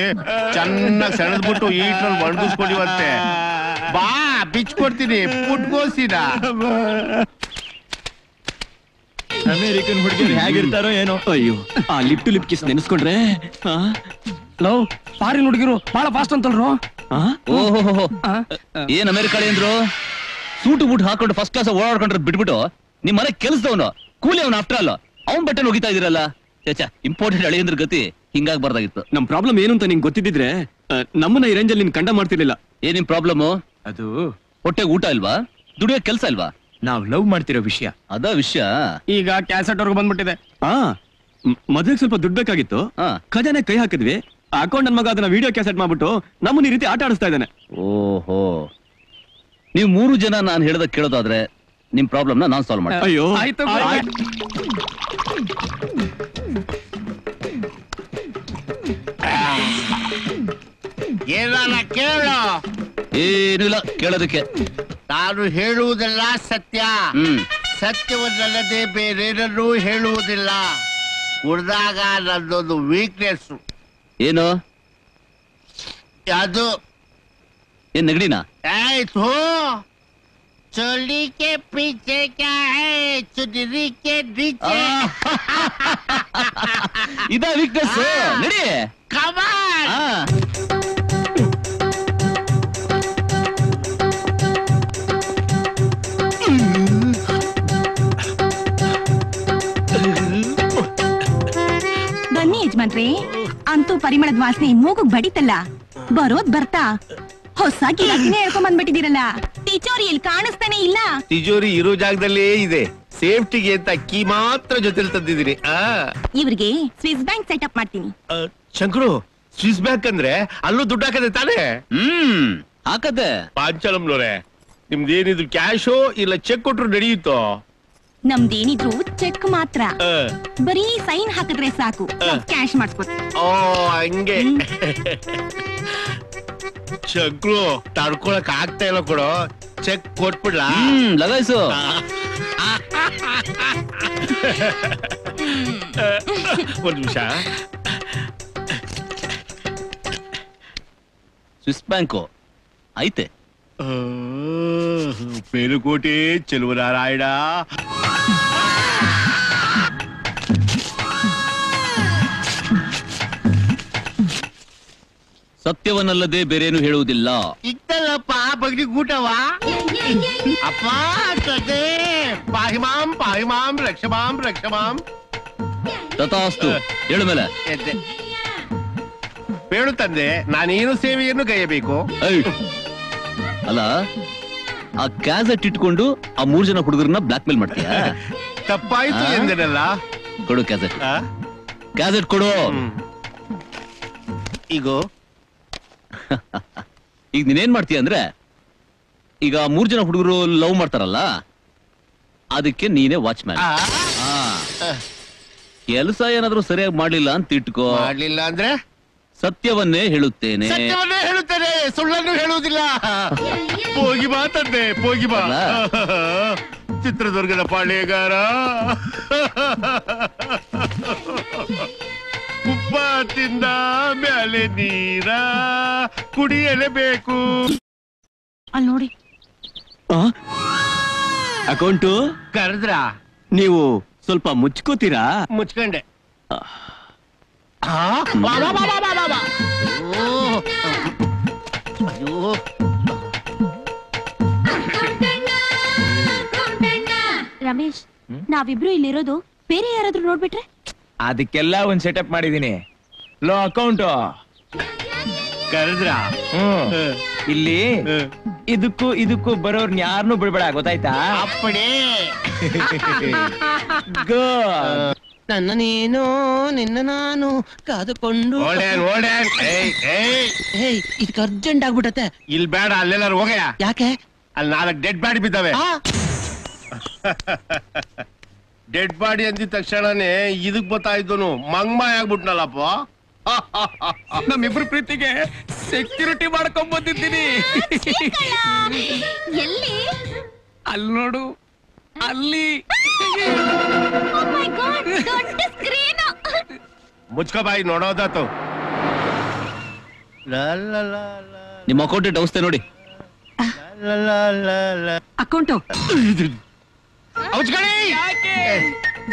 ಚೆನ್ನಾಗಿ ಸೆಳೆದ್ಬಿಟ್ಟು ಈಟ್ರಲ್ಲಿ ಒಣಗಿಸ್ಕೊಂಡಿವಂತೆ. ಬಾ ಬಿಚ್ಕೊಡ್ತೀನಿ ಪುಟ್ಕೋಸಿನ. ಅಮೇರಿಕನ್ ಹುಡುಗಿರು ಹೇಗಿರ್ತಾರೋ ಏನೋ. ಅಯ್ಯೋ ಆ ಲಿಪ್ ಟು ಲಿಪ್ ಕಿಸ್ ನೆನೆಸ್ಕೊಂಡ್ರೆ. ಲೋ ಫಾರಿನ್ ಹುಡುಗಿರು ಬಹಳ ಫಾಸ್ಟ್ ಅಂತಲ್ರು. ಓಹೋ ಏನ್ ಅಮೇರಿಕಾಳಿ ಅಂದ್ರು? ಸೂಟು ಬೂಟ್ ಹಾಕೊಂಡು ಫಸ್ಟ್ ಕ್ಲಾಸ್ ಓಡಾಡ್ಕೊಂಡ್ರೆ ಬಿಟ್ಬಿಟ್ಟು ನಿಮ್ ಮನೆ ಕೆಲ್ಸದವನು ಕೂಲಿ ಅವನು, ಆಫ್ಟರ್ ಅಲ್ಲ ಅವ್ನ್ ಬಟ್ಟೆ ಹೋಗಿತಾ ಇದಿರಲ್ಲ. ಚೇಚಾ ಇಂಪಾರ್ಟೆಂಟ್ ಅಳಿಯಂದ್ರ ಗತಿ ಹಿಂಗಾಗ್ಬಾರ್ದಾಗಿತ್ತು. ನಮ್ ಪ್ರಾಬ್ಲಮ್ ಏನು ಅಂತ ನಿಂಗೆ ಗೊತ್ತಿದ್ರೆ ನಮ್ಮನ್ನ ಈ ರೇಂಜಲ್ಲಿ ನಿನ್ ಕಂಡ ಮಾಡ್ತಿರ್ಲಿಲ್ಲ. ಏನ್ ನಿಮ್ ಪ್ರಾಬ್ಲಮ್? ಅದು ಹೊಟ್ಟೆಗೆ ಊಟ ಇಲ್ವಾ, ದುಡಿಯೋ ಕೆಲ್ಸ ಇಲ್ವಾ, ನಾವ್ ಲವ್ ಮಾಡ್ತಿರೋ ವಿಷಯ ಅದ ವಿಷಯ. ಈಗ ಕ್ಯಾಸೆಟ್ ವರ್ಗ ಬಂದ್ಬಿಟ್ಟಿದೆ. ಹಾ ಮೊದಲಿಗೆ ಸ್ವಲ್ಪ ದುಡ್ಡು ಬೇಕಾಗಿತ್ತು, ಖಜಾನೆ ಕೈ ಹಾಕಿದ್ವಿ. ಅಕೌಂಟ್ ನನ್ ಮಗ ಅದನ್ನ ವಿಡಿಯೋ ಕ್ಯಾಸೆಟ್ ಮಾಡ್ಬಿಟ್ಟು ನಮ್ಮನ್ನ ಈ ರೀತಿ ಆಟ ಆಡಿಸ್ತಾ ಇದ್ದಾನೆ. ಓಹೋ ನೀವ್ ಮೂರು ಜನ ನಾನು ಹೇಳ್ದ ಕೇಳೋದಾದ್ರೆ ನಿಮ್ ಪ್ರಾಬ್ಲಮ್ನ ನಾನ್ ಸಾಲ್ವ್ ಮಾಡ್ತೀನಿ. ಅಯ್ಯೋ ಆಯ್ತು. ಏನಾನ ಕೇಳೋ? ಏನಿಲ್ಲ ಕೇಳೋದಕ್ಕೆ. ನಾನು ಹೇಳುವುದೆಲ್ಲ ಸತ್ಯ. ಸತ್ಯವನ್ನಲ್ಲದೆ ಬೇರೇನನ್ನೂ ಹೇಳುವುದಿಲ್ಲ. ಕುಡ್ದಾಗ ನನ್ನೊಂದು ವೀಕ್ನೆಸ್. ಏನು ಅದು? ಏನ್ ನೆಗಡಿನ? ಆಯ್ತು. ಚೋಲಿಕೆ ಪೀಚೆ ಕ್ಯಾ ಹೈ, ಚುನರಿಕೆ ನೀಚೆ. ಇದ ವೀಕ್ನೆಸ್ ನಡಿ. ಕಮಾನ್ ಮಂತ್ರಿ ಅಂತೂ ಪರಿಮಳದ ವಾಸನೆ ಮೂಗು ಬಡಿತಲ್ಲ. ಬರೋದ್ ಬರ್ತಾ ಹೊಸ ಗಿಡನೇ ಹೇಳ್ಕೊಂಡ್ ಬಂದ್ಬಿಟ್ಟಿದಿರಲ್ಲ. ತಿಜೋರಿ ಇಲ್ಲಿ ಕಾಣಿಸ್ತಾನೆ ಇಲ್ಲ. ತಿಜೋರಿ ಇರೋ ಜಾಗದಲ್ಲೇ ಇದೆ. ಸೇಫ್ಟಿಗೆ ಅಂತ ಕೀ ಮಾತ್ರ ಜೊತೆಲಿ ತಂದಿದೀನಿ. ಇವ್ರಿಗೆ ಸ್ವಿಸ್ ಬ್ಯಾಂಕ್ ಸೆಟ್ ಅಪ್ ಮಾಡ್ತೀನಿ. ಶಂಕರು ಸ್ವಿಸ್ ಬ್ಯಾಂಕ್ ಅಂದ್ರೆ ಅಲ್ಲೂ ದುಡ್ಡು ಹಾಕದೆ ತಾನೇ? ಹ್ಮ್ ಹಾಕದೆ. ಪಾಂಚಾಲಮ್ನವ್ರೆ ನಿಮ್ದು ಏನಿದ್ರು ಕ್ಯಾಶೋ ಇಲ್ಲ ಚೆಕ್ ಕೊಟ್ರು ನಡೆಯುತ್ತೋ? ನಮ್ದೇನಿದ್ರು ಚೆಕ್ ಮಾತ್ರ. ಬರೀ ಸೈನ್ ಹಾಕಿದ್ರೆ ಸಾಕು, ಕ್ಯಾಶ್ ಮಾಡಿಸ್ಕೊಡ್ತೀನಿ. ಓ ಹಂಗೆ. ಚಕ್ರು ತಡ್ಕೊಳಕ್ ಆಗ್ತಾ ಇಲ್ಲ ಕೊಡು, ಚೆಕ್ ಕೊಟ್ಬಿಡ್ಲಾ? ಲಗಾಯ್ಸು. ಒಂದ್ ನಿಮಿಷ. ಸ್ವಿಸ್ ಬ್ಯಾಂಕು ಐತೆ. ಬೇಲುಕೋಟೆ ಚೆಲುವನಾರಾಯಣ. ಸತ್ಯವನ್ನಲ್ಲದೆ ಬೇರೇನು ಹೇಳುವುದಿಲ್ಲ. ಇತ್ತಲ್ಲಪ್ಪ ಬಗ್ಲಿ ಊಟವಾ ಅಪ್ಪ ತದೆ. ಪಾಹಿಮಾಂ ಪಾಹಿಮಾಂ ರಕ್ಷಮಾಂ ರಕ್ಷಮಾಂ ತಥಾಸ್ತು. ಹೇಳು ಮೇಲೆ ಬೇಡು ತಂದೆ, ನಾನೇನು ಸೇವೆಯನ್ನು ಗೈಯಬೇಕು ಅಲ್ಲ. ಆ ಕ್ಯಾಸೆಟ್ ಇಟ್ಕೊಂಡು ಆ ಮೂರ್ ಜನ ಹುಡುಗರನ್ನ ಬ್ಲಾಕ್ ಮೇಲ್ ಮಾಡ್ತೀಯ. ತಪ್ಪಾಯ್ತು ಎಂದಿರಲ್ಲ. ಕೊಡು ಕ್ಯಾಸೆಟ್, ಕ್ಯಾಸೆಟ್ ಕೊಡು. ಈಗ ಈಗ ನೀನೇನ್ ಮಾಡ್ತೀಯ ಅಂದ್ರೆ, ಈಗ ಮೂರ್ ಜನ ಹುಡುಗರು ಲವ್ ಮಾಡ್ತಾರಲ್ಲ, ಅದಕ್ಕೆ ನೀನೇ ವಾಚ್ ಮ್ಯಾನ್. ಕೆಲಸ ಏನಾದ್ರೂ ಸರಿಯಾಗಿ ಮಾಡ್ಲಿಲ್ಲ ಅಂತ ಇಟ್ಕೋ. ಮಾಡ್ಲಿಲ್ಲ ಅಂದ್ರೆ ಸತ್ಯವನ್ನೇ ಹೇಳುತ್ತೇನೆ. ಸತ್ಯವನ್ನೇ ಹೇಳುತ್ತೇನೆ, ಸುಳ್ಳನ್ನು ಹೇಳುವುದಿಲ್ಲ. ಹೋಗಿ ಬಾ ತಂದೆ, ಹೋಗಿ ಬಾ. ಚಿತ್ರದುರ್ಗದ ಪಾಳ್ಯಗಾರ ಉಪ್ಪ ತಿಂದ ಮೇಲೆ ನೀರ ಕುಡಿಯಲೇಬೇಕು. ಅಲ್ಲಿ ನೋಡಿ ಅಕೌಂಟು. ಕರೆದ್ರ ನೀವು ಸ್ವಲ್ಪ ಮುಚ್ಕೋತೀರಾ? ಮುಚ್ಕೊಂಡೆ. ರಮೇಶ್, ನಾವಿಬ್ರು ಇಲ್ಲಿರೋದು ಬೇರೆ ಯಾರಾದ್ರೂ ನೋಡ್ಬಿಟ್ರೆ? ಅದಕ್ಕೆಲ್ಲ ಒಂದ್ ಸೆಟಪ್ ಮಾಡಿದೀನಿ. ಲೋ ಅಕೌಂಟ್ ಕರೆದ್ರ ಇಲ್ಲಿ ಇದಕ್ಕೂ ಇದಕ್ಕೂ ಬರೋರ್ನ ಯಾರನ್ನೂ ಬಿಡ್ಬೇಡ, ಗೊತ್ತಾಯ್ತಾ? ಅಪ್ಪಣೆ. ನನ್ನ ನೀನು ನಿನ್ನ ನಾನು ಕಾದುಕೊಂಡು ಇದಕ್ಕೆ ಅರ್ಜೆಂಟ್ ಆಗ್ಬಿಟ್ಟತೆ. ಇಲ್ಲಿ ಬೇಡ, ಅಲ್ಲೆಲ್ಲಾರು ಹೋಗಯ್ಯ. ಯಾಕೆ? ಅಲ್ಲಿ ನಾಲ್ಕು ಡೆಡ್ ಬಾಡಿ ಬಿದ್ದಾವೆ. ಡೆಡ್ ಬಾಡಿ ಅಂದಿದ ತಕ್ಷಣನೇ ಇದಕ್ ಬತ್ತಾಯ್ತು ಮಂಗ್ಮಾಯ್ ಆಗ್ಬಿಟ್ನಲ್ಲಪ್ಪ. ನಮ್ಮಿಬ್ರು ಪ್ರೀತಿಗೆ ಸೆಕ್ಯೂರಿಟಿ ಮಾಡ್ಕೊಂಡ್ ಬಂದಿದ್ದೀನಿ. ಎಲ್ಲಿ? ಅಲ್ಲಿ ನೋಡು, ಅಲ್ಲಿ. ಓ ಮೈ ಗಾಡ್, ದೊಡ್ಡ ಸ್ಕ್ರೀನ್. ಮುಚ್ಕೋ ಬಾಯಿ, ನೋಡೋದಾತು. ನಿಮ್ಮ ಅಕೌಂಟ್ ಡೌಸ್ತೆ ನೋಡಿ. ಅಕೌಂಟು ಅವಚ್ಕಳಿ,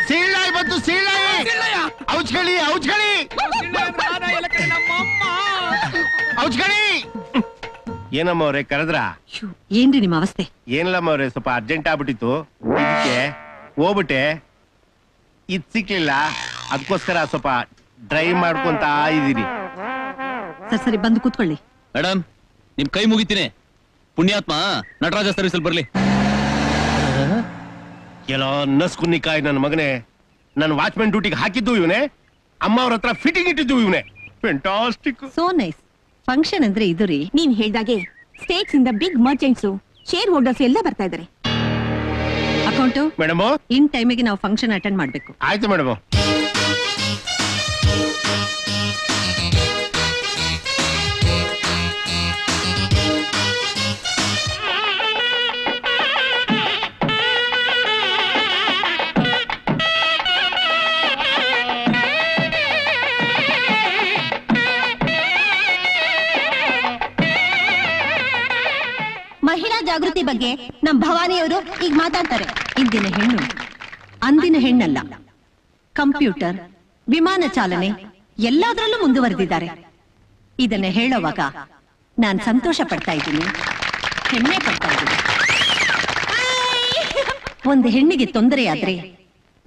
ಸೀಳಾಯಿ ಬಂತು, ಸೀಳಾಯಿ ಅವಚ್ಕಳಿ, ಅವಚ್ಕಳಿ ಅವಚ್ಕಳಿ. ಏನಮ್ಮ ಅವ್ರೆ ಕರೆದ್ರ? ಏನ್ರಿ ನಿಮ್ಮ ಅವಸ್ಥೆ? ಏನಿಲ್ಲಮ್ಮ ಅವ್ರೆ, ಸ್ವಲ್ಪ ಅರ್ಜೆಂಟ್ ಆಗ್ಬಿಟ್ಟಿತ್ತು, ಇದಕ್ಕೆ ಹೋಗ್ಬಿಟ್ಟೆ, ಇದ್ ಸಿಕ್ಲಿಲ್ಲ, ಅದಕ್ಕೋಸ್ಕರ ಸ್ವಲ್ಪ ಡ್ರೈವ್ ಮಾಡ್ಕೊಂತ ಇದೀರಿ. ಸರ್ ಸರಿ, ಬಂದು ಕೂತ್ಕೊಳ್ಳಿ. ಮೇಡಮ್ ನಿಮ್ ಕೈ ಮುಗಿತೀನಿ, ಪುಣ್ಯಾತ್ಮ ನಟರಾಜ ಸರ್ವಿಸಲ್ ಬರ್ಲಿ. ಎಲ್ಲ ನಸ್ಕುನ್ನಿಕಾಯ್ ನನ್ನ ಮಗನೇ, ನನ್ನ ವಾಚ್ಮೆನ್ ಡ್ಯೂಟಿಗೆ ಹಾಕಿದ್ದು ಇವನೇ, ಅಮ್ಮ ಅವ್ರ ಹತ್ರ ಫಿಟ್ಟಿಂಗ್ ಇಟ್ಟಿದ್ದು ಇವನೇ. Fantastic, so nice. ಫಂಕ್ಷನ್ ಅಂದ್ರೆ ಇದು ರೀ. ನೀನ್ ಹೇಳ್ದಾಗೆ ಸ್ಟೇಟ್ಸ್ ಇಂದ ಬಿಗ್ ಮರ್ಚೆಂಟ್ಸ್, ಶೇರ್ ಹೋಲ್ಡರ್ಸ್ ಎಲ್ಲ ಬರ್ತಾ ಇದಾರೆ. ಅಕೌಂಟು ಮೇಡಮ್, ಇನ್ ಟೈಮಿಗೆ ನಾವು ಫಂಕ್ಷನ್ ಅಟೆಂಡ್ ಮಾಡ್ಬೇಕು. ಆಯ್ತು ಮೇಡಮ್. ಜಾಗೃತಿ ಬಗ್ಗೆ ನಮ್ ಭವಾನಿಯವರು ಈಗ ಮಾತಾಡ್ತಾರೆ. ಇಂದಿನ ಹೆಣ್ಣು ಅಂದಿನ ಹೆಣ್ಣಲ್ಲ, ಕಂಪ್ಯೂಟರ್, ವಿಮಾನ ಚಾಲನೆ ಎಲ್ಲದರಲ್ಲೂ ಮುಂದುವರೆದಿದ್ದಾರೆ. ಇದನ್ನ ಹೇಳುವಾಗ ನಾನು ಸಂತೋಷ ಪಡ್ತಾ ಇದ್ದೀನಿ, ಹೆಮ್ಮೆ ಪಡ್ತಾ ಇದ್ದೀನಿ. ಒಂದು ಹೆಣ್ಣಿಗೆ ತೊಂದರೆಯಾದ್ರೆ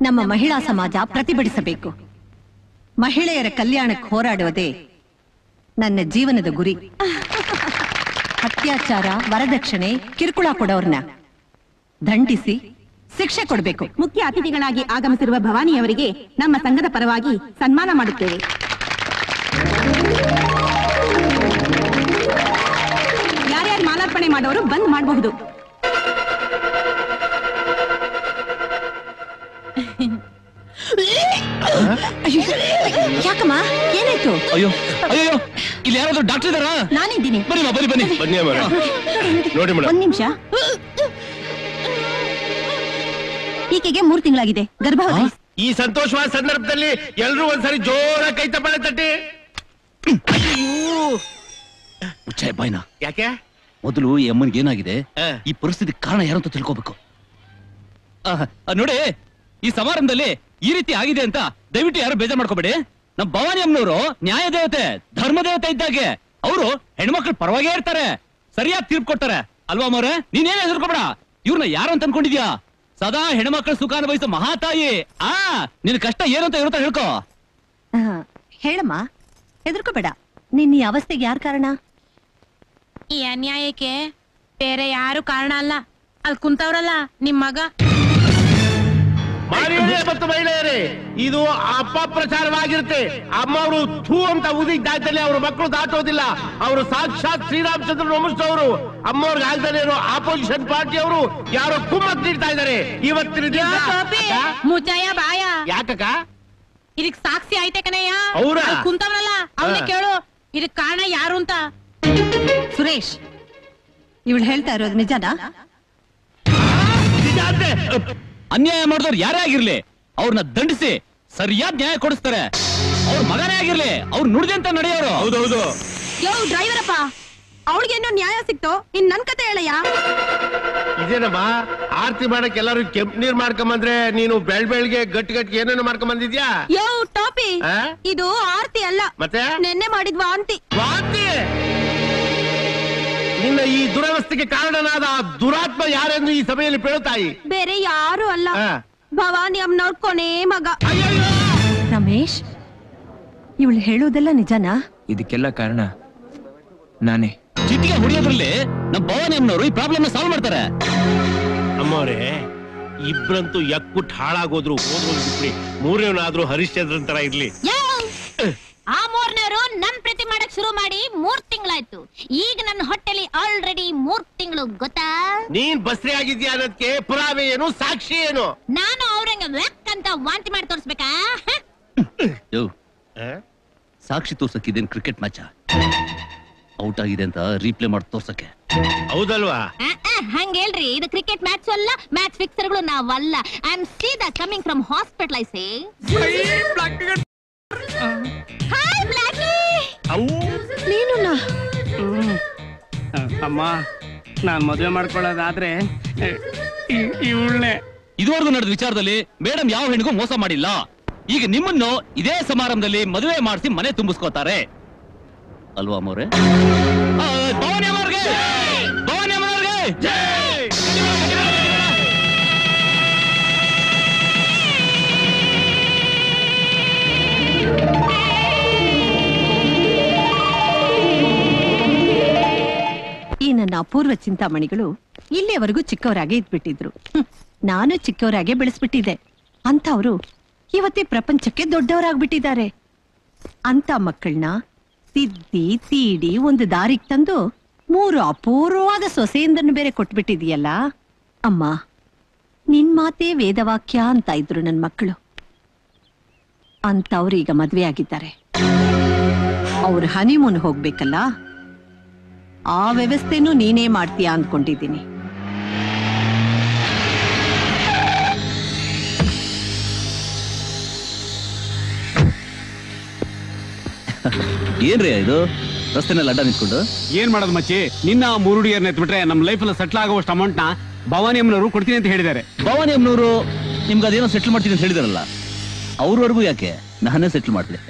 ನಮ್ಮ ಮಹಿಳಾ ಸಮಾಜ ಪ್ರತಿಭಟಿಸಬೇಕು. ಮಹಿಳೆಯರ ಕಲ್ಯಾಣಕ್ಕೆ ಹೋರಾಡುವುದೇ ನನ್ನ ಜೀವನದ ಗುರಿ. ಅತ್ಯಾಚಾರ, ವರದಕ್ಷಿಣೆ, ಕಿರುಕುಳ ಕೊಡೋರ್ನ ದಂಡಿಸಿ ಶಿಕ್ಷೆ ಕೊಡಬೇಕು. ಮುಖ್ಯ ಅತಿಥಿಗಳಾಗಿ ಆಗಮಿಸಿರುವ ಭವಾನಿಯವರಿಗೆ ನಮ್ಮ ಸಂಘದ ಪರವಾಗಿ ಸನ್ಮಾನ ಮಾಡುತ್ತೇವೆ. ಯಾರ್ಯಾರು ಮಾಲಾರ್ಪಣೆ ಮಾಡೋರು ಬಂದ್ ಮಾಡಬಹುದು. ಯಾಕಮ್ಮ ಏನಾಯ್ತು? ಅಯ್ಯೋ ಅಯ್ಯೋ, ಇಲ್ಲಿ ಯಾರಾದ್ರೂ ಡಾಕ್ಟರ್ ಇದ್ದಾರಾ? ನಾನಿದ್ದೀನಿ. ಬನ್ನಿ ಬನ್ನಿ ಬನ್ನಿ ಬನ್ನಿ ನೋಡಿ ಮೇಡಮ್, ಒಂದ್ ನಿಮಿಷ. ಈಕೆಗೆ ಮೂರ್ ತಿಂಗಳಾಗಿದೆ, ಗರ್ಭವತಿ. ಈ ಸಂತೋಷವಾದ ಸಂದರ್ಭದಲ್ಲಿ ಎಲ್ರೂ ಒಂದ್ಸರಿ ಜೋರ ಕೈ ತಪ್ಪಳೆ ತಟ್ಟಿ. ಮುಚ್ಚಾಯ ಬಾಯ್ನ. ಯಾಕೆ? ಮೊದಲು ಈ ಅಮ್ಮನಿಗೆ ಏನಾಗಿದೆ, ಈ ಪರಿಸ್ಥಿತಿ ಕಾರಣ ಯಾರಂತ ತಿಳ್ಕೋಬೇಕು. ನೋಡಿ, ಈ ಸಮಾರಂಭದಲ್ಲಿ ಈ ರೀತಿ ಆಗಿದೆ ಅಂತ ದಯವಿಟ್ಟು ಯಾರು ಬೇಜಾರು ಮಾಡ್ಕೋಬೇಡಿ. ನಮ್ ಭವಾನಿ ಅಮ್ಮನವರು ನ್ಯಾಯ ದೇವತೆ, ಧರ್ಮ ದೇವತೆ ಇದ್ದಾಗೆ ಅವರು ಹೆಣ್ಮಕ್ಳು ಪರವಾಗೇ ಇರ್ತಾರೆ, ಸರಿಯಾಗಿ ತೀರ್ಪು ಕೊಡ್ತಾರೆ ಅಲ್ವಾ ಅಮ್ಮವ್ರೆ? ನೀನೇನ್ ಹೆಸರ್ಕೋಬೇಡ ಇವ್ರನ್ನ ಯಾರಂತ ಅನ್ಕೊಂಡಿದ್ಯಾ. ಸದಾ ಹೆಣ್ಮಕ್ಳು ಸುಖ ಅನುಭವಿಸೋ ಮಹಾತಾಯಿ. ಆ ನಿನ್ ಕಷ್ಟ ಏನು ಅಂತ ಇವ್ರ ಹೇಳ್ಕೋ. ಹೇಳಮ್ಮ, ಹೆದರ್ಕೋಬೇಡ. ನಿನ್ನ ಈ ಅವಸ್ಥೆಗೆ ಯಾರು ಕಾರಣ? ಈ ಅನ್ಯಾಯಕ್ಕೆ ಬೇರೆ ಯಾರು ಕಾರಣ ಅಲ್ಲ, ಅಲ್ಲಿ ಕುಂತವ್ರಲ್ಲ ನಿಮ್ ಮಗ. ಮಹಿಳೆಯ ಮತ್ತು ಮಹಿಳೆಯರೇ, ಇದು ಅಪಪ್ರಚಾರವಾಗಿರುತ್ತೆ. ಅಮ್ಮ ಅವರು ಥೂ ಅಂತ ಊದಿಗೆ ದಾಟಲಿ, ಅವ್ರ ಮಕ್ಕಳು ದಾಟೋದಿಲ್ಲ. ಅವರು ಸಾಕ್ಷಾತ್ ಶ್ರೀರಾಮಚಂದ್ರ ನಮಸ್ತವರು. ಅಮ್ಮವ್ರಿಗೆ ಆಗ್ತಾನೆ ಇರೋ ಆಪೋಸಿಷನ್ ಪಾರ್ಟಿಯವರು ಯಾರೋ ಕುಮ್ಮತ್ ನೀಡ್ತಾ ಇದ್ದಾರೆ ಇವತ್ತಿನ ದಿನ. ಮುಜಯ ಬಾಯ, ಯಾಕಕ್ಕ ಇದಕ್ ಸಾಕ್ಷಿ ಆಯ್ತೆ ಕಣಯ್ಯ? ಅವ್ರ ಕುಂತವ್ರಲ್ಲ, ಅವ್ನ ಕೇಳು ಇದಕ್ ಕಾರಣ ಯಾರು ಅಂತ. ಸುರೇಶ್, ಇವಳು ಹೇಳ್ತಾ ಇರೋದು ನಿಜನಾ? ನಿಜ ಅಂತೆ. ಅನ್ಯಾಯ ಮಾಡಿದವ್ರು ಯಾರೇ ಆಗಿರ್ಲಿ ಅವ್ರನ್ನ ದಂಡಿಸಿ ಸರಿಯಾದ ನ್ಯಾಯ ಕೊಡಿಸ್ತಾರೆ. ಅವ್ರ ಮಗನೇ ಆಗಿರ್ಲಿ ಅವ್ರು ನುಡಿದಂತ ನಡೆಯೋರು. ಹೌದೌದು. ಯೋ ಡ್ರೈವರಪ್ಪ, ಅವ್ರಿಗೆ ಏನೋ ನ್ಯಾಯ ಸಿಕ್ತೋ, ಇನ್ ನನ್ ಕತೆ ಹೇಳಯ್ಯ. ಇದೇನಮ್ಮ ಆರ್ತಿ ಮಾಡಕ್ ಎಲ್ಲಾರು ಕೆಂಪ್ ನೀರ್ ಮಾಡ್ಕೊಂಬಂದ್ರೆ ನೀನು ಬೆಳ್ ಬೆಳ್ಗೆ ಗಟ್ಟಿ ಗಟ್ಟಿ ಏನೇನು ಮಾಡ್ಕೊಂಬಂದಿದ್ಯಾ? ಯೋ ಟಾಪಿ, ಇದು ಆರ್ತಿ ಅಲ್ಲ, ಮತ್ತೆ ನೆನ್ನೆ ಮಾಡಿದ್ ವಾಂತಿ. ವಾಂತಿ? ನಿನ್ನ ಈ ದುರವಸ್ಥೆಗೆ ಕಾರಣನಾದ ದುರಾತ್ಮ ಯಾರೆಂದು ಈ ಸಭೆಯಲ್ಲಿ ಪೇಳುತ್ತಾಯಿ? ಬೇರೆ ಯಾರು ಅಲ್ಲ, ಭವಾನಿ ಅಮ್ಮನವ್ರ ಕೊನೆ ಮಗ. ರಮೇಶ್, ಇವಳು ಹೇಳೋದೆಲ್ಲ ನಿಜನಾ? ಇದಕ್ಕೆಲ್ಲ ಕಾರಣ ನಾನೇ. ಜಿಟ್ಟಿಗೆ ಹೊಡೆಯೋದ್ರಲ್ಲಿ ನಮ್ಮ ಭವಾನಿ ಅಮ್ಮನವರು ಈ ಪ್ರಾಬ್ಲಮ್ ಸಾಲ್ವ್ ಮಾಡ್ತಾರೆ. ಅಮ್ಮವ್ರೆ, ಇಬ್ರಂತೂ ಎಕ್ಕುಟ್ ಹಾಳಾಗೋದ್ರು ಹೋದ್ರಿ, ಮೂರನೇವನಾದ್ರೂ ಹರಿಶ್ಚಂದ್ರನ್ ತರ ಇರ್ಲಿ. ಆ ಮೂರ್ನೇವರು ನನ್ ಪ್ರೀತಿ ಮಾಡಕ್ ಶುರು ಮಾಡಿ ಮೂರ್ ತಿಂಗಳಾಯ್ತು. ಈಗ ನನ್ನ ಹೊಟ್ಟೆಲಿ ಆಲ್ರೆಡಿ ಮೂರ್ ತಿಂಗಳು ಗೊತ್ತಾ. ನೀನ್ ಬಸ್ರಿ ಆಗಿದ್ಯಾ ಅನ್ನೋದಕ್ಕೆ ಪುರಾವೆ ಏನು, ಸಾಕ್ಷಿ ಏನು? ನಾನು ಅವ್ರಂಗ ವ್ಯಾಕ್ ಅಂತ ವಾಂತಿ ಮಾಡಿ ತೋರಿಸ್ಬೇಕಾ? ಸಾಕ್ಷಿ ತೋರ್ಸಕ್ಕಿದ್ದೇನು ಕ್ರಿಕೆಟ್ ಮ್ಯಾಚ ಔಟ್ ಆಗಿದೆ ಅಂತ ರೀಪ್ಲೇ ಮಾಡಿ ತೋರ್ಸಕ್ಕೆ ಹೌದಲ್ವಾ? ಹಂಗೇಳ್ರಿ, ಇದು ಕ್ರಿಕೆಟ್ ಮ್ಯಾಚ್ ಅಲ್ಲ, ಮ್ಯಾಚ್ ಫಿಕ್ಸರ್ಗಳು ನಾವಲ್ಲ. ಐ ಆಮ್ ಸೀದಾ coming from hospital. I say hi blacky. ನೀನುನಾ ಅಮ್ಮ, ನಾನು ಮದುವೆ ಮಾಡ್ಕೊಳ್ಳೋದಾದ್ರೆ ಇವಳೇ. ಇದುವರೆಗೂ ನಡೆದ ವಿಚಾರದಲ್ಲಿ ಮೇಡಮ್ ಯಾವ ಹೆಣ್ಣಿಗೂ ಮೋಸ ಮಾಡಿಲ್ಲ. ಈಗ ನಿಮ್ಮನ್ನು ಇದೇ ಸಮಾರಂಭದಲ್ಲಿ ಮದುವೆ ಮಾಡಿಸಿ ಮನೆ ತುಂಬಿಸ್ಕೋತಾರೆ ಅಲ್ವಾ ಅಮ್ಮವ್ರೆ? ಈ ನನ್ನ ಅಪೂರ್ವ ಚಿಂತಾಮಣಿಗಳು ಇಲ್ಲಿಯವರೆಗೂ ಚಿಕ್ಕವರಾಗೆ ಇದ್ಬಿಟ್ಟಿದ್ರು. ನಾನು ಚಿಕ್ಕವರಾಗೆ ಬೆಳೆಸ್ಬಿಟ್ಟಿದ್ದೆ. ಅಂತ ಅವರು ಇವತ್ತೇ ಪ್ರಪಂಚಕ್ಕೆ ದೊಡ್ಡವರಾಗ್ಬಿಟ್ಟಿದ್ದಾರೆ. ಅಂತ ಮಕ್ಕಳನ್ನ ತಿದ್ದಿ ತೀಡಿ ಒಂದು ದಾರಿಗೆ ತಂದು ಮೂರು ಅಪೂರ್ವವಾದ ಸೊಸೆಯಿಂದನ್ನು ಬೇರೆ ಕೊಟ್ಬಿಟ್ಟಿದೀಯಲ್ಲ ಅಮ್ಮ. ನಿನ್ ಮಾತೇ ವೇದವಾಕ್ಯ ಅಂತ ಇದ್ರು ನನ್ನ ಮಕ್ಕಳು. ಅಂತವ್ರು ಈಗ ಮದ್ವೆ ಆಗಿದ್ದಾರೆ. ಅವ್ರ ಹನಿಮೂನ್ ಹೋಗ್ಬೇಕಲ್ಲ, ಆ ವ್ಯವಸ್ಥೆನೂ ನೀನೇ ಮಾಡ್ತೀಯಾ ಅಂದ್ಕೊಂಡಿದ್ದೀನಿ. ಏನ್ರೀ ಇದು ರಸ್ತೆನಲ್ಲಿ ಅಡ್ಡ ನಿಂತ್ಕೊಂಡು ಏನ್ ಮಾಡೋದು ಮಚ್ಚಿ? ನಿನ್ನ ಮೂರುಡಿಯರ್ ನೆತ್ಬಿಟ್ರೆ ನಮ್ ಲೈಫ್ ಅಲ್ಲಿ ಸೆಟ್ಲ್ ಆಗುವಷ್ಟು ಅಮೌಂಟ್ ನ ಭವಾನಿ ಅಮ್ಮನವರು ಕೊಡ್ತೀನಿ ಅಂತ ಹೇಳಿದ್ದಾರೆ. ಭವಾನಿ ಅಮ್ಮನವರು ನಿಮ್ಗೆ ಅದೇನೋ ಸೆಟ್ಲ್ ಮಾಡ್ತೀನಿ ಅಂತ ಹೇಳಿದಾರಲ್ಲ, ಅವ್ರವರೆಗೂ ಯಾಕೆ? ನಾನೇ ಸೆಟ್ಲ್ ಮಾಡ್ತೀನಿ.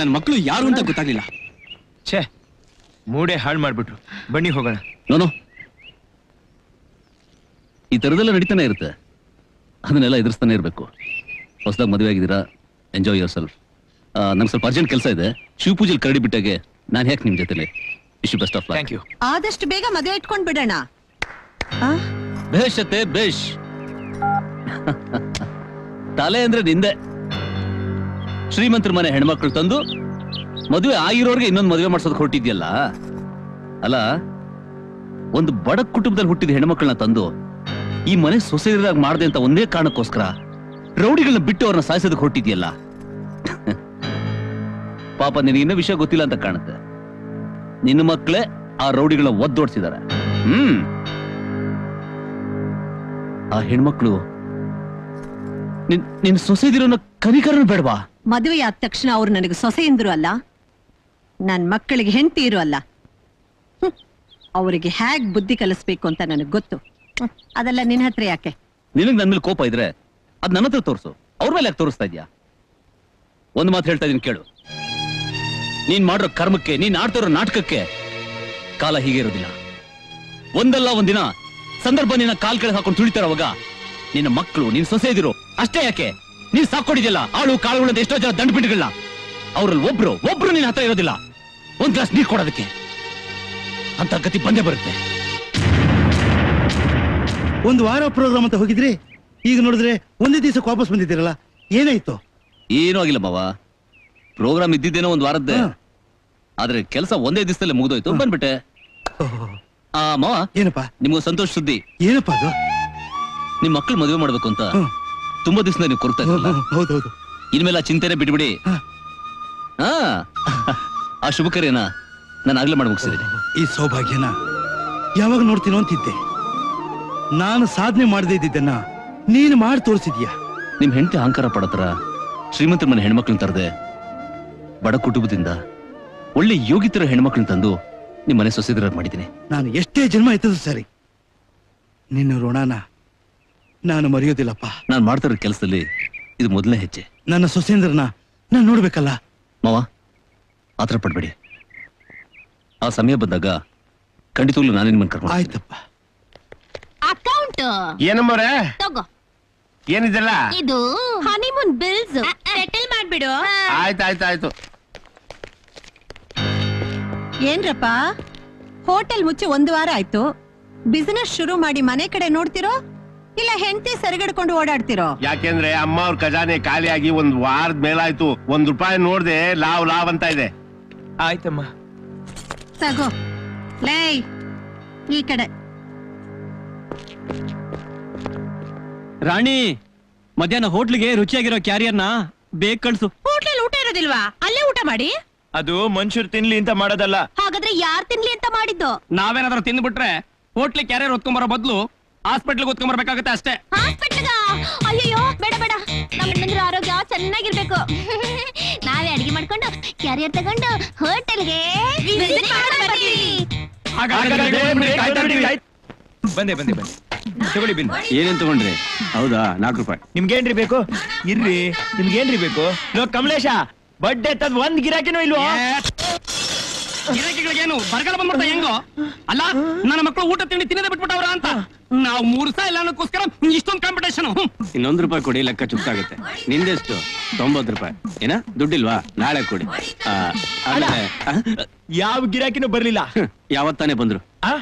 ನನ್ನ ಮಕ್ಕಳು ಯಾರು ಅಂತ ಗೊತ್ತಾಗ್ಲಿಲ್ಲ. ಛೇ, ಮೂಡೆ ಹಾಳು ಮಾಡ್ಬಿಟ್ರು. ಬನ್ನಿ ಹೋಗೋಣ. ನೋನು ಈ ತರದೆಲ್ಲ ನಡೀತಾನೆ ಇರುತ್ತೆ, ಅದನ್ನೆಲ್ಲ ಎದುರಿಸ್ತಾನೆ ಇರಬೇಕು. ಹೊಸದಾಗಿ ಮದುವೆ ಆಗಿದ್ದೀರಾ, ಎಂಜಾಯ್ ಯುವರ್ ಸೆಲ್ಫ್. ನಂಗೆ ಸ್ವಲ್ಪ ಅರ್ಜೆಂಟ್ ಕೆಲಸ ಇದೆ, ಶಿವಪೂಜೆಲಿ ಕರಡಿ ಬಿಟ್ಟಾಗೆ ನಾನು ಯಾಕೆ ನಿಮ್ಮ ಜೊತೆಲೇ wish you best of luck thank you ಆದಷ್ಟು ಬೇಗ ಮದುವೆ ಇಟ್ಕೊಂಡು ಬಿಡೋಣ ಬೇಷತೆ ಬೇಷ್ ತಲೆ ಅಂದ್ರೆ ನಿಂದೆ ಶ್ರೀಮಂತರ ಮನೆ ಹೆಣ್ಮಕ್ಳು ತಂದು ಮದುವೆ ಆಗಿರೋರಿಗೆ ಇನ್ನೊಂದು ಮದುವೆ ಮಾಡಿಸೋದಕ್ಕೆ ಹೊರಟಿದ್ಯಲ್ಲ ಅಲ್ಲ ಒಂದು ಬಡ ಕುಟುಂಬದಲ್ಲಿ ಹುಟ್ಟಿದ ಹೆಣ್ಮಕ್ಳನ್ನ ತಂದು ಈ ಮನೆ ಸೊಸೈಟಿದಾಗ ಮಾಡಿದೆ ಅಂತ ಒಂದೇ ಕಾರಣಕ್ಕೋಸ್ಕರ ರೌಡಿಗಳನ್ನ ಬಿಟ್ಟು ಅವ್ರನ್ನ ಸಾಯಿಸೋದಕ್ಕೆ ಹೊರಟಿದ್ಯಲ್ಲ ಪಾಪ ನಿನಗೆ ಇನ್ನೂ ವಿಷಯ ಗೊತ್ತಿಲ್ಲ ಅಂತ ಕಾಣುತ್ತೆ ನಿನ್ನ ಮಕ್ಕಳೇ ಆ ರೌಡಿಗಳನ್ನ ಒದ್ದೋಡ್ಸಿದ್ದಾರೆ ಹ್ಮ್ ಆ ಹೆಣ್ಮಕ್ಳು ನಿನ್ನ ಸೊಸೆದಿರೋನ ಕನಿಕರನ ಬೇಡವಾ ಮದುವೆ ಆದ ತಕ್ಷಣ ಅವ್ರು ನನಗೆ ಸೊಸೆಯಿಂದರು ಅಲ್ಲ ನನ್ನ ಮಕ್ಕಳಿಗೆ ಹೆಂಡತಿ ಇರು ಅಲ್ಲ ಅವರಿಗೆ ಹೇಗೆ ಬುದ್ಧಿ ಕಲಿಸ್ಬೇಕು ಅಂತ ನನಗೆ ಗೊತ್ತು ಅದೆಲ್ಲ ನಿನ್ನ ಹತ್ರ ಯಾಕೆ ನಿನಗೆ ನನ್ನ ಮೇಲೆ ಕೋಪ ಇದ್ರೆ ಅದು ನನ್ನ ಹತ್ರ ತೋರಿಸು ಅವ್ರ ಮೇಲೆ ಯಾಕೆ ತೋರಿಸ್ತಾ ಇದೆಯಾ ಒಂದು ಮಾತು ಹೇಳ್ತಾ ಇದೀನಿ ಕೇಳು ನೀನ್ ಮಾಡಿರೋ ಕರ್ಮಕ್ಕೆ ನೀನ್ ಆಡ್ತಿರೋ ನಾಟಕಕ್ಕೆ ಕಾಲ ಹೀಗೆ ಇರೋದಿಲ್ಲ ಒಂದಲ್ಲ ಒಂದಿನ ಸಂದರ್ಭ ನಿನ್ನ ಕಾಲ್ ಕೆಳಗೆ ಹಾಕೊಂಡು ತುಳಿತಾರವಾಗ ನಿನ್ನ ಮಕ್ಕಳು ನೀನ್ ಸೊಸೆದಿರು ಅಷ್ಟೇ ಯಾಕೆ ನೀನ್ ಸಾಕೊಂಡಿದ್ಯಲ್ಲ ಆಳು ಕಾಳುಗಳಂತ ಎಷ್ಟೋ ಜನ ದಂಡ ಬಿಟ್ಟುಗಳನ್ನ ಅವ್ರಲ್ಲಿ ಒಬ್ರು ಒಬ್ರು ನಿನ್ನ ಹತ್ರ ಇರೋದಿಲ್ಲ ಒಂದ್ ಗ್ಲಾಸ್ ನೀರ್ ಕೊಡೋದಕ್ಕೆ ಅಂತ ಗತಿ ಬಂದೇ ಬರುತ್ತೆ ಒಂದು ವಾರ ಪ್ರೋಗ್ರಾಮ್ ಅಂತ ಹೋಗಿದ್ರಿ ಈಗ ನೋಡಿದ್ರೆ ಒಂದೇ ದಿವಸಕ್ಕೆ ವಾಪಸ್ ಬಂದಿದ್ದೀರಲ್ಲ ಏನಾಯ್ತು ಏನೂ ಆಗಿಲ್ಲ ಮಾವ ಪ್ರೋಗ್ರಾಮ್ ಇದ್ದಿದ್ದೇನೋ ಒಂದ್ ವಾರದ್ದೇ ಆದ್ರೆ ಕೆಲಸ ಒಂದೇ ದಿವಸದಲ್ಲಿ ಮುಗಿದೋಯ್ತು ಬಂದ್ಬಿಟ್ಟೆ ಆ ಮಾವ ಏನಪ್ಪ ನಿಮ್ಗೆ ಸಂತೋಷ ಸುದ್ದಿ ಏನಪ್ಪ ಅದು ನಿಮ್ ಮಕ್ಕಳು ಮದುವೆ ಮಾಡ್ಬೇಕು ಅಂತ ತುಂಬಾ ದಿವಸದಿಂದ ನೀವು ಕೊರತಾ ಇರಲ್ಲ ಇನ್ಮೇಲೆ ಚಿಂತೆನೆ ಬಿಟ್ಬಿಡಿ ಹಾ ಆ ಶುಭ ಕಾರ್ಯನ ನಾನು ಆಗ್ಲೇ ಮಾಡಿ ಮುಗಿಸಿದ್ದೀನಿ ಈ ಸೌಭಾಗ್ಯನ ಯಾವಾಗ ನೋಡ್ತೀನೋ ಅಂತಿದ್ದೆ ನಾನು ಸಾಧನೆ ಮಾಡದೇ ಇದ್ದಿದ್ದನ್ನ ನೀನು ಮಾಡಿ ತೋರಿಸಿದ್ಯಾ ನಿಮ್ ಹೆಂಡತಿ ಅಹಂಕಾರ ಪಡತರ ಶ್ರೀಮಂತರ ಮನೆ ಹೆಣ್ಮಕ್ಳನ್ನ ತರದೆ ಬಡ ಕುಟುಂಬದಿಂದ ಒಳ್ಳೆ ಯೋಗಿತರ ಹೆಣ್ಮಕ್ಳನ್ನ ತಂದು ನಿಮ್ಮ ಮನೆ ಸೊಸೆದರ ಮಾಡಿದ್ದೀನಿ ನಾನು ಎಷ್ಟೇ ಜನ್ಮ ಇತ್ತು ಸರಿ ನಿನ್ನ ಋಣನ ನಾನು ಮರೆಯೋದಿಲ್ಲಪ್ಪ ನಾನು ಮಾಡ್ತಾ ಇರೋ ಕೆಲಸದಲ್ಲಿ ಇದು ಮೊದಲನೇ ಹೆಜ್ಜೆ ನನ್ನ ಸೊಸೆಂದ್ರನ ನಾನು ನೋಡ್ಬೇಕಲ್ಲ ಮಾವ ಆತರ ಪಡ್ಬೇಡಿ ಆ ಸಮಯ ಬಂದಾಗ ಖಂಡಿತವಾಗ್ಲೂ ನಾನೇ ನಿಮ್ಮನ್ನ ಕರ್ಕೊಂಡು ಆಯ್ತಪ್ಪ ಅಕೌಂಟ್ ಏನಮ್ಮರೇ ತಗೋ ಏನಿದೆಲ್ಲ ಇದು ಹನಿಮೂನ್ ಬಿಲ್ಸ್ ಸೆಟಲ್ ಮಾಡ್ಬಿಡು ಆಯ್ತು ಆಯ್ತು ಆಯ್ತು ಏನ್ರಪ್ಪ ಹೋಟೆಲ್ ಮುಚ್ಚಿ ಒಂದು ವಾರ ಆಯ್ತು ಬಿಸಿನೆಸ್ ಶುರು ಮಾಡಿ ಮನೆ ಕಡೆ ನೋಡ್ತಿರೋ ಇಲ್ಲ ಹೆಂಡತಿ ಸರಿಗಡ್ಕೊಂಡು ಓಡಾಡ್ತಿರೋ ಯಾಕೆಂದ್ರೆ ಅಮ್ಮ ಅವ್ರ ಖಜಾನೆ ಖಾಲಿಯಾಗಿ ಒಂದ್ ವಾರದ ಮೇಲಾಯ್ತು ಒಂದ್ ರೂಪಾಯಿ ನೋಡ್ದೆ ಲಾವ್ ಲಾವ್ ಅಂತ ಇದೆ ಆಯ್ತಮ್ಮ ತಗೋ ಲೇ ಈ ಕಡೆ ರಾಣಿ ಮಧ್ಯಾಹ್ನ ಹೋಟ್ಲಿಗೆ ರುಚಿಯಾಗಿರೋ ಕ್ಯಾರಿಯರ್ನ ಬೇಗ ಕಳ್ಸು ಹೋಟ್ಲಲ್ಲಿ ಊಟ ಇರೋದಿಲ್ವಾ ಅಲ್ಲೇ ಊಟ ಮಾಡಿ ಅದು ಮನುಷ್ಯರು ತಿನ್ಲಿ ಅಂತ ಮಾಡೋದಲ್ಲ ಹಾಗಾದ್ರೆ ಯಾರು ತಿನ್ಲಿ ಅಂತ ಮಾಡಿದ್ದು ನಾವೇನಾದ್ರೂ ತಿಂದ್ಬಿಟ್ರೆ ಹೋಟ್ಲಿ ಕ್ಯಾರಿಯರ್ ಹೊತ್ಕೊಂಬರೋ ಬದಲು ಹಾಸ್ಪಿಟ್ಲ್ ಹೊತ್ಕೊಂಡ್ಬರ್ಬೇಕಾಗತ್ತೆ ಅಷ್ಟೇ ಹಾಸ್ಪಿಟ್ಲ್ಗ ಅಯ್ಯೋ ಬೇಡ ಬೇಡ ನಮ್ಮ ಆರೋಗ್ಯ ಚೆನ್ನಾಗಿರ್ಬೇಕು ನಾವೇ ಅಡಿಗೆ ಮಾಡ್ಕೊಂಡು ಕ್ಯಾರಿಯರ್ ತಗೊಂಡು ಹೋಟೆಲ್ಗೆ ಬಂದೆ ಬಂದೆ ಬಂದೆ ತಗೊಳ್ಳಿ ಬಿಲ್ ಏನೇನ್ ತಗೊಂಡ್ರಿ ಹೌದಾ ನಾಲ್ಕು ರೂಪಾಯಿ ನಿಮ್ಗೇನ್ರಿ ಬೇಕು ಇರ್ರಿ ನಿಮ್ಗೇನ್ರಿ ಬೇಕು ಕಮಲೇಶ ಬಡ್ಡೆ ತದ್ ಒಂದ್ ಗಿರಾಕಿನೂ ಇಲ್ವಾ ಗಿರಾಕಿಗಳಿಗೇನು ಬರಗಾಲ ಬಂದ್ಬಿಡ್ತಾ ಹೆಂಗೋ ಅಲ್ಲ ನನ್ನ ಮಕ್ಕಳು ಊಟ ತಿಂಡಿ ತಿನ್ನದೇ ಬಿಟ್ಬಿಟ್ಟವ್ರ ಅಂತ ನಾವು ಮೂರು ಸಹ ಇಲ್ಲ ಅನ್ನೋಕ್ಕೋಸ್ಕರ ಇಷ್ಟೊಂದು ಕಾಂಪಿಟೇಷನ್ ಇನ್ನೊಂದು ರೂಪಾಯಿ ಕೊಡಿ ಲೆಕ್ಕ ಚುಕ್ಕಾಗುತ್ತೆ ನಿಂದೆಷ್ಟು ತೊಂಬತ್ತು ರೂಪಾಯಿ ಏನ ದುಡ್ಡಿಲ್ವಾ ನಾಳೆ ಕೊಡಿ ಯಾವ ಗಿರಾಕಿನೂ ಬರ್ಲಿಲ್ಲ ಯಾವತ್ತಾನೆ ಬಂದ್ರು ಆ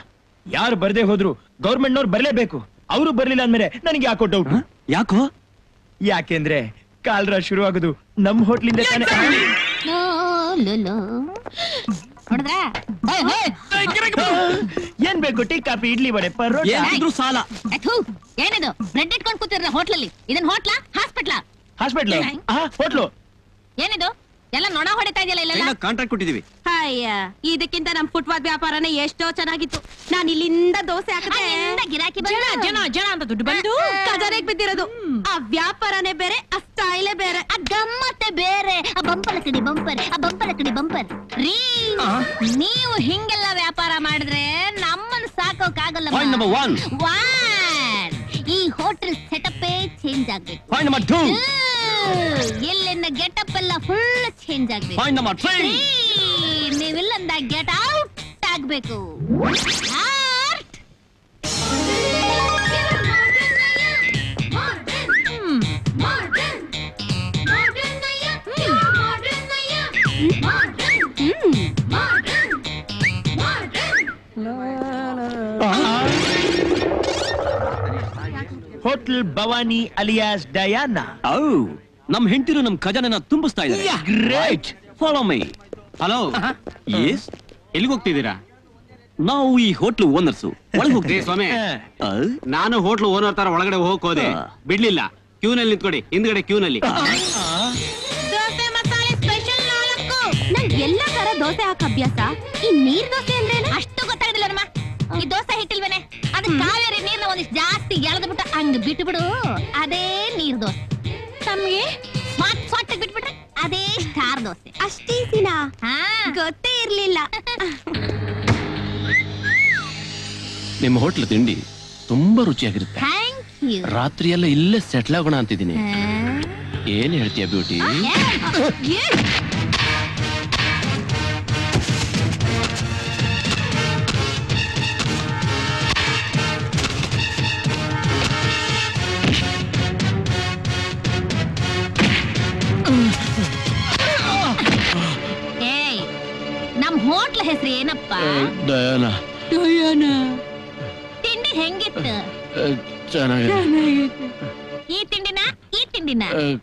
ಯಾರು ಬರ್ದೇ ಹೋದ್ರು ಗೌರ್ಮೆಂಟ್ ನವ್ರು ಬರ್ಲೇಬೇಕು ಅವರು ಬರ್ಲಿಲ್ಲ ಅಂದ್ಮೇಲೆ ನನಗೆ ಯಾಕೋ ಡೌಟ್ ಯಾಕೋ ಯಾಕೆಂದ್ರೆ ಕಾಲ್ರ ಶುರು ಆಗುದು ನಮ್ ಹೋಟ್ಲಿಂದ ಏನ್ ಬೇಕು ಟೀ ಕಾಫಿ ಇಡ್ಲಿ ಬಡೆ ಪರೋಟ ಸಾಲ ಏನಿದು ಬ್ರೆಡ್ ಇಟ್ಕೊಂಡು ಕೂತಿರ ಹೋಟ್ಲಲ್ಲಿ ಇದನ್ ಹೋಟ್ಲಾ ಹಾಸ್ಪಿಟ್ಲಾ ಹಾಸ್ಪಿಟ್ಲ್ ಹೋಟ್ಲು ಏನಿದು ಎಲ್ಲ ನೊಣ ಹೊಡಿತಾ ಇದೆಯಲ್ಲ ಕಾಂಟ್ರಾಕ್ಟ್ ಕೊಟ್ಟಿದೀವಿ ಅಯ್ಯ ಇದಕ್ಕಿಂತ ನಮ್ ಫುಟ್ಪಾತ್ ವ್ಯಾಪಾರನೇ ಎಷ್ಟೋ ಚೆನ್ನಾಗಿತ್ತು ನಾನು ಇಲ್ಲಿಂದ ದೋಸೆ ಹಾಕಿದೆ ಗಿರಾಕಿ ಜನ ಜನ ಅಂತ ದುಡ್ಡು ಬಂದು ಕಜಾನೆಗೆ ಬಿದ್ದಿರೋದು ಆ ವ್ಯಾಪಾರನೇ ಬೇರೆ ಆ ಸ್ಟೈಲೇ ಬೇರೆ ಆ ಗಮ್ಮತ್ತೆ ಬೇರೆ ಆ ಬಂಪರ ಕಡಿ ಬಂಪರ್ ಆ ಬಂಪರ ಕಡಿ ಬಂಪರ್ ರೀ ನೀವು ಹಿಂಗೆಲ್ಲ ವ್ಯಾಪಾರ ಮಾಡಿದ್ರೆ ನಮ್ಮನ್ ಸಾಕೋಕಾಗಲ್ಲ ಈ ಹೋಟೆಲ್ ಸೆಟಪ್ಪೇ ಚೇಂಜ್ ಆಗ್ಬೇಕು ಎಲ್ಲಿನ ಗೆಟಪ್ ಎಲ್ಲ ಫುಲ್ ಚೇಂಜ್ ಆಗ್ಬೇಕು ನೀವಿಲ್ಲಂದ ಗೆಟ್ ಔಟ್ ಆಗ್ಬೇಕು ಹ್ಮ್ Hotel Bhavani alias Diana. Oh, nam hintiru nam khazanena tumbistaa idare. Yeah, great. Follow me. Hello. Uh-huh. Yes. Elige hogtidira? Now we hotel owners. Olige hogtidira Swami. Nanu hotel owner tara olagade hogode bidlilla. Queue nalli nitkodi. Hindagade queue nalli. Dosa masala special four. Nan ella tara dosa haak abhyasa. Ee neer dosa endrene ashtu gottagidilla namma. Ee dosa hitilvene. Adu kaveri neerna ondish jaasti yeladu bitta hang bittu bidu. Ade neer dosa. Tamge mat sotte bittu bidu. Ade star dosa. Ashti sina. Ha gotte irlilla. ನಿಮ್ಮ hotel ತಿಂಡಿ ತುಂಬಾ ರುಚಿಯಾಗಿರುತ್ತೆ. Thank you. ರಾತ್ರಿ ಎಲ್ಲ ಇಲ್ಲೇ settle ಆಗೋಣ ಅಂತಿದ್ದೀನಿ. ಏನು ಹೇಳ್ತೀಯ ಬ್ಯೂಟಿ? ಏಯ್, ನಮ್ಮ ಹೋಟೆಲ್ ಹೆಸರು ಏನಪ್ಪ? ಡಯಾನಾ. ಡಯಾನಾ.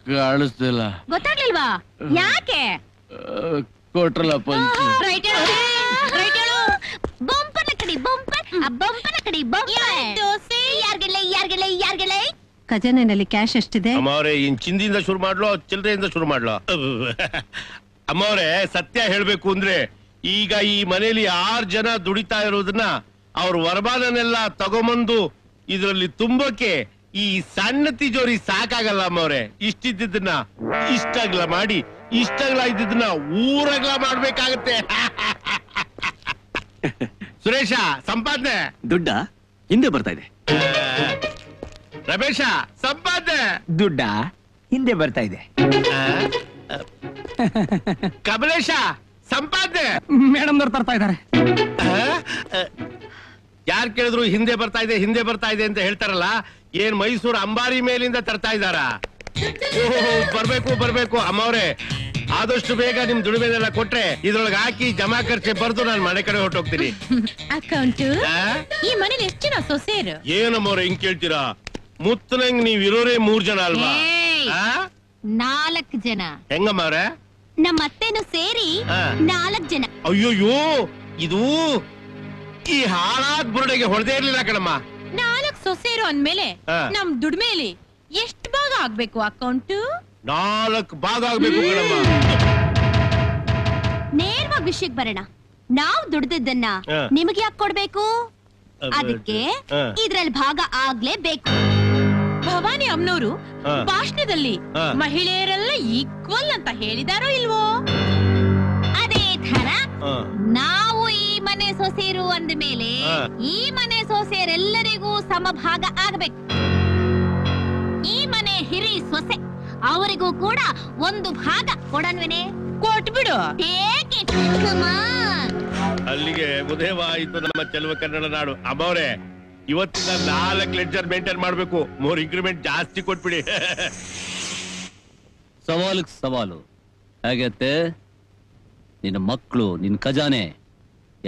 ಕಾಣಿಸ್ತಿಲ್ಲ, ಗೊತ್ತಾಗ್ಲಿಲ್ವಾ? ಯಾಕೆ ಕೊಟ್ರಲ್ಲ ಪಂಚ? ಬಂಪನ ಕಡಿ ಬಂಪನ್, ಬಂಪನ ಕಡಿ ದೋಸೆ. ಯಾರ್ಗೆಲ್ಲ ಯಾರ್ಗೆಲ್ಲ ಯಾರ್ಗೆಲ್ಲ ಖಜಾನೆನಲ್ಲಿ ಕ್ಯಾಶ್ ಎಷ್ಟಿದೆ? ಅಮ್ಮವ್ರೆ, ಇನ್ ಚಿಂದಿಯಿಂದ ಶುರು ಮಾಡ್ಲೋ ಚಿಲ್ಲರೆಯಿಂದ ಶುರು ಮಾಡ್ಲೋ? ಅಮ್ಮವ್ರೆ, ಸತ್ಯ ಹೇಳ್ಬೇಕು ಅಂದ್ರೆ ಈಗ ಈ ಮನೇಲಿ ಆರ್ ಜನ ದುಡಿತಾ ಇರೋದನ್ನ ಅವ್ರ ವರಮಾನನೆಲ್ಲ ತಗೊಂಬಂದು ಇದರಲ್ಲಿ ತುಂಬಕ್ಕೆ ಈ ಸಣ್ಣ ತಿಜೋರಿ ಸಾಕಾಗಲ್ಲ ಅಮ್ಮವ್ರೆ. ಇಷ್ಟಿದ್ದನ್ನ ಇಷ್ಟಗ್ಲ ಮಾಡಿ ಇಷ್ಟಗ್ಲ ಇದ್ದನ್ನ ಊರಗ್ಲ ಮಾಡ್ಬೇಕಾಗತ್ತೆ. ಸುರೇಶ, ಸಂಪಾದನೆ ದುಡ್ಡ ಹಿಂದೆ ಬರ್ತಾ ಇದೆ. ರಮೇಶ, ಸಂಪಾದನೆ ದುಡ್ಡ ಹಿಂದೆ ಬರ್ತಾ ಇದೆ. ಕಮಲೇಶ, ಸಂಪಾದನೆ ಮೇಡಮ್ ದೊಡ್ಡ ತರ್ತಾ ಇದ್ದಾರೆ. ಯಾರು ಕೇಳಿದ್ರು ಹಿಂದೆ ಬರ್ತಾ ಇದೆ ಹಿಂದೆ ಬರ್ತಾ ಇದೆ ಅಂತ ಹೇಳ್ತಾರಲ್ಲ, ಏನ್ ಮೈಸೂರು ಅಂಬಾರಿ ಮೇಲಿಂದ ತರ್ತಾ ಇದ್ದಾರ? ಬರ್ಬೇಕು ಬರ್ಬೇಕು ಅಮ್ಮವ್ರೆ, ಆದಷ್ಟು ಬೇಗ ನಿಮ್ ದುಡಿಮೆಲ್ಲ ಕೊಟ್ರೆ ಇದ್ರೊಳಗೆ ಹಾಕಿ ಜಮಾ ಖರ್ಚೆ ಬರ್ದು ನಾನು ಮನೆ ಕಡೆ ಹೊಟ್ಟೋಗ್ತೀನಿ. ಏನಮ್ಮವ್ರೆ ಹಿಂಗ್ ಕೇಳ್ತೀರಾ? ಮುತ್ತನಂಗ್ ನೀವ್ ಇರೋರೇ ಮೂರ್ ಜನ ಅಲ್ವಾ? ನಾಲ್ಕ್ ಜನ. ಹೆಂಗಮ್ಮವ್ರೆ? ನಮ್ಮ ಅತ್ತೆನೂ ಸೇರಿ ನಾಲ್ಕ್ ಜನ. ಅಯ್ಯೋಯ್ಯೋ, ಇದು ಈ ಹಾಳಾದ್ ಬುರುಡೆಗೆ ಹೊಡೆದೇ ಇರ್ಲಿಲ್ಲ ಕಣಮ್ಮ. ನಾಲ್ಕು ಸೊಸೆರು ಅಂದ್ಮೇಲೆ ನಮ್ ದುಡ್ಮೇಲಿ ಎಷ್ಟ್ ಭಾಗ ಆಗ್ಬೇಕು? ಅಕೌಂಟು ನಾಲ್ಕು ಭಾಗ ಆಗ್ಬೇಕು ಕಣಮ್ಮ. ನೇರವಾಗಿ ವಿಷಯಕ್ಕೆ ಬರೋಣ. ನಾವ್ ದುಡ್ದಿದ್ದನ್ನ ನಿಮಗೆ ಯಾಕೆ ಕೊಡ್ಬೇಕು? ಅದಕ್ಕೆ ಇದ್ರಲ್ಲಿ ಭಾಗ ಆಗ್ಲೇಬೇಕು. ಭವಾನಿ ಅಮ್ಮನವರು ಭಾಷಣದಲ್ಲಿ ಮಹಿಳೆಯರೆಲ್ಲ ಈಕ್ವಲ್ ಅಂತ ಹೇಳಿದಾರೋ ಇಲ್ವೋ, ಅದೇ ತರ ನಾವು ಈ ಮನೆ ಸೊಸೆರು ಅಂದ ಮೇಲೆ ಈ ಮನೆ ಸೊಸೆರೆಲ್ಲರಿಗೂ ಸಮಭಾಗ ಆಗ್ಬೇಕು. ಈ ಮನೆ ಹಿರಿ ಸೊಸೆ ಅವರಿಗೂ ಕೂಡ ಒಂದು ಭಾಗ ಕೊಡನ್ವೇನೆ? ಕೊಟ್ಬಿಡು. ಅಲ್ಲಿಗೆ ಉದಯವಾಯಿತು ನಮ್ಮ ಚೆಲುವ ಕನ್ನಡ ನಾಡು. ಅಮ್ಮವ್ರೆ, ಇವತ್ತಿನ ನಾಲ್ಕು ಲೆಡ್ಜರ್ ಮೇಂಟೈನ್ ಮಾಡ್ಬೇಕು. ಮೂರ್ ಇಂಕ್ರಿಮೆಂಟ್ ಜಾಸ್ತಿ ಕೊಟ್ಬಿಡಿ. ಸವಾಲು ಸವಾಲು ಹಾಗತ್ತೆ. ನಿನ್ನ ಮಕ್ಕಳು, ನಿನ್ನ ಖಜಾನೆ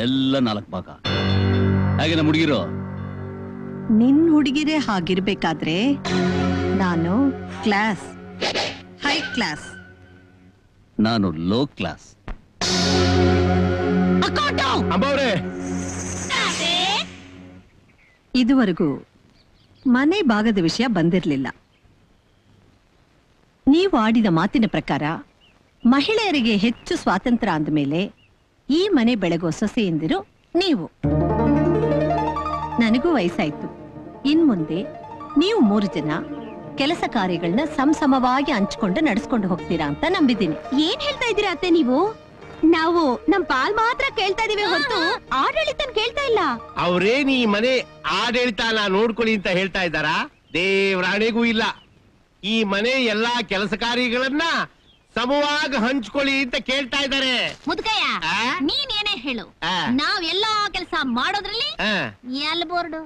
ಎಲ್ಲ ನಾಲ್ಕು ಭಾಗ. ಹಾಗೆ ನಮ್ಮ ಹುಡುಗಿರೋ ನಿನ್ ಹುಡುಗಿರೇ ಹಾಗಿರ್ಬೇಕಾದ್ರೆ ನಾನು ಕ್ಲಾಸ್ ಹೈ ಕ್ಲಾಸ್, ನಾನು ಲೋ ಕ್ಲಾಸ್. ಇದುವರೆಗೂ ಮನೆ ಭಾಗದ ವಿಷಯ ಬಂದಿರಲಿಲ್ಲ. ನೀವು ಆಡಿದ ಮಾತಿನ ಪ್ರಕಾರ ಮಹಿಳೆಯರಿಗೆ ಹೆಚ್ಚು ಸ್ವಾತಂತ್ರ್ಯ ಅಂದಮೇಲೆ ಈ ಮನೆ ಬೆಳಗೋ ಸೊಸೆಯಂದಿರು ನೀವು. ನನಗೂ ವಯಸ್ಸಾಯ್ತು. ಇನ್ಮುಂದೆ ನೀವು ಮೂರು ಜನ ಕೆಲಸ ಕಾರ್ಯಗಳನ್ನ ಸಮಸಮವಾಗಿ ಹಂಚ್ಕೊಂಡು ನಡೆಸ್ಕೊಂಡು ಹೋಗ್ತೀರಾ ಅಂತ ನಂಬಿದ್ದೀನಿ. ಏನ್ ಹೇಳ್ತಾ ಇದ್ದೀರಾ ಅತ್ತೆ ನೀವು? ನಾವು ನಮ್ ಪಾಲ್ ಮಾತ್ರ ಕೇಳ್ತಾ ಇದೀವಿ ಹೊರತು ಆಡಳಿತನ ಕೇಳ್ತಾ ಇಲ್ಲ. ಅವ್ರೇನ್ ಈ ಮನೆ ಆಡಳಿತ ನೋಡ್ಕೊಳ್ಳಿ ಅಂತ ಹೇಳ್ತಾ ಇದ್ದಾರಾ? ದೇವ್ರಾಣೆಗೂ ಇಲ್ಲ. ಈ ಮನೆ ಎಲ್ಲಾ ಕೆಲಸ ಕಾರ್ಯಗಳನ್ನ ಸಮವಾಗಿ ಹಂಚ್ಕೊಳ್ಳಿ ಅಂತ ಕೇಳ್ತಾ ಇದ್ದಾರೆ. ಮುದ್ಕಯ್ಯ, ನೀನ್ ಏನೇ ಹೇಳು, ನಾವ್ ಎಲ್ಲಾ ಕೆಲಸ ಮಾಡೋದ್ರಲ್ಲಿ ಎಲ್ಬೋರ್ಡು.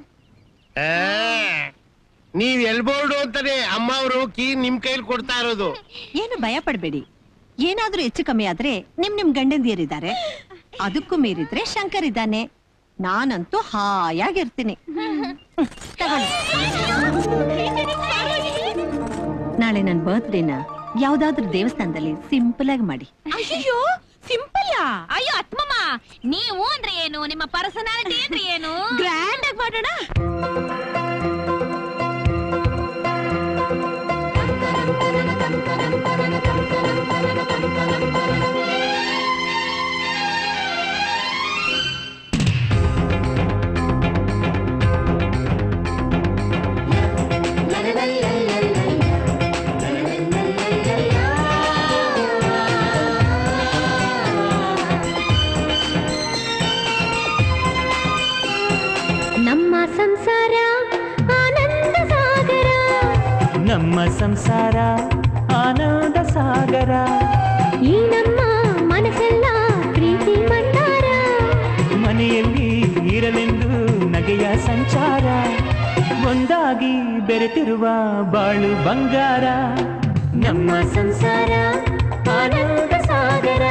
ನೀವ್ ಎಲ್ಬೋರ್ಡು ಅಂತಾನೆ ಅಮ್ಮ ಅವರು ಕೀ ನಿಮ್ ಕೈಲಿ ಕೊಡ್ತಾ ಇರೋದು. ಏನು ಭಯ ಪಡ್ಬೇಡಿ. ಏನಾದ್ರೂ ಹೆಚ್ಚು ಕಮ್ಮಿ ಆದ್ರೆ ನಿಮ್ ನಿಮ್ ಗಂಡಂದಿಯರಿದ್ದಾರೆ, ಅದಕ್ಕೂ ಮೀರಿದ್ರೆ ಶಂಕರ್ ಇದ್ದಾನೆ, ನಾನಂತೂ ಹಾಯಾಗಿರ್ತೀನಿ. ನಾಳೆ ನನ್ನ ಬರ್ತ್ಡೇನ ಯಾವ್ದಾದ್ರೂ ದೇವಸ್ಥಾನದಲ್ಲಿ ಸಿಂಪಲ್ ಆಗಿ ಮಾಡಿ. ಅಯ್ಯೋ ಸಿಂಪಲ್? ಅಯ್ಯೋ ಅತ್ಮಮ್ಮ, ನೀವು ಅಂದ್ರೆ ಏನು, ನಿಮ್ಮ ಪರ್ಸನಾಲಿಟಿ ಅಂದ್ರೆ ಏನು, ಗ್ರ್ಯಾಂಡ್ ಆಗಿ ಮಾಡೋಣ. ನಮ್ಮ ಸಂಸಾರ ಆನಂದ ಸಾಗರ, ಈ ನಮ್ಮ ಮನಸ್ಸೆಲ್ಲ ಪ್ರೀತಿ ಮಂದಾರ, ಮನೆಯಲ್ಲಿ ಇರಲೆಂದು ನಗೆಯ ಸಂಚಾರ, ಒಂದಾಗಿ ಬೆರೆತಿರುವ ಬಾಳು ಬಂಗಾರ. ನಮ್ಮ ಸಂಸಾರ ಆನಂದ ಸಾಗರ,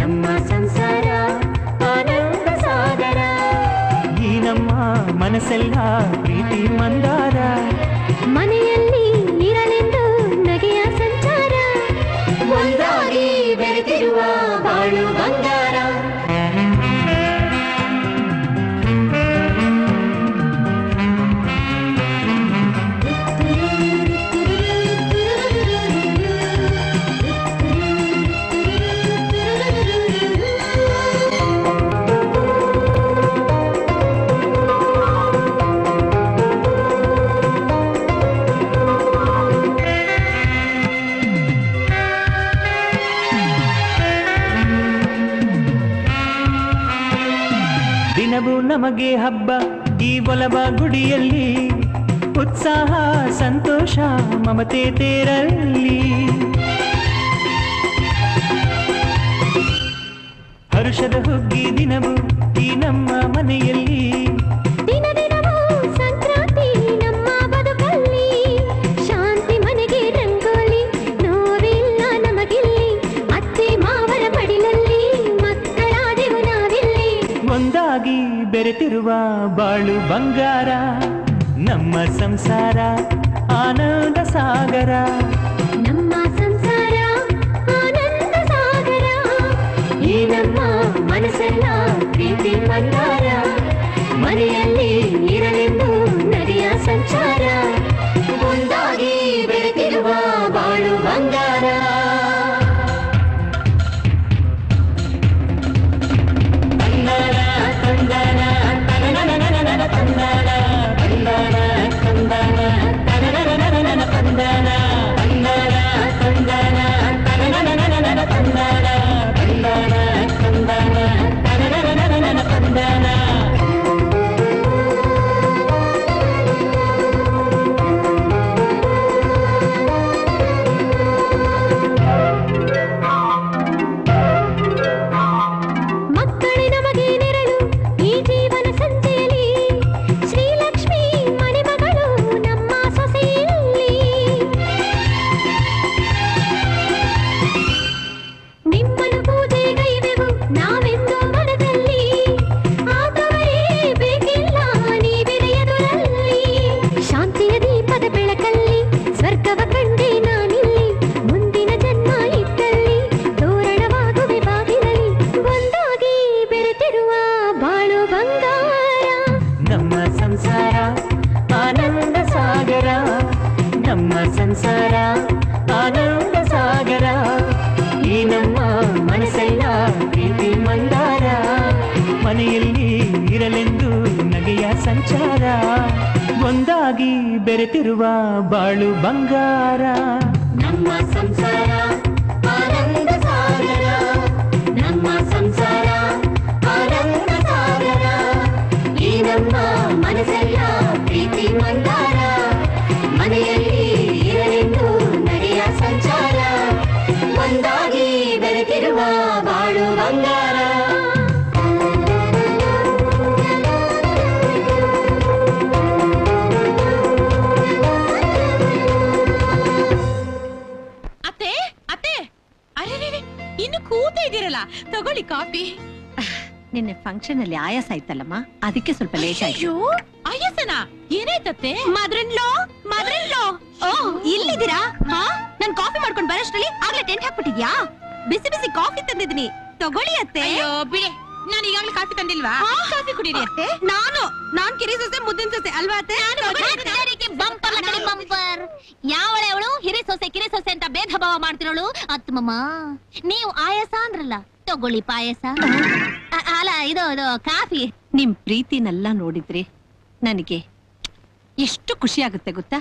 ನಮ್ಮ ಸಂಸಾರ ಆನಂದ ಸಾಗರ, ಈ ನಮ್ಮ ಮನಸ್ಸೆಲ್ಲ ಪ್ರೀತಿ ಮಂದಾರ, ಮನೆಯಲ್ಲಿ ಇರಲೆಂದು ನಗೆಯ ಸಂಚಾರ, ಒಂದಾಗಿ ಬೆರೆತಿರುವ ಬಾಳು ಬಂಗಾರ. ನಮಗೆ ಹಬ್ಬ ಈ ಒಲವ ಗುಡಿಯಲ್ಲಿ, ಉತ್ಸಾಹ ಸಂತೋಷ ಮಮತೆ ತೇರಲ್ಲಿ, ಹರುಷದ ಹುಗ್ಗಿ ದಿನವು ಈ ನಮ್ಮ ಮನೆಯಲ್ಲಿ, ದಿನ ದಿನವೂ ಸಂಕ್ರಾಂತಿ ನಮ್ಮ ಬದುಕಲ್ಲಿ, ಶಾಂತಿ ಮನೆಗೆ ರಂಗೋಲಿ, ನೋವಿಲ್ಲ ನಮಗಿಲ್ಲಿ, ಅತ್ತೆ ಮಾವರ ಮಡಿಲಲ್ಲಿ, ಮಕ್ಕಳ ದೇವನಾವಿಲ್ಲಿ, ಒಂದಾಗಿ ಬೆರೆತಿರುವ ಬಾಳು ಬಂಗಾರ. ನಮ್ಮ ಸಂಸಾರ ಆನಂದ ಸಾಗರ, ನಮ್ಮ ಸಂಸಾರ ಆನಂದ ಸಾಗರ, ಈ ನಮ್ಮ ಮನಸ್ಸೆಲ್ಲ ಪ್ರೀತಿ ಮಂದಾರ, ಮನೆಯಲ್ಲಿ ಇರಲೆಂದು ನದಿಯ ಸಂಚಾರ, ಒಂದಾಗಿ ಬೆರೆತಿರುವ ಬಾಳು ಬಂಗಾರ. ಒಂದಾಗಿ ಬೆರೆತಿರುವ ಬಾಳು ಬಂಗಾರ. ನಮ್ಮ ಸಂಸಾರ ಆನಂದ ಸಾಗರ, ನಮ್ಮ ಸಂಸಾರ ಆನಂದ ಸಾಗರ, ಈ ನಮ್ಮ ಮನಸ್ಸೆಲ್ಲ ಪ್ರೀತಿ ಮಂದಾರ, ಮನೆಯಲ್ಲಿ ಇರಲೆಂದು ನಡೆಯ ಸಂಚಾರ, ಒಂದಾಗಿ ಬೆರೆತಿರುವ ಬಾಳು ಬಂಗಾರ. ನಿನ್ನ ಫಂಕ್ಷನ್ ಅಲ್ಲಿ ಆಯಾಸ ಐತಲ್ಲಮ್ಮ ಅದಕ್ಕೆ ಸ್ವಲ್ಪ ಲೇಟ್ ಆಯ್ತು. ಅಯ್ಯೋ ಆಯಾಸನಾ ಏನಾಯ್ತತ್ತೆ? Mother in law mother in ಲಾ ಓ ಇಲ್ಲಿದ್ದೀರಾ? ಹಾ ನಾನು ಕಾಫಿ ಮಾಡ್ಕೊಂಡು ಬರೋಷ್ಟರಲ್ಲಿ ಆಗ್ಲೇ ಟೆಂಟ್ ಹಾಕ್ಬಿಟ್ಟಿದ್ಯಾ? ಬಿಸಿ ಬಿಸಿ ಕಾಫಿ ತಂದಿದ್ದೀನಿ ತಗೊಳ್ಳಿ ಅತ್ತೆ. ಅಯ್ಯೋ ಬಿಡಿ ನಾನು ಈಗಾಗಲೇ ಕಾಫಿ ತಂದಿಲ್ವಾ? ಕಾಫಿ ಕುಡಿರಿ ಅತ್ತೆ. ನಾನು ನಾನು ಕಿರಿ ಸೊಸೆ ಮುದ್ದಿನ ಸೊಸೆ ಅಲ್ವಾ ಅತ್ತೆ? ಬಂಪರ್ ಕಡೆ ಬಂಪರ್ ಯಾವಳೆ ಅವಳು ಹಿರಿ ಸೊಸೆ ಕಿರಿ ಸೊಸೆ ಅಂತ ಭೇದ ಭಾವ ಮಾಡ್ತಿರೋಳು ಅತ್ತಮ್ಮ. ನೀವು ಆಯಾಸ ಅಂದ್ರಲ್ಲ ತಗೊಳ್ಳಿ ಪಾಯಸ ಅಲ್ಲ ಇದು ಇದು ಕಾಫಿ. ನಿಮ್ ಪ್ರೀತಿನೆಲ್ಲ ನೋಡಿದ್ರೆ ನನಗೆ ಎಷ್ಟು ಖುಷಿ ಆಗುತ್ತೆ ಗೊತ್ತಾ?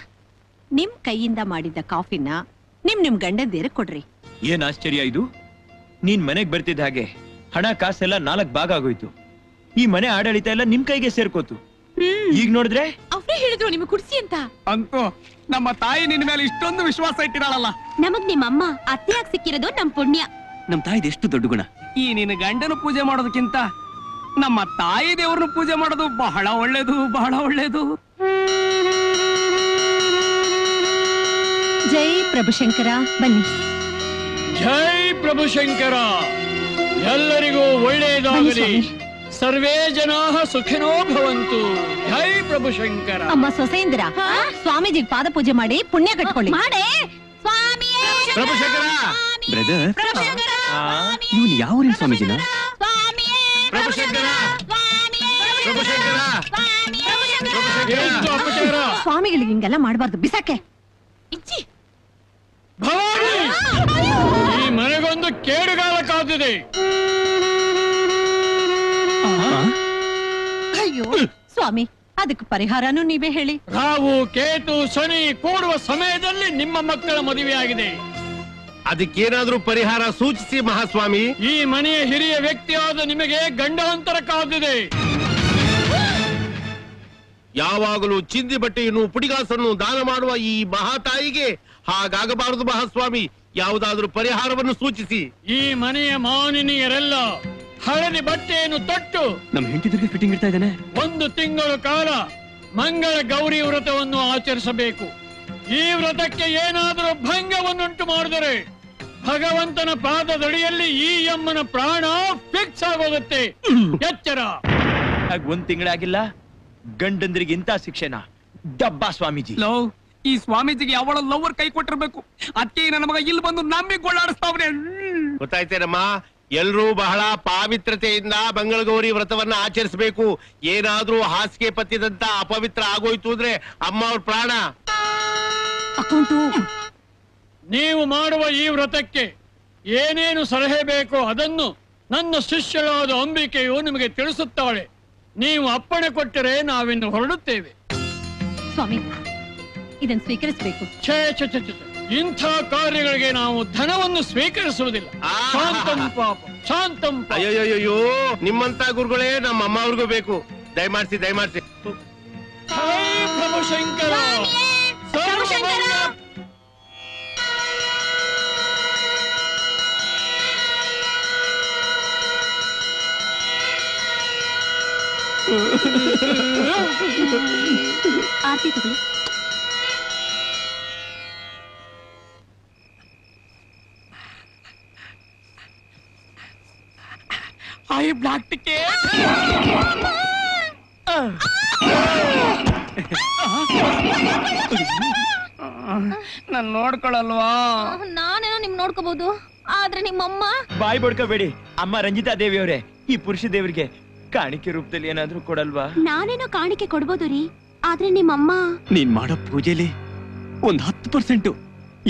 ನಿಮ್ ಕೈಯಿಂದ ಮಾಡಿದ ಕಾಫಿನ ನಿಮ್ ನಿಮ್ ಗಂಡಂದಿರ ಕೊಡ್ರಿ. ಏನ್ ಆಶ್ಚರ್ಯ ಇದು, ನೀನ್ ಮನೆಗ್ ಬರ್ತಿದ್ದ ಹಾಗೆ ಹಣ ಕಾಸೆಲ್ಲ ನಾಲ್ಕ್ ಭಾಗ ಆಗೋಯ್ತು. ಈ ಮನೆ ಆಡಳಿತ ಎಲ್ಲ ನಿಮ್ ಕೈಗೆ ಸೇರ್ಕೋತು. ಈಗ ನೋಡಿದ್ರೆ ಅವ್ರೇ ಹೇಳಿದ್ರು ನಿಮ್ಗೆ ಕುಡಿಸಿ ಅಂತ. ಅಂಕೋ ನಮ್ಮ ತಾಯಿ ನಿನ್ ಮೇಲೆ ಇಷ್ಟೊಂದು ವಿಶ್ವಾಸ ಇಟ್ಟಿರಲ್ಲ. ನಮಗ್ ನಿಮ್ಮಮ್ಮ ಅತ್ತೆಯಾಗಿ ಸಿಕ್ಕಿರೋದು ನಮ್ ಪುಣ್ಯ. ನಮ್ ತಾಯಿದ ಎಷ್ಟು ದೊಡ್ಡ ಗುಣ. ಈ ನಿನ್ನ ಗಂಡನ ಪೂಜೆ ಮಾಡೋದಕ್ಕಿಂತ ನಮ್ಮ ತಾಯಿ ದೇವ್ರನ್ನ ಪೂಜೆ ಮಾಡೋದು ಬಹಳ ಒಳ್ಳೇದು, ಬಹಳ ಒಳ್ಳೇದು. ಜೈ ಪ್ರಭುಶಂಕರ. ಬನ್ನಿ. ಜೈ ಪ್ರಭುಶಂಕರ. ಎಲ್ಲರಿಗೂ ಒಳ್ಳೆಯದಾಗಲಿ. ಸರ್ವೇ ಜನಾಃ ಸುಖಿನೋ ಭವಂತು. ಜೈ ಪ್ರಭುಶಂಕರ. ಅಮ್ಮ ಸೊಸೇಂದ್ರ ಸ್ವಾಮೀಜಿ ಪಾದ ಪೂಜೆ ಮಾಡಿ ಪುಣ್ಯ ಕಟ್ಕೊಳ್ಳಿ. ಮಾಡಿ ಸ್ವಾಮಿಯೇ. ಪ್ರಭುಶಂಕರ ಬ್ರದರ್. ಪ್ರಭುಶಂಕರ ಇವನು ಯಾವ ಊರಿನ ಸ್ವಾಮೀಜಿನ? ಸ್ವಾಮಿಯೇ. ಪ್ರಭುಶಂಕರ ಸ್ವಾಮಿಯೇ. ಪ್ರಭುಶಂಕರ ಸ್ವಾಮಿಯೇ. ಪ್ರಭುಶಂಕರ ಸ್ವಾಮಿಗಳಿಗೆ ಹಿಂಗೆಲ್ಲ ಮಾಡಬಾರದು ಬಿಸಾಕೆ. ಇಚ್ಚಿ ಭವಾನಿ ಈ ಮನೆಗೊಂದು ಕೇಡುಗಾಲ ಕಾದಿದೆ. ಅಯ್ಯೋ ಸ್ವಾಮಿ ಅದಕ್ಕೆ ಪರಿಹಾರನೂ ನೀವೇ ಹೇಳಿ. ರಾವು ಕೇತು ಶನಿ ಕೂಡುವ ಸಮಯದಲ್ಲಿ ನಿಮ್ಮ ಮಕ್ಕಳ ಮದುವೆಯಾಗಿದೆ. ಅದಕ್ಕೇನಾದ್ರೂ ಪರಿಹಾರ ಸೂಚಿಸಿ ಮಹಾಸ್ವಾಮಿ. ಈ ಮನೆಯ ಹಿರಿಯ ವ್ಯಕ್ತಿಯಾದ ನಿಮಗೆ ಗಂಡಾಂತರ ಕಾದಿದೆ. ಯಾವಾಗಲೂ ಚಿಂದಿ ಬಟ್ಟೆಯನ್ನು ಪುಡಿಗಾಸನ್ನು ದಾನ ಮಾಡುವ ಈ ಮಹಾತಾಯಿಗೆ ಹಾಗಾಗಬಾರದು ಮಹಾಸ್ವಾಮಿ. ಯಾವುದಾದ್ರೂ ಪರಿಹಾರವನ್ನು ಸೂಚಿಸಿ. ಈ ಮನೆಯ ಮಾನಿನಿಯರೆಲ್ಲ ಹಳದಿ ಬಟ್ಟೆಯನ್ನು ತೊಟ್ಟು ನಮ್ಮ ಹೆಂಡತಿಗೆ ಫಿಟ್ಟಿಂಗ್ ಇಡ್ತಾ ಇದ್ದಾನೆ. ಒಂದು ತಿಂಗಳ ಕಾಲ ಮಂಗಳ ಗೌರಿ ವ್ರತವನ್ನು ಆಚರಿಸಬೇಕು. ಈ ವ್ರತಕ್ಕೆ ಏನಾದರೂ ಭಂಗವನ್ನುಂಟು ಮಾಡಿದರೆ ಭಗವಂತನ ಪಾದದಡಿಯಲ್ಲಿ ಈ ಯಮ್ಮನ ಪ್ರಾಣ ಫಿಕ್ಸ್ ಆಗೋಗುತ್ತೆ. ಎಚ್ಚರ. ಒಂದ್ ತಿಂಗಳಾಗಿಲ್ಲ ಗಂಡಂದ್ರಿಗೆ ಇಂಥ ಶಿಕ್ಷೆನಾ? ಡಬ್ಬಾ ಸ್ವಾಮೀಜಿ. ಲವ್ ಈ ಸ್ವಾಮೀಜಿಗೆ ಅವಳ ಲವರ್ ಕೈ ಕೊಟ್ಟಿರ್ಬೇಕು. ಅದಕ್ಕೆ ನನ್ನ ಮಗ ಇಲ್ಲಿ ಬಂದು ನಮಗೆ ಗೋಳಾಡಿಸ್ತಾವನೆ. ಗೊತ್ತಾಯ್ತೇನಮ್ಮ, ಎಲ್ರೂ ಬಹಳ ಪಾವಿತ್ರತೆಯಿಂದ ಮಂಗಳಗೌರಿ ವ್ರತವನ್ನ ಆಚರಿಸಬೇಕು. ಏನಾದ್ರೂ ಹಾಸಿಗೆ ಪತ್ತಿದಂತ ಅಪವಿತ್ರ ಆಗೋಯ್ತು ಅಂದ್ರೆ ಅಮ್ಮ ಅವ್ರ ಪ್ರಾಣ. ನೀವು ಮಾಡುವ ಈ ವ್ರತಕ್ಕೆ ಏನೇನು ಸಲಹೆ ಬೇಕೋ ಅದನ್ನು ನನ್ನ ಶಿಷ್ಯರಾದ ಅಂಬಿಕೆಯು ನಿಮಗೆ ತಿಳಿಸುತ್ತಾಳೆ. ನೀವು ಅಪ್ಪಣೆ ಕೊಟ್ಟರೆ ನಾವಿನ್ನು ಹೊರಡುತ್ತೇವೆ. ಸ್ವಾಮಿ ಇದನ್ನು ಸ್ವೀಕರಿಸಬೇಕು. ಛೇ ಛೇ ಛೇ ಛೇ ಇಂಥ ಕಾರ್ಯಗಳಿಗೆ ನಾವು ಧನವನ್ನು ಸ್ವೀಕರಿಸುವುದಿಲ್ಲ. ಶಾಂತಂ ಪಾಪ ಶಾಂತಂ. ಅಯ್ಯಯ್ಯೋ ನಿಮ್ಮಂತ ಗುರುಗಳೇ ನಮ್ಮ ಅಮ್ಮ ಅವ್ರಿಗೂ ಬೇಕು. ದಯಮಾಡಿಸಿ ದಯಮಾಡಿಸಿ. ಪ್ರಭುಶಂಕರ ಆರತಿ ತಗೊಳ್ಳಿ. I blocked the case. ನಾನು ನೋಡ್ಕೊಳ್ಳಲ್ವಾ? ನಾನೇನೋ ನಿಮ್ ನೋಡ್ಕೋಬಹುದು, ಆದ್ರೆ ನಿಮ್ಮಮ್ಮ ಬಾಯಿ ಬಡ್ಕೋಬೇಡಿ. ಅಮ್ಮ ರಂಜಿತಾ ದೇವಿ ಅವರೇ, ಈ ಪುರುಷ ದೇವರಿಗೆ ಕಾಣಿಕೆ ರೂಪದಲ್ಲಿ ಏನಾದ್ರೂ ಕೊಡಲ್ವಾ? ನಾನೇನೋ ಕಾಣಿಕೆ ಕೊಡ್ಬೋದು ರೀ, ಆದ್ರೆ ನಿಮ್ಮಮ್ಮ ನೀನ್ ಮಾಡೋ ಪೂಜೆಲಿ ಒಂದ್ ಹತ್ತು ಪರ್ಸೆಂಟ್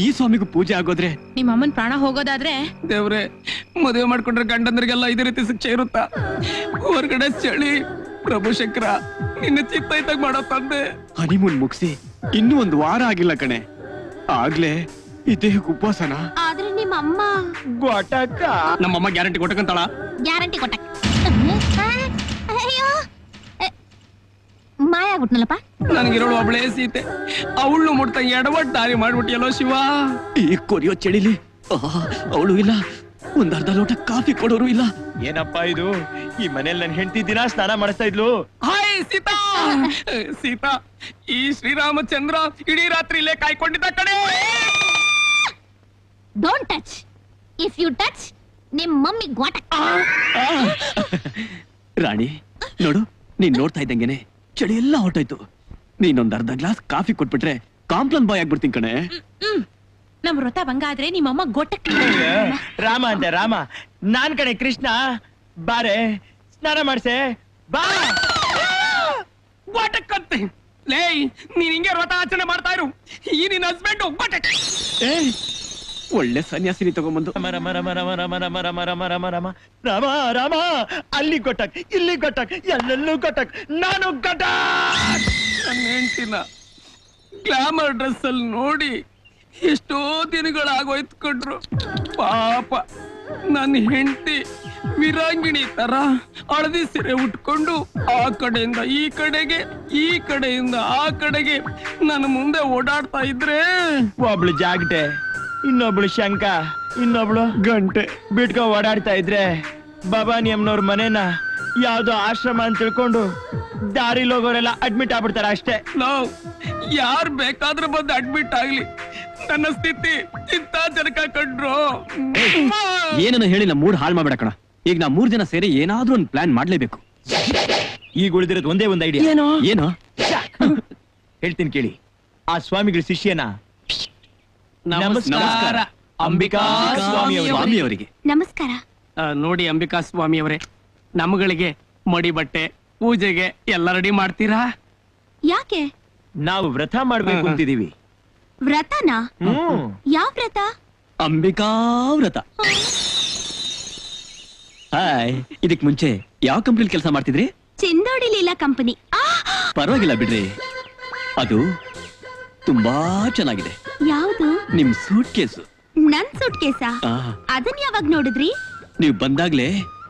ಈ ಸ್ವಾಮಿಗೂ ಪೂಜೆ ಆಗೋದ್ರೆ ನಿಮ್ಮ ಅಮ್ಮನ ಪ್ರಾಣ ಹೋಗೋದಾದ್ರೆ. ದೇವ್ರೆ, ಮದುವೆ ಮಾಡ್ಕೊಂಡ್ರೆ ಗಂಡಂದ್ರಿಗೆಲ್ಲ ಇದೇ ರೀತಿ ಶಿಕ್ಷೆ ಇರುತ್ತಾ? ಹೊರಗಡೆ ಚಳಿ. ಪ್ರಭುಶಂಕರ ನಿನ್ನ ಚಿತ್ತ ಇದ್ದಾಗ ಮಾಡೋ ತಂದೆ. ಹನಿಮೂನ್ ಮುಗಿಸಿ ಇನ್ನೂ ಒಂದು ವಾರ ಆಗಿಲ್ಲ ಕಣೆ, ಆಗ್ಲೇ ಇದೇ ಉಪವಾಸನ. ಆದ್ರೆ ನಿಮ್ಮ ಅಮ್ಮ ಗೋಟಕ. ನಮ್ಮಮ್ಮ ಗ್ಯಾರಂಟಿ ಕೊಟ್ಟಕಂತಾಳ. ಗ್ಯಾರಂಟಿ ಕೊಟ್ಟಕ ಮಾಯ ಆಗ್ಬಿಟ್ನಲ್ಲಪ್ಪ. ನನಗಿರೋಳು ಒಬ್ಳೇ ಸೀತೆ, ಅವಳು ಮುಡ್ತಾ ಎಡವಟ್ ದಾರಿ ಮಾಡ್ಬಿಟ್ಟಿಯಲ್ಲೋ ಶಿವ. ಈ ಕೊರಿಯೋ ಚಳಿಲಿ ಅವಳು ಇಲ್ಲ, ಒಂದ್ ಅರ್ಧ ಲೋಟ ಕಾಫಿ ಕೊಡೋರು ಇಲ್ಲ. ಏನಪ್ಪಾ ಇದು? ಈ ಮನೇಲಿ ನನ್ ಹೆಂಡತಿ ದಿನ ಸ್ನಾನ ಮಾಡಿಸ್ತಾ ಇದ್ಲು. ಹಾಯ್ ಸೀತಾ ಸೀತಾ, ಈ ಶ್ರೀರಾಮಚಂದ್ರ ಇಡೀ ರಾತ್ರಿ ಇಲ್ಲೇ ಕಾಯ್ಕೊಂಡಿದ್ದ ಕಡೆ. Don't touch, if you touch ನಿಮ್ ಮಮ್ಮಿ ಗೋಟ. ರಾಣಿ ನೋಡು, ನೀನ್ ನೋಡ್ತಾ ಇದ್ದಂಗೆನೆ ಚಳಿ ಎಲ್ಲ ಹೊರಟೋಯ್ತು. ನೀನೊಂದ್ ಅರ್ಧ ಗ್ಲಾಸ್ ಕಾಫಿ ಕೊಟ್ಬಿಟ್ರೆ ಕಾಂಪ್ಲನ್ ಬಾಯ್ ಆಗ್ಬಿಡ್ತೀನಿ ಕಣೆ. ನಮ್ ವ್ರತ ಭಂಗ ಆದ್ರೆ ನಿಮ್ಮಮ್ಮ ಗೋಟಕ್ಕೆ ರಾಮ ಅಂತೆ. ರಾಮ ನಾನ್ ಕಣೆ ಕೃಷ್ಣ. ಬಾರೆ ಸ್ನಾನ ಮಾಡ್ಸೆ ಬಾ. ಗೋಟಕ್ಕೆ ಲೇ, ನೀನ್ ಹಿಂಗೆ ವ್ರತ ಆಚರಣೆ ಮಾಡ್ತಾ ಇರು. ಈ ನಿನ್ ಹಸ್ಬೆಂಡ್ ಗೋಟಕ್ಕೆ ಒಳ್ಳೆ ಸನ್ಯಾಸಿನಿ ತಗೊಂಡ್ಬಂದು ರಮ ರಮ ರಮ ರಮ ರಮ ರಮ ರಮ ರಮ ರಮ ರಮ ರಾಮ ರಾಮ. ಅಲ್ಲಿ ಘಟಕ್, ಇಲ್ಲಿ ಘಟಕ್, ಎಲ್ಲೆಲ್ಲೂ ಘಟಕ್, ನಾನು ಘಟಕ್. ನನ್ನ ಹೆಂಡತಿನ ಗ್ಲಾಮರ್ ಡ್ರೆಸ್ ಅಲ್ಲಿ ನೋಡಿ ಎಷ್ಟೋ ದಿನಗಳಾಗೋಯ್ತ್ಕೊಂಡ್ರು ಪಾಪ. ನನ್ನ ಹೆಂಡತಿ ವಿರಾಂಗಿಣಿ ತರ ಹಳದಿ ಸೀರೆ ಉಟ್ಕೊಂಡು ಆ ಕಡೆಯಿಂದ ಈ ಕಡೆಗೆ, ಈ ಕಡೆಯಿಂದ ಆ ಕಡೆಗೆ ನನ್ನ ಮುಂದೆ ಓಡಾಡ್ತಾ ಇದ್ರೆ ಒಬ್ಳು ಜಾಗಟೆ, ಇನ್ನೊಬ್ಳು ಶಂಕ, ಇನ್ನೊಬ್ಳು ಗಂಟೆ ಬಿಟ್ಕೊ ಓಡಾಡ್ತಾ ಇದ್ರೆ ಬಾಬಾನಿ ಅಮ್ಮನವ್ರ ಮನೇನ ಯಾವ್ದೋ ಆಶ್ರಮ ಅಂತ ತಿಳ್ಕೊಂಡು ದಾರಿಲಿ ಹೋಗೋರೆಲ್ಲ ಅಡ್ಮಿಟ್ ಆಗ್ಬಿಡ್ತಾರೆ ಅಷ್ಟೇ. ನಾವು ಯಾರು ಬೇಕಾದ್ರೂ ಬಂದು ಅಡ್ಮಿಟ್ ಆಗ್ಲಿ. ನನ್ನ ಸ್ಥಿತಿ ಇಂತ ಜನಕ ಕಂಡ್ರು. ಏನನ್ನು ಹೇಳಿ ನಮ್ಮ ಮೂಡ್ ಹಾಳು ಮಾಡ್ಬೇಡ ಕಣ. ಈಗ ನಾ ಮೂರ್ ಜನ ಸೇರಿ ಏನಾದ್ರೂ ಒಂದು ಪ್ಲಾನ್ ಮಾಡ್ಲೇಬೇಕು. ಈಗ ಉಳಿದಿರೋದು ಒಂದೇ ಒಂದು ಐಡಿಯಾ. ಏನೋ ಏನೋ ಹೇಳ್ತೀನಿ ಕೇಳಿ. ಆ ಸ್ವಾಮಿಗಳ ಶಿಷ್ಯನ ನಮಸ್ಕಾರ ಅಂಬಿಕಾ ಸ್ವಾಮಿಯವರಿಗೆ. ನಮಸ್ಕಾರ. ನೋಡಿ ಅಂಬಿಕಾ ಸ್ವಾಮಿಯವರೇ, ನಮ್ಗಳಿಗೆ ಮಡಿ ಬಟ್ಟೆ ಪೂಜೆಗೆ ಎಲ್ಲ ರೆಡಿ ಮಾಡ್ತೀರಾ? ಯಾಕೆ? ನಾವು ವ್ರತ ಮಾಡ್ಬೇಕು ಅಂತಿದೀವಿ. ವ್ರತನಾ? ಯಾವ ವ್ರತ? ಅಂಬಿಕಾ ವ್ರತ. ಹಾಯ್, ಇದಕ್ ಮುಂಚೆ ಯಾವ ಕಂಪ್ನಿಲಿ ಕೆಲಸ ಮಾಡ್ತಿದ್ರಿ? ಚಿಂದೋಡಿಲಿಲ್ಲ ಕಂಪನಿ. ಪರವಾಗಿಲ್ಲ ಬಿಡ್ರಿ, ಅದು ತುಂಬಾ ಚೆನ್ನಾಗಿದೆ. ಯಾವುದು? ನಿಮ್ ಸೂಟ್ ಕೇಸು. ನನ್ ಸೂಟ್ ಕೇಸಾ? ಅದನ್ನ ಯಾವಾಗ ನೋಡಿದ್ರಿ? ನೀವ್ ಬಂದಾಗ್ಲೇ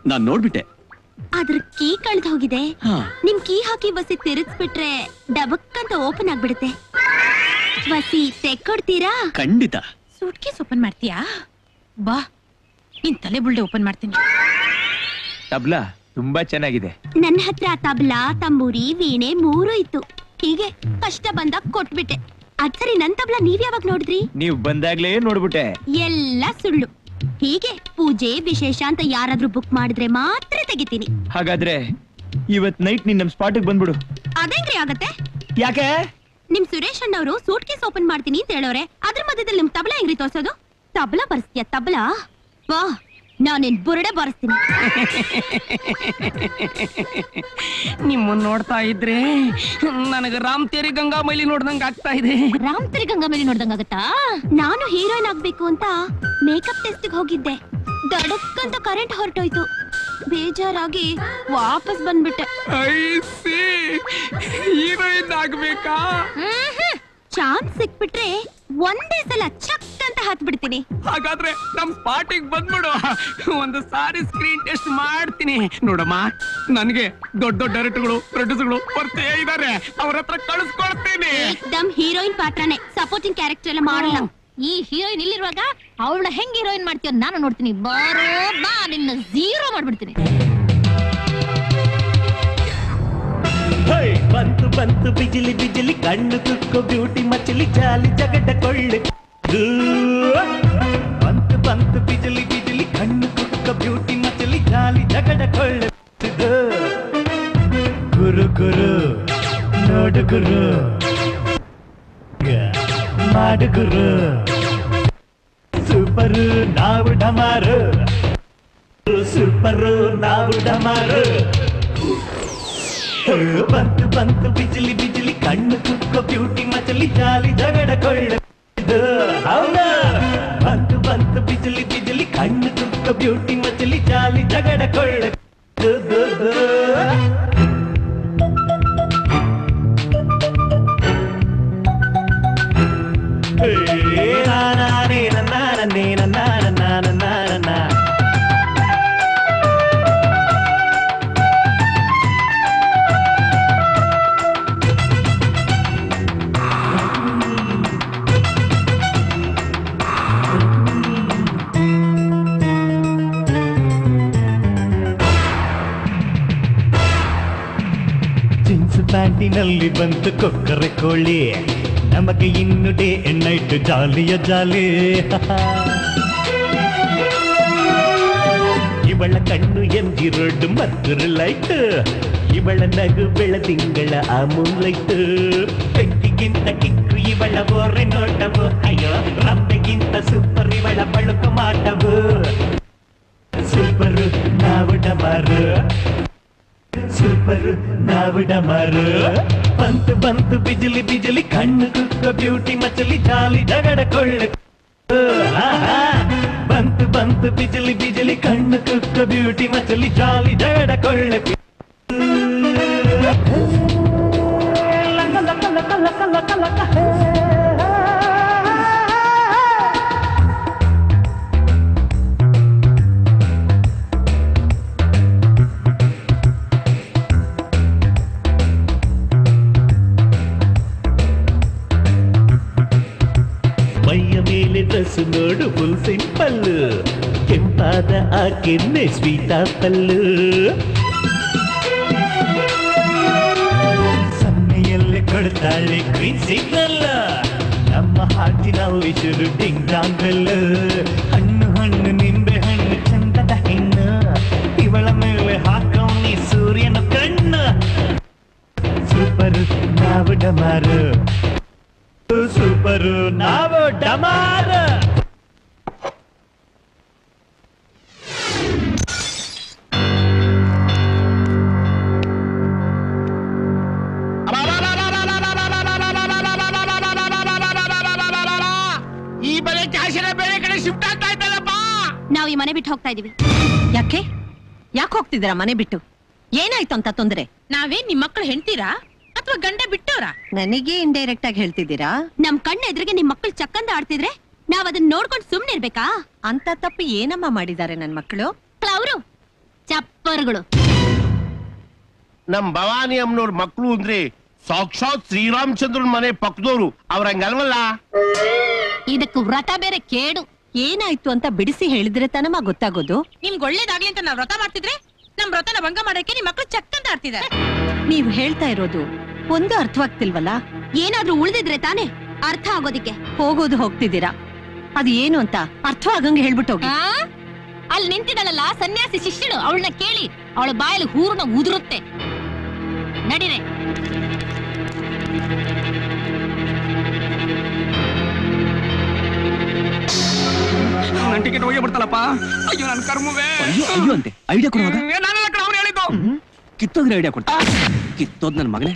ನಾನ್ ನೋಡ್ಬಿಟ್ಟೆ. ಅದ್ರ ಕೀ ಕಳ್ದು ಹೋಗಿದೆ. ನಿಮ್ ಕೀ ಹಾಕಿ ಬಸಿ ತಿರುಗಿಸ್ಬಿಟ್ರೆ ಡಬಕ್ ಅಂತ ಓಪನ್ ಆಗ್ಬಿಡುತ್ತೆ. ಬಸಿ ತೆಕ್ಕೊಡ್ತೀರಾ? ಖಂಡಿತ. ಸೂಟ್ ಕೇಸ್ ಓಪನ್ ಮಾಡ್ತೀಯಾ? ಬಾ, ನಿನ್ ತಲೆ ಬುಲ್ಡೆ ಓಪನ್ ಮಾಡ್ತೀನಿ. ತಬ್ಲಾ ತುಂಬಾ ಚೆನ್ನಾಗಿದೆ. ನನ್ನ ಹತ್ರ ತಬ್ಲಾ, ತಂಬೂರಿ, ವೀಣೆ ಮೂರು ಇತ್ತು. ಹೀಗೆ ಕಷ್ಟ ಬಂದಾಗ ಕೊಟ್ಬಿಟ್ಟೆ. ಅದ್ ಸರಿ, ನನ್ ತಬ್ಲಾ ನೀವ್ ಯಾವಾಗ ನೋಡಿದ್ರಿ? ನೀವ್ ಬಂದಾಗ್ಲೇ ನೋಡ್ಬಿಟ್ಟೆ. ಎಲ್ಲ ಸುಳ್ಳು. ಹೀಗೆ ಪೂಜೆ ವಿಶೇಷ ಅಂತ ಯಾರಾದ್ರೂ ಬುಕ್ ಮಾಡಿದ್ರೆ ಮಾತ್ರ ತೆಗಿತೀನಿ. ಹಾಗಾದ್ರೆ ಇವತ್ ನೈಟ್ ನೀನ್ ನಮ್ ಸ್ಪಾಟ್ ಬಂದ್ಬಿಡು. ಅದೇನ್ರಿ ಆಗತ್ತೆ? ಯಾಕೆ? ನಿಮ್ ಸುರೇಶ್ ಅಣ್ಣವ್ರು ಸೂಟ್ ಕೇಸ್ ಓಪನ್ ಮಾಡ್ತೀನಿ ಅಂತ ಹೇಳೋರೆ, ಅದ್ರ ಮಧ್ಯದಲ್ಲಿ ನಿಮ್ ತಬ್ಲಾ ಹೆಂಗ್ರಿ ತೋರ್ಸೋದು? ತಬ್ಲಾ ಬರ್ಸ್ತೀಯ ತಬ್ಲಾ? ವಾ, ನಾನೇನ್ ಬುರುಡೆ ಬಾರಿಸ್ತೀನಿ. ನಿಮ್ಮನ್ನ ನೋಡ್ತಾ ಇದ್ರೆ ನನಗೆ ರಾಮ್ ತೇರಿ ಗಂಗಾ ಮೈಲಿ ನೋಡ್ದಂಗ ಆಗ್ತಾ ಇದೆ. ರಾಮ್ ತೇರಿ ಗಂಗಾ ಮೈಲಿ ನೋಡ್ದಂಗಾಗತ್ತಾ? ನಾನು ಹೀರೋಯಿನ್ ಆಗ್ಬೇಕು ಅಂತ ಮೇಕಪ್ ಟೆಸ್ಟ್ ಹೋಗಿದ್ದೆ. ದಡಕ್ಕಂತ ಕರೆಂಟ್ ಹೊರಟೋಯ್ತು. ಬೇಜಾರಾಗಿ ವಾಪಸ್ ಬಂದ್ಬಿಟ್ಟೆ. ಹೀರೋಯಿನ್ ಆಗ್ಬೇಕಾ? ಚಾನ್ಸ್ ಸಿಕ್ಬಿಟ್ರೆ ಒಂದೇ ಸಲ ಚಕ್ ಅಂತ ಹಾತ್ ಬಿಡ್ತೀನಿ. ಹಾಗಾದ್ರೆ ನಮ್ ಪಾರ್ಟಿಗೆ ಬಂದ್ಬಿಡು, ಒಂದು ಸಾರಿ ಸ್ಕ್ರೀನ್ ಟೆಸ್ಟ್ ಮಾಡ್ತೀನಿ. ನೋಡಮ್ಮ, ನನ್ಗೆ ದೊಡ್ಡ ದೊಡ್ಡ ಡೈರೆಕ್ಟರ್ಗಳು, ಪ್ರೊಡ್ಯೂಸರ್ಗಳು ಬರ್ತೇ ಇದಾರೆ, ಅವ್ರ ಹತ್ರ ಕಳಿಸ್ಕೊಳ್ತೀನಿ. ದಮ್ ಹೀರೋಯಿನ್ ಪಾತ್ರನೇ, ಸಪೋರ್ಟಿಂಗ್ ಕ್ಯಾರೆಕ್ಟರ್ ಎಲ್ಲ ಮಾಡಲ್ಲ. ಈ ಹೀರೋಯಿನ್ ಇಲ್ಲಿರುವಾಗ ಅವಳ ಹೆಂಗ್ ಹೀರೋಯಿನ್ ಮಾಡ್ತೀವ ನಾನು ನೋಡ್ತೀನಿ. ಬಾರೋ ಬಾ, ನಿನ್ನ ಝೀರೋ ಮಾಡ್ಬಿಡ್ತೀನಿ. ಬಂತು ಬಂತು ಬಿಜಿಲಿ ಬಿಜಿಲಿ ಕಣ್ಣು ಕುಕ್ಕೋ ಬ್ಯೂಟಿ ಮಚಲಿ ಜಾಲಿ ಜಗಡ ಕೊಳ್ಳೆ. ಬಂತು ಬಂತು ಬಿಜಿಲಿ ಬಿಜಿಲಿ ಕಣ್ಣು ಕುಕ್ಕೋ ಬ್ಯೂಟಿ ಮಚಲಿ ಜಾಲಿ ಜಗಡ ಕೊಳ್ಳೆ. ಗುರು ಗುರು ನೋಡು ಗುರು ಮಾಡು ಗುರು ಸೂಪರು ನಾವು ಡಮಾರು ಸೂಪರು ನಾವು ಡಮಾರು. ಬಂತು ಬಂತು ಬಿಜಿಲಿ ಬಿಜಿಲಿ ಕಣ್ಣು ಕುಕ್ಕೋ ಬ್ಯೂಟಿ ಮಚಲಿ ಜಾಲಿ ಜಗಡ ಕೊಳ್ಳೆ. ಬಂತು ಬಂತು ಬಿಜಿಲಿ ಬಿಜಿಲಿ ಕಣ್ಣು ಕುಕ್ಕೋ ಬ್ಯೂಟಿ ಮಚಲಿ ಜಾಲಿ ಜಗಡ ಕೊಳ್ಳೆ. ನಾನೇ ನಾನೇ ನಾನ ನಾನ ಪ್ಯಾಂಟಿನಲ್ಲಿ ಬಂತು ಕೊಕ್ಕರೆ ಕೋಳಿ. ನಮಗೆ ಇನ್ನು ಡೇ ಅಂಡ್ ನೈಟ್ ಜಾಲಿಯ ಜಾಲಿ. ಇವಳ ಕಣ್ಣು ಎಂಜಿರೋಡು ಮತ್ತುರುಳಾಯ್ತು, ಇವಳ ನಗು ಬೆಳದಿಂಗಳ ಆ ಮೂಲೈತು. ಬೆಕ್ಕಿಗಿಂತ ಕಿಕ್ಕು ಇವಳ ಓರೆ ನೋಟವು, ಅಯ್ಯೋ ರಬ್ಬೆಗಿಂತ ಸೂಪರ್ ಇವಳ ಬಳುಕು ಮಾಟವು. ಸೂಪರು ನಾವು ಡಮಾರು, ಸೂಪರು ನಾವು ಡಮಾರು. ಬಂತು ಬಂತು ಬಿಜಲಿ ಬಿಜಲಿ ಕಣ್ಣು ಕುಕ್ಕ ಬ್ಯೂಟಿ ಮಚಲಿ ಜಾಲಿ ಜಗಡ ಕೊಳ್ಳು. ಬಂತು ಬಂತು ಬಿಜಲಿ ಬಿಜಲಿ ಕಣ್ಣು ಕುಕ್ಕ ಬ್ಯೂಟಿ ಮಚಲಿ ಜಾಲಿ ಜಗಡ ಕೊಳ್ಳೆ. ಮೈಯ ಮೇಲೆ ಡ್ರೆಸ್ ನೋಡು ಫುಲ್ ಸಿಂಪಲ್, ಕೆಂಪಾದ ಆ ಕೆನ್ನೆ ಸ್ವೀಟಾ ಪಲ್ಲು. ಸನ್ನೆಯಲ್ಲೇ ಕೊಡ್ತಾಳೆ ಗ್ರೀನ್ ಸಿಗ್ನಲ್, ನಮ್ಮ ಹಾಟಿನಲ್ಲಿ ಶುರು ಟಿಂಗ್ ಟಾಂಗ್ ಬೆಲ್. ಹಣ್ಣು ಹಣ್ಣು ನಿಂಬೆ ಹಣ್ಣು ಚಂದದ ಹೆಣ್ಣು, ಇವಳ ಮೇಲೆ ಹಾಕವನಿ ಸೂರ್ಯನ ಕಣ್ಣು. ಸೂಪರು ನಾವು ಡಮಾರು, ಸೂಪರು ನಾವು ಡಮಾರು. ಈ ಬಲೆ ಕ್ಯಾಶಿನ ಬೇರೆ ಕಡೆ ಶಿಫ್ಟ್ ಆಗ್ತಾ ಇದ್ದಲ್ಲಪ್ಪ. ನಾವು ಈ ಮನೆ ಬಿಟ್ಟು ಹೋಗ್ತಾ ಇದೀವಿ. ಯಾಕೆ ಯಾಕೆ ಹೋಗ್ತಿದ್ದೀರಾ ಮನೆ ಬಿಟ್ಟು? ಏನಾಯ್ತು ಅಂತ ತೊಂದರೆ? ನಾವೇ ನಿಮ್ ಮಕ್ಕಳು ಹೆಣ್ತೀರಾ ಅಥವಾ ಗಂಡ ಬಿಟ್ಟವ್ರಾ? ನನಗೆ ಇಂಡೈರೆಕ್ಟ್ ಆಗಿ ಹೇಳ್ತಿದ್ದೀರಾ. ನಮ್ ಕಣ್ಣ ಎದುರಿಗೆ ನಿಮ್ ಮಕ್ಕಳು ಚಕ್ಕಂದ ಆಡ್ತಿದ್ರೆ ನಾವ್ ಅದನ್ನ ನೋಡ್ಕೊಂಡು ಸುಮ್ನೆ ಇರ್ಬೇಕಾ? ಅಂತ ತಪ್ಪು ಏನಮ್ಮ ಮಾಡಿದ್ದಾರೆ ನನ್ ಮಕ್ಕಳು? ಅವರು ಚಪ್ಪರ್ಗಳು. ನಮ್ ಭವಾನಿ ಅಮ್ಮನವ್ರ ಮಕ್ಕಳು ಅಂದ್ರೆ ಸಾಕ್ಷಾತ್ ಶ್ರೀರಾಮಚಂದ್ರನ್ ಮನೆ ಪಕ್ಕದವ್ರು. ಅವ್ರಂಗಲ್ವಲ್ಲ? ಇದಕ್ಕೂ ವ್ರತ ಬೇರೆ ಕೇಡು. ಏನಾಯ್ತು ಅಂತ ಬಿಡಿಸಿ ಹೇಳಿದ್ರೆ ತನಮ ಗೊತ್ತಾಗೋದು. ನಿಮ್ಗೆ ಒಳ್ಳೇದಾಗ್ಲಿ ಅಂತ ನಾವ್ ವ್ರತ ಮಾಡ್ತಿದ್ರೆ ನಮ್ ವ್ರತನ ಭಂಗ ಮಾಡಕ್ಕೆ ನಿಮ್ ಮಕ್ಕಳು ಚಕ್ಕಂತ ಆಡ್ತಿದ್ದಾರೆ. ನೀವ್ ಹೇಳ್ತಾ ಇರೋದು ಒಂದು ಅರ್ಥವಾಗ್ತಿಲ್ವಲ್ಲ? ಏನಾದ್ರೂ ಉಳಿದಿದ್ರೆ ತಾನೇ ಅರ್ಥ ಆಗೋದಿಕ್ಕೆ. ಹೋಗೋದು ಹೋಗ್ತಿದ್ದೀರಾ, ಅದು ಏನು ಅಂತ ಅರ್ಥ ಆಗಂಗೆ ಹೇಳ್ಬಿಟ್ಟು ಹೋಗಿ. ಅಲ್ಲಿ ನಿಂತಿದಳಲ್ಲ ಸನ್ಯಾಸಿ ಶಿಷ್ಯಳು, ಅವಳನ್ನ ಕೇಳಿ. ಅವಳ ಬಾಯಲ್ಲಿ ಹೂರ್ಣ ಉದುರುತ್ತೆ. ನಡೀರೆ. ನನ್ನ ಟಿಕೆಟ್ ಹೋಗಿ ಬಿಡ್ತಲ್ಲಪ್ಪ. ಅಯ್ಯೋ ನನ್ನ ಕರ್ಮವೇ. ಅಯ್ಯೋ ಅಂತೆ ಐಡಿಯಾ ಕೊಡುವಾಗ ಅವನು ಹೇಳಿದ್ದು ಕಿತ್ತೋದ್ರೆ ಐಡಿಯಾ ಕೊಡ್ತಾ ಕಿತ್ತೋದ್ ನನ್ನ ಮಗನೇ.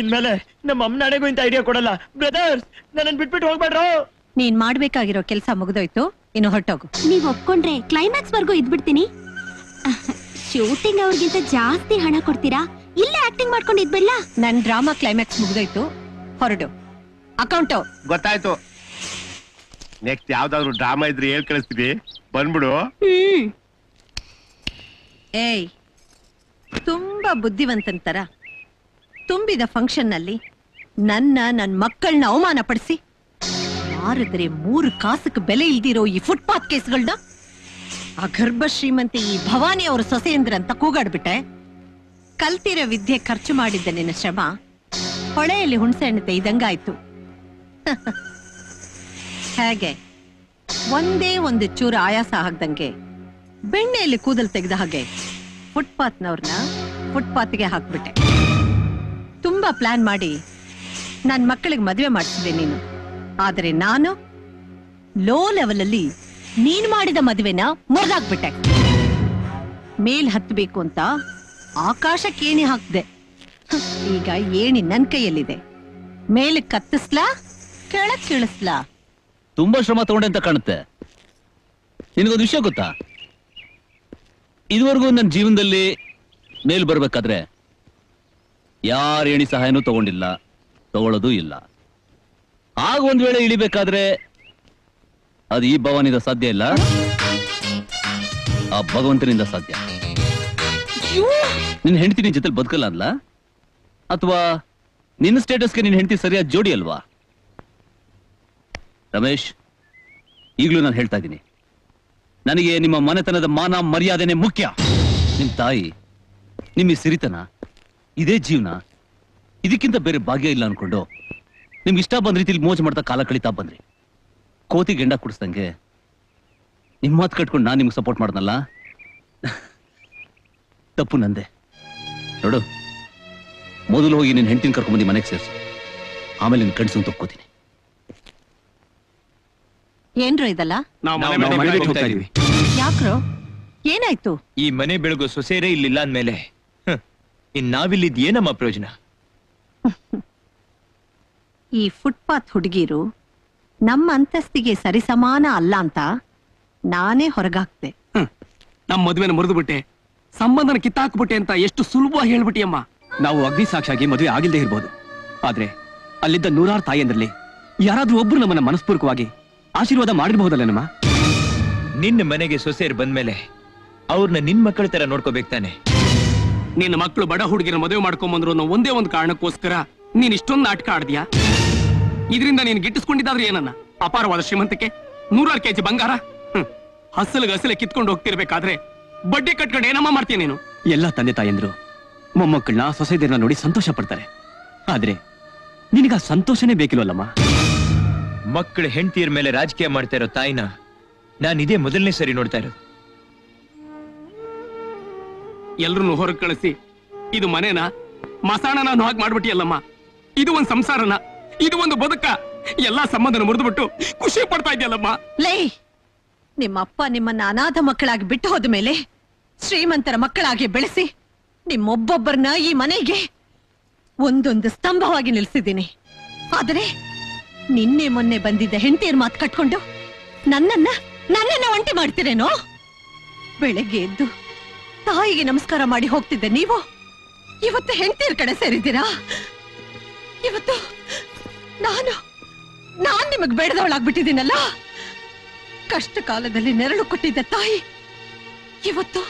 ಇನ್ಮೇಲೆ ನಮ್ಮ ಅಮ್ಮನಾಡೆಗೂ ಇಂತ ಐಡಿಯಾ ಕೊಡಲ್ಲ. ಬ್ರದರ್ಸ್, ನನ್ನನ್ನು ಬಿಟ್ಬಿಟ್ಟು ಹೋಗ್ಬೇಡ್ರು. ನೀನ್ ಮಾಡ್ಬೇಕಾಗಿರೋ ಕೆಲಸ ಮುಗಿದೋಯ್ತು, ಇನ್ನು ಹೊರಟೋಗು. ನೀವ್ ಒಪ್ಕೊಂಡ್ರೆ ಕ್ಲೈಮ್ಯಾಕ್ಸ್ ವರ್ಗೂ ಇದ್ಬಿಡ್ತೀನಿ. ಶೂಟಿಂಗ್ ಅವ್ರಿಗಿಂತ ಜಾಸ್ತಿ ಹಣ ಕೊಡ್ತೀರಾ? ಇಲ್ಲೇ ಆಕ್ಟಿಂಗ್ ಮಾಡ್ಕೊಂಡು ಇದ್ಬಿಡ್ಲ? ನನ್ ಡ್ರಾಮಾ ಕ್ಲೈಮ್ಯಾಕ್ಸ್ ಮುಗಿದೋಯ್ತು, ಹೊರಡು. ಅಕೌಂಟ್ ಗೊತ್ತಾಯ್ತು. ನೆಕ್ಸ್ಟ್ ಯಾವ್ದಾದ್ರು ಡ್ರಾಮಾ ಇದ್ರೆ ಹೇಳ್ ಕಳಿಸ್ತೀವಿ, ಬಂದ್ಬಿಡು. ಏಯ್, ತುಂಬಾ ಬುದ್ಧಿವಂತನ ತರ ತುಂಬಿದ ಫಂಕ್ಷನ್ ನಲ್ಲಿ ನನ್ನ ನನ್ನ ಮಕ್ಕಳನ್ನ ಅವಮಾನ ಪಡಿಸಿ ಮಾರಿದ್ರೆ ಮೂರು ಕಾಸಕ್ಕೆ ಬೆಲೆ ಇಲ್ದಿರೋ ಈ ಫುಟ್ಪಾತ್ ಕೇಸ್ಗಳನ್ನ ಅಗರ್ಭ ಶ್ರೀಮಂತಿ ಈ ಭವಾನಿ ಅವರ ಸೊಸೆಯಂದ್ರ ಅಂತ ಕೂಗಾಡ್ಬಿಟ್ಟೆ. ಕಲ್ತಿರೋ ವಿದ್ಯೆ ಖರ್ಚು ಮಾಡಿದ್ದ ನಿನ್ನ ಶ್ರಮ ಹೊಳೆಯಲ್ಲಿ ಹುಣಸೆ ಹಣ್ಣು ತೆಗೆದಂಗಾಯ್ತು. ಹಾಗೆ ಒಂದೇ ಒಂದು ಚೂರು ಆಯಾಸ ಆಗದಂಗೆ ಬೆಣ್ಣೆಯಲ್ಲಿ ಕೂದಲು ತೆಗೆದ ಹಾಗೆ ಫುಟ್ಪಾತ್ನವ್ರನ್ನ ಫುಟ್ಪಾತ್ಗೆ ಹಾಕ್ಬಿಟ್ಟೆ. ತುಂಬಾ ಪ್ಲಾನ್ ಮಾಡಿ ನನ್ನ ಮಕ್ಕಳಿಗೆ ಮದುವೆ ಮಾಡಿಸಿದೆ ನೀನು. ಆದರೆ ನಾನು ಲೋ ಲೆವೆಲಲ್ಲಿ ನೀನು ಮಾಡಿದ ಮದುವೆನ ಮುರಿದಾಕ್ಬಿಟ್ಟೆ. ಮೇಲ್ ಹತ್ತಬೇಕು ಅಂತ ಆಕಾಶಕ್ಕೆ ಏಣಿ ಹಾಕಿದೆ. ಈಗ ಏಣಿ ನನ್ನ ಕೈಯಲ್ಲಿದೆ. ಮೇಲೆ ಕತ್ತಿಸ್ಲಾ, ಕೆಳಕ್ ಕೀಳಿಸ್ಲಾ? ತುಂಬಾ ಶ್ರಮ ತಗೊಂಡೆ ಅಂತ ಕಾಣುತ್ತೆ. ನಿನಗೊಂದು ವಿಷಯ ಗೊತ್ತಾ? ಇದುವರೆಗೂ ನನ್ನ ಜೀವನದಲ್ಲಿ ಮೇಲ್ ಬರ್ಬೇಕಾದ್ರೆ ಯಾರ ಏಣಿ ಸಹಾಯನೂ ತಗೊಂಡಿಲ್ಲ, ತಗೊಳ್ಳೋದು ಇಲ್ಲ. ಆಗ ಒಂದ್ ವೇಳೆ ಇಳಿಬೇಕಾದ್ರೆ ಅದು ಈ ಭವಾನಿಂದ ಸಾಧ್ಯ ಇಲ್ಲ, ಆ ಭಗವಂತನಿಂದ ಸಾಧ್ಯ. ನಿನ್ನ ಹೆಂಡತಿ ನಿನ್ನ ಜೊತೆ ಬದುಕಲ್ಲ ಅಲ್ಲ, ಅಥವಾ ನಿನ್ನ ಸ್ಟೇಟಸ್ಗೆ ನಿನ್ನ ಹೆಂಡತಿ ಸರಿಯಾದ ಜೋಡಿ ಅಲ್ವಾ? ರಮೇಶ್, ಈಗಲೂ ನಾನು ಹೇಳ್ತಾ ಇದ್ದೀನಿ, ನನಗೆ ನಿಮ್ಮ ಮನೆತನದ ಮಾನ ಮರ್ಯಾದೆನೇ ಮುಖ್ಯ. ನಿಮ್ಮ ತಾಯಿ, ನಿಮ್ಮ ಸಿರಿತನ, ಇದೇ ಜೀವನ, ಇದಕ್ಕಿಂತ ಬೇರೆ ಭಾಗ್ಯ ಇಲ್ಲ ಅನ್ಕೊಂಡು ನಿಮ್ಗೆ ಇಷ್ಟ ಬಂದ ರೀತಿಲಿ ಮೋಜು ಮಾಡ್ತಾ ಕಾಲ ಕಳೀತಾ ಬಂದ್ರಿ. ಕೋತಿ ಗೆಂಡ ಕುಡಿಸ್ದಂಗೆ ನಿಮ್ಮ ಮಾತು ಕಟ್ಕೊಂಡು ನಾನು ನಿಮಗೆ ಸಪೋರ್ಟ್ ಮಾಡ್ದನಲ್ಲ, ತಪ್ಪು ನಂದೆ. ನೋಡು, ಮೊದಲು ಹೋಗಿ ನಿನ್ನ ಹೆಂಡತಿನ ಕರ್ಕೊಂಡ್ಬಂದು ಮನೆಗೆ ಸೇರಿಸು, ಆಮೇಲೆ ನಿನ್ನ ಕಣ್ಸು ತಕ್ಕೋತೀನಿ. ಏನ್ರೋ ಇದಲ್ಲ, ಯಾಕ್ರೋ ಏನಾಯ್ತು? ಈ ಮನೆ ಬೆಳಗೋ ಸೊಸೇರೆ ಇಲ್ಲಿಲ್ಲ ಅಂದ್ಮೇಲೆ ಇನ್ ನಾವಿಲ್ಲಿದ್ ಏನಮ್ಮ ಪ್ರಯೋಜನ? ಈ ಫುಟ್ಪಾತ್ ಹುಡುಗಿರು ನಮ್ಮ ಅಂತಸ್ತಿಗೆ ಸರಿಸಮಾನ ಅಲ್ಲ ಅಂತ ನಾನೇ ಹೊರಗಾಕ್ತೆ. ನಮ್ಮ ಮದುವೆನ ಮುರಿದು ಬಿಟ್ಟೆ, ಸಂಬಂಧನ ಕಿತ್ತಾಕ್ಬಿಟ್ಟೆ ಅಂತ ಎಷ್ಟು ಸುಲಭವಾಗಿ ಹೇಳ್ಬಿಟ್ಟಿಯಮ್ಮ. ನಾವು ಅಗ್ನಿ ಸಾಕ್ಷಿಯಾಗಿ ಮದುವೆ ಆಗಿಲ್ದೇ ಇರ್ಬೋದು, ಆದ್ರೆ ಅಲ್ಲಿದ್ದ ನೂರಾರು ತಾಯಿಯಂದ್ರಲ್ಲಿ ಯಾರಾದ್ರೂ ಒಬ್ರು ನಮ್ಮನ್ನ ಮನಸ್ಪೂರ್ವಕವಾಗಿ ಆಶೀರ್ವಾದ ಮಾಡಿರ್ಬಹುದಲ್ಲ. ನಮ್ಮ ನಿನ್ನ ಮನೆಗೆ ಸೊಸೆಯರ್ ಬಂದ್ಮೇಲೆ ಅವ್ರನ್ನ ನಿನ್ ಮಕ್ಕಳ ತರ ನೋಡ್ಕೋಬೇಕ್ತಾನೆ. ನಿನ್ನ ಮಕ್ಕಳು ಬಡ ಹುಡುಗಿರ ಮದುವೆ ಮಾಡ್ಕೊಂಬಂದ್ರು ಅನ್ನೋ ಒಂದೇ ಒಂದು ಕಾರಣಕ್ಕೋಸ್ಕರ ನೀನ್ ಇಷ್ಟೊಂದು ನಾಟಕ ಆಡ್ದ್ಯಾ? ಇದರಿಂದ ನೀನ್ ಗಿಟ್ಟಿಸ್ಕೊಂಡಿದ್ದಾದ್ರೆ ಏನನ್ನ? ಅಪಾರವಾದ ಶ್ರೀಮಂತಕ್ಕೆ ನೂರಾರು ಕೆಜಿ ಬಂಗಾರ ಹಸಲ್ ಹಸಲೆ ಕಿತ್ಕೊಂಡು ಹೋಗ್ತಿರ್ಬೇಕಾದ್ರೆ ಬಡ್ಡಿ ಕಟ್ಕೊಂಡು ಏನಮ್ಮ ಮಾಡ್ತೀನಿ ನೀನು? ಎಲ್ಲಾ ತಂದೆ ತಾಯಂದ್ರು ಮೊಮ್ಮಕ್ಕಳನ್ನ ಸೊಸೆದಿರನ್ನ ನೋಡಿ ಸಂತೋಷ ಪಡ್ತಾರೆ, ಆದ್ರೆ ನಿನಗ ಸಂತೋಷನೇ ಬೇಕಿಲ್ವಲ್ಲಮ್ಮ. ಮಕ್ಕಳ ಹೆಂಡತಿಯರ ಮೇಲೆ ರಾಜಕೀಯ ಮಾಡ್ತಾ ಇರೋ ತಾಯಿನ ನಾನು ಇದೇ ಮೊದಲನೇ ಸರಿ ನೋಡ್ತಾ ಇರೋದು. ಎಲ್ರನ್ನು ಹೊರಗೆ ಕಳಿಸಿ ಇದು ಮನೇನ ಮಸಾಣ ನಾನು ಹಾಗೆ ಮಾಡ್ಬಿಟ್ಟಿಯಲ್ಲಮ್ಮ. ಇದು ಒಂದು ಸಂಸಾರನ, ಇದು ಒಂದು ಬದುಕ, ಎಲ್ಲಾ ಸಂಬಂಧನ ಮುರಿದು ಬಿಟ್ಟು ಖುಷಿ ಪಡ್ತಾ ಇದೆಯಲ್ಲಮ್ಮ. ಲೇ, ನಿಮ್ಮಪ್ಪ ನಿಮ್ಮನ್ನ ಅನಾಥ ಮಕ್ಕಳಾಗಿ ಬಿಟ್ಟು ಹೋದ ಮೇಲೆ ಶ್ರೀಮಂತರ ಮಕ್ಕಳಾಗಿ ಬೆಳೆಸಿ ನಿಮ್ಮೊಬ್ಬೊಬ್ಬರನ್ನ ಈ ಮನೆಗೆ ಒಂದೊಂದು ಸ್ತಂಭವಾಗಿ ನಿಲ್ಸಿದ್ದೀನಿ. ಆದರೆ ನಿನ್ನೆ ಮೊನ್ನೆ ಬಂದಿದ್ದ ಹೆಂಡತಿಯರ್ ಮಾತು ಕಟ್ಕೊಂಡು ನನ್ನನ್ನ ನನ್ನನ್ನ ಒಂಟಿ ಮಾಡ್ತಿರೇನೋ? ಬೆಳಗ್ಗೆ ಎದ್ದು ತಾಯಿಗೆ ನಮಸ್ಕಾರ ಮಾಡಿ ಹೋಗ್ತಿದ್ದೆ ನೀವು ಇವತ್ತು ಹೆಂಡತಿಯರ್ ಕಡೆ ಸೇರಿದ್ದೀರಾ? ಇವತ್ತು ನಾನು ನಾನ್ ನಿಮಗ್ ಬೇಡದವಳಾಗ್ಬಿಟ್ಟಿದ್ದೀನಲ್ಲ. ಕಷ್ಟ ಕಾಲದಲ್ಲಿ ನೆರಳು ಕೊಟ್ಟಿದ್ದ ತಾಯಿ ಇವತ್ತು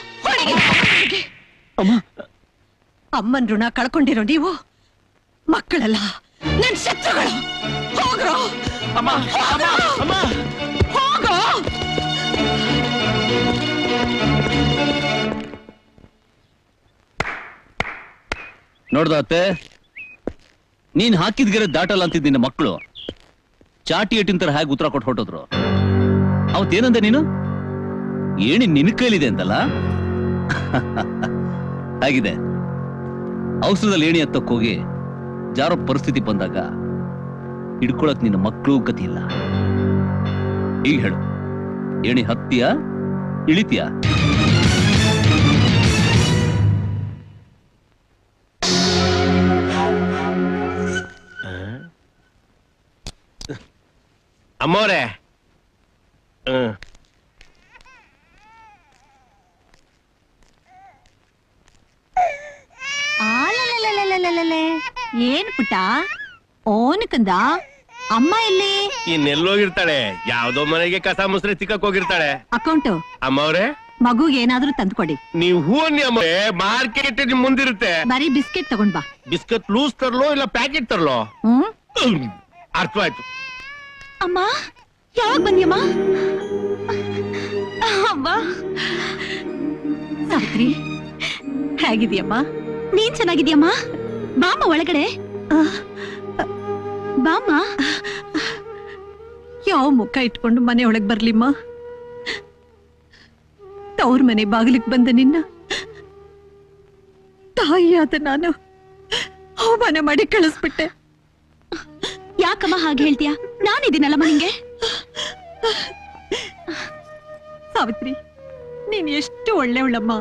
ಅಮ್ಮನ್ ಋಣ ಕಳ್ಕೊಂಡಿರೋ ನೀವು ಮಕ್ಕಳಲ್ಲ ನನ್ನ ಶತ್ರುಗಳು. ಹೋಗ್ರೋ ಹೋಗ್ರೋ. ನೋಡ್ದತ್ತೆ, ನೀನ್ ಹಾಕಿದ್ಗೆರೆ ದಾಟಲ್ಲ ಅಂತಿದ್ ನಿನ್ನ ಮಕ್ಕಳು ಚಾಟಿ ಎಟ್ಟಿನ ತರ ಹೇಗೆ ಉತ್ತರ ಕೊಟ್ಟು ಹೊಟ್ಟೋದ್ರು. ಅವತ್ತೇನಂದ ನೀನು? ಏಣಿ ನಿನ್ನ ಕೈಲಿದೆ ಅಂತಲ್ಲ? ಆಗಿದೆ, ಔಷಧದಲ್ಲಿ ಏಣಿ ಹತ್ತಕ್ಕೋಗಿ ಜಾರೋ ಪರಿಸ್ಥಿತಿ ಬಂದಾಗ ಹಿಡ್ಕೊಳಕ್ ನಿನ್ನ ಮಕ್ಕಳು ಗತಿ ಇಲ್ಲ. ಈಗ ಹೇಳು, ಏಣಿ ಹತ್ತಿಯ ಇಳಿತೀಯ? ಅಮ್ಮೋರೆ, ಏನ್ ಪುಟ್ಟ ಓನಕಂದ ಅಮ್ಮ ಇಲ್ಲಿ ಇನ್ನೆಲ್ಲೋಗಿರ್ತಾಳೆ? ಯಾವ್ದೋ ಮನೆಗೆ ಕಸ ಮುಸ್ರೆ ತಿಕ್ಕಕ್ ಹೋಗಿರ್ತಾಳೆ. ಅಕೌಂಟ್ ಅಮ್ಮವ್ರೆ, ಮಗು ಏನಾದ್ರೂ ತಂದ್ಕೊಡಿ. ನೀವು ಹೂವನ್ನಿ ಅಮ್ಮವ್ರೆ, ಮಾರ್ಕೆಟ್ ನಿಮ್ ಮುಂದಿರುತ್ತೆ. ಬರೀ ಬಿಸ್ಕೆಟ್ ತಗೊಂಡ್ ಬಾ. ಬಿಸ್ಕೆಟ್ ಲೂಸ್ ತರ್ಲೋ ಇಲ್ಲ ಪ್ಯಾಕೆಟ್ ತರ್ಲೋ? ಹ್ಮ್, ಅರ್ಥವಾಯ್ತು. ಅಮ್ಮ ಯಾವಾಗ ಬಂದ್ಯಮ್ಮ? ಅಮ್ಮ ಸಾವಿತ್ರಿ ಹೇಗಿದ್ಯಮ್ಮ? ನೀನ್ ಚೆನ್ನಾಗಿದ್ಯಮ್ಮ? ಬಾಮ್ಮ ಒಳಗಡೆ ಬಾಮ್ಮ. ಯಾವ ಮುಖ ಇಟ್ಕೊಂಡು ಮನೆ ಒಳಗ್ ಬರ್ಲಿಮ್ಮ? ತವ್ರ ಮನೆ ಬಾಗಿಲಿಗೆ ಬಂದ ನಿನ್ನ ತಾಯಿಯಾದ ನಾನು ಅವಮಾನ ಮಾಡಿ ಕಳಿಸ್ಬಿಟ್ಟೆ. ಯಾಕಮ್ಮ ಹಾಗೆ ಹೇಳ್ತೀಯ? ನಾನಿದ್ದೀನಲ್ಲಮ್ಮ ನಿಂಗೆ. ಸಾವಿತ್ರಿ, ನೀನ್ ಎಷ್ಟು ಒಳ್ಳೆವಳಮ್ಮ.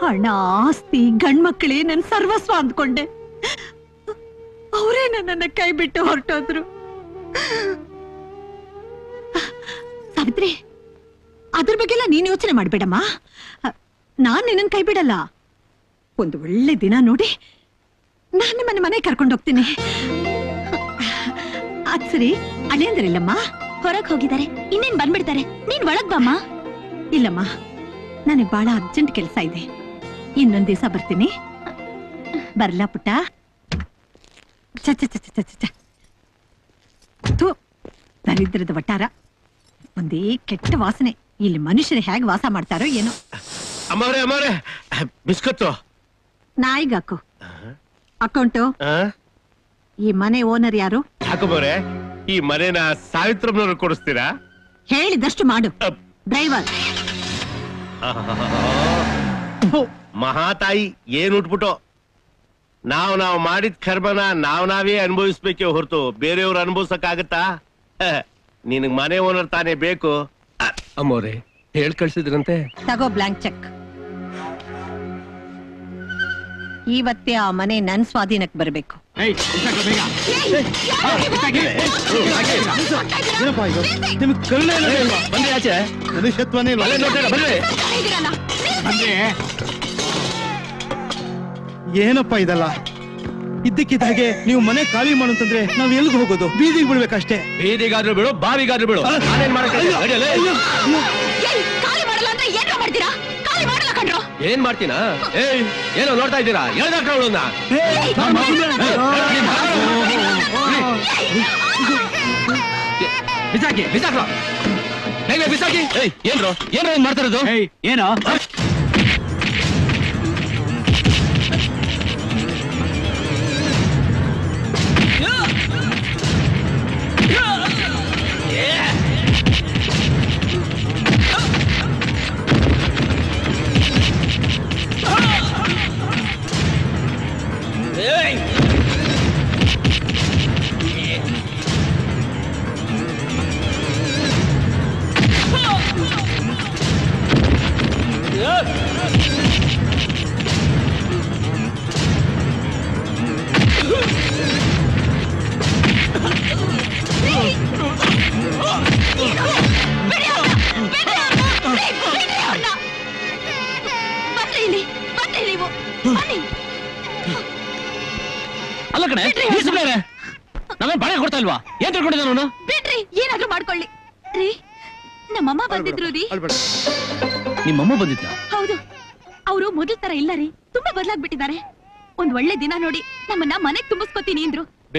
ಹಣ, ಆಸ್ತಿ, ಗಂಡ್ಮಕ್ಳೇ ನನ್ ಸರ್ವಸ್ವ ಅಂದ್ಕೊಂಡೆ. ಅವರೇ ನನ್ನನ್ನ ಕೈ ಬಿಟ್ಟು ಹೊರಟೋದ್ರು. ಸಾವಿತ್ರಿ, ಅದ್ರ ಬಗ್ಗೆಲ್ಲ ನೀನ್ ಯೋಚನೆ ಮಾಡ್ಬೇಡಮ್ಮ. ನಾನ್ ನಿನ್ನ ಕೈ ಬಿಡಲ್ಲ. ಒಂದು ಒಳ್ಳೆ ದಿನ ನೋಡಿ ನಾನು ನಿಮ್ಮನ್ನ ಮನೆ ಕರ್ಕೊಂಡು ಹೋಗ್ತೀನಿ. ಅದ್ ಸರಿ, ಅಲ್ಲೇಂದ್ರಿಲ್ಲಮ್ಮ ಹೊರಗ್ ಹೋಗಿದ್ದಾರೆ, ಇನ್ನೇನ್ ಬಂದ್ಬಿಡ್ತಾರೆ. ನೀನ್ ಒಳಗ್ ಬಾಮ್ಮ. ಇಲ್ಲಮ್ಮ, ನನಗ್ ಬಹಳ ಅರ್ಜೆಂಟ್ ಕೆಲಸ ಇದೆ, ಇನ್ನೊಂದ್ ದಿವಸ ಬರ್ತೀನಿ. ಬರ್ಲಾ ಪುಟ್ಟ? ಚ ಚ ಚ ಚ ಚ ಥೂ, ದರಿದ್ರದ ವಟಾರ, ಒಂದೇ ಕೆಟ್ಟ ವಾಸನೆ. ಇಲ್ಲಿ ಮನುಷ್ಯರು ಹೇಗೆ ವಾಸ ಮಾಡ್ತಾರೋ ಏನೋ. ಅಮ್ಮವ್ರೆ ಅಮ್ಮವ್ರೆ, ಬಿಸ್ಕತ್ತು ನಾಯಿಗಾಕು. ಅಕೌಂಟು ಈ ಮನೆ ಓನರ್ ಯಾರು? ಹಾಕೋಬವ್ರೆ, ಈ ಮನೆನ ಸಾವಿತ್ರಮ್ಮನವ್ರು ಕೊಡಿಸ್ತೀರಾ? ಹೇಳಿದಷ್ಟು ಮಾಡು ಡ್ರೈವರ್. ಮಹಾತಾಯಿ ಏನು ಉಟ್ಬಿಟೋ, ನಾವ್ ನಾವ್ ಮಾಡಿದ ಕರ್ಮನ ನಾವ್ ನಾವೇ ಅನುಭವಿಸ್ಬೇಕೆ ಹೊರತು ಬೇರೆಯವ್ರು ಅನುಭವಿಸಕ್ಕಾಗತ್ತಾ? ನಿನಗ್ ಮನೆ ಓನರ್ ತಾನೇ ಬೇಕು. ಅಮ್ಮೋರೆ ಹೇಳ್ ಕಳ್ಸಿದ್ರಂತೆ, ತಗೋ ಬ್ಲಾಂಕ್ ಚೆಕ್. ಇವತ್ತೇ ಆ ಮನೆ ನನ್ ಸ್ವಾಧೀನಕ್ಕೆ ಬರಬೇಕು. ಏನಪ್ಪ ಇದಲ್ಲ, ಇದ್ದಕ್ಕಿದ್ದ ಹಾಗೆ ನೀವು ಮನೆ ಖಾಲಿ ಮಾಡುತ್ತಂದ್ರೆ ನಾವ್ ಎಲ್ಲಿಗೆ ಹೋಗೋದು? ಬೀದಿಗೆ ಬಿಡ್ಬೇಕಷ್ಟೇ. ಬೀದಿಗಾದ್ರೂ ಬಿಡು, ಬಾವಿಗಾದ್ರೂ ಬಿಡು. ಏನ್ ಮಾಡ್ತೀನಾ? ಏಯ್ ಏನೋ ನೋಡ್ತಾ ಇದ್ದೀರಾ? ಬಿಸಾಕಿ ಬಿಸಾಕ್ರೋ, ಬಿಸಾಕಿ. ಏನ್ರೋ ಏನ್ರೋ ಏನ್ ಮಾಡ್ತಾ ಇರೋದು? ಏನೋ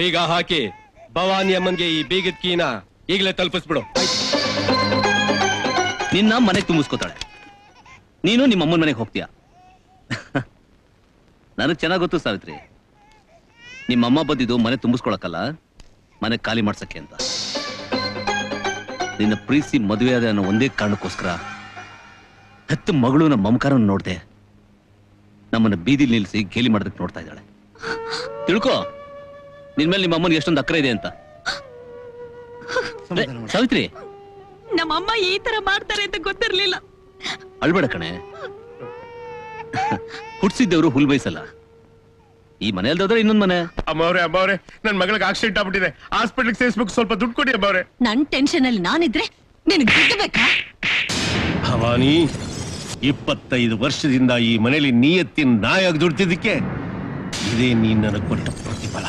ಬೀಗ ಹಾಕಿ ಭವಾನಿ ಅಮ್ಮನ್ಗೆ ಈ ಬೀಗದ ಕೀನ ಈಗಲೇ ತಲುಪಿಸ್ಬಿಡು. ನಿನ್ನ ಮನೆಗೆ ತುಂಬಿಸ್ಕೊತಾಳೆ, ನೀನು ನಿಮ್ಮ ಅಮ್ಮನ ಮನೆಗೆ ಹೋಗ್ತೀಯ. ನನಗ್ ಚೆನ್ನಾಗ್ ಗೊತ್ತು ಸಾವಿತ್ರಿ, ನಿಮ್ಮಮ್ಮ ಬಂದಿದ್ದು ಮನೆ ತುಂಬಿಸ್ಕೊಳಕಲ್ಲ, ಮನೆ ಖಾಲಿ ಮಾಡ್ಸಕ್ಕೆ ಅಂತ. ನಿನ್ನ ಪ್ರೀತಿ ಮದುವೆ ಆದ ಅನ್ನೋ ಒಂದೇ ಕಾರಣಕ್ಕೋಸ್ಕರ ಹತ್ತು ಮಗಳು ನಮ್ಮ ಮಮಕಾರವನ್ನು ನೋಡ್ದೆ ನಮ್ಮನ್ನ ಬೀದಿಲಿ ನಿಲ್ಲಿಸಿ ಗೇಲಿ ಮಾಡೋದಕ್ಕೆ ನೋಡ್ತಾ ಇದ್ದಾಳೆ. ತಿಳ್ಕೊ ನಿನ್ ಮೇಲೆ ನಿಮ್ಮ ಅಮ್ಮನಿಗೆ ಎಷ್ಟೊಂದು ಅಕ್ಕರೆ ಇದೆ ಅಂತ. ಸಾವಿತ್ರಿ, ನಮ್ಮಮ್ಮ ಈ ತರ ಮಾಡ್ತಾರೆ ಅಂತ ಗೊತ್ತಿರ್ಲಿಲ್ಲ. ಅಳ್ಬೇಡ ಕಣೆ, ಹುಟ್ಸಿದ್ದವ್ರು ಹುಲ್ ಬಯಸಲ್ಲ. ಈ ಮನೆಯಲ್ದಾದ್ರೆ ಇನ್ನೊಂದ್ ಮನೆ. ಅಮ್ಮವ್ರೆ ಅಮ್ಮವ್ರೆ, ನನ್ ಮಗಳಿಗೆ ಆಕ್ಸಿಡೆಂಟ್ ಆಗ್ಬಿಟ್ಟಿದೆ, ಹಾಸ್ಪಿಟಲ್ ಸೇರಿಸ್ಬೇಕು, ಸ್ವಲ್ಪ ದುಡ್ಡು ಕೊಡಿ ಅಮ್ಮವ್ರೆ. ನನ್ ಟೆನ್ಷನ್ ಅಲ್ಲಿ ನಾನಿದ್ರೆ ನಿನಗೆ ದುಡ್ಡು ಬೇಕಾ? ಭವಾನಿ, ಇಪ್ಪತ್ತೈದು ವರ್ಷದಿಂದ ಈ ಮನೇಲಿ ನಿಯತ್ತಿನ ನಾಯಾಗಿ ದುಡ್ತಿದ್ದಕ್ಕೆ ಇದೇ ನೀನ್ ನನಗೆ ಕೊಟ್ಟ ಪ್ರತಿಫಲ.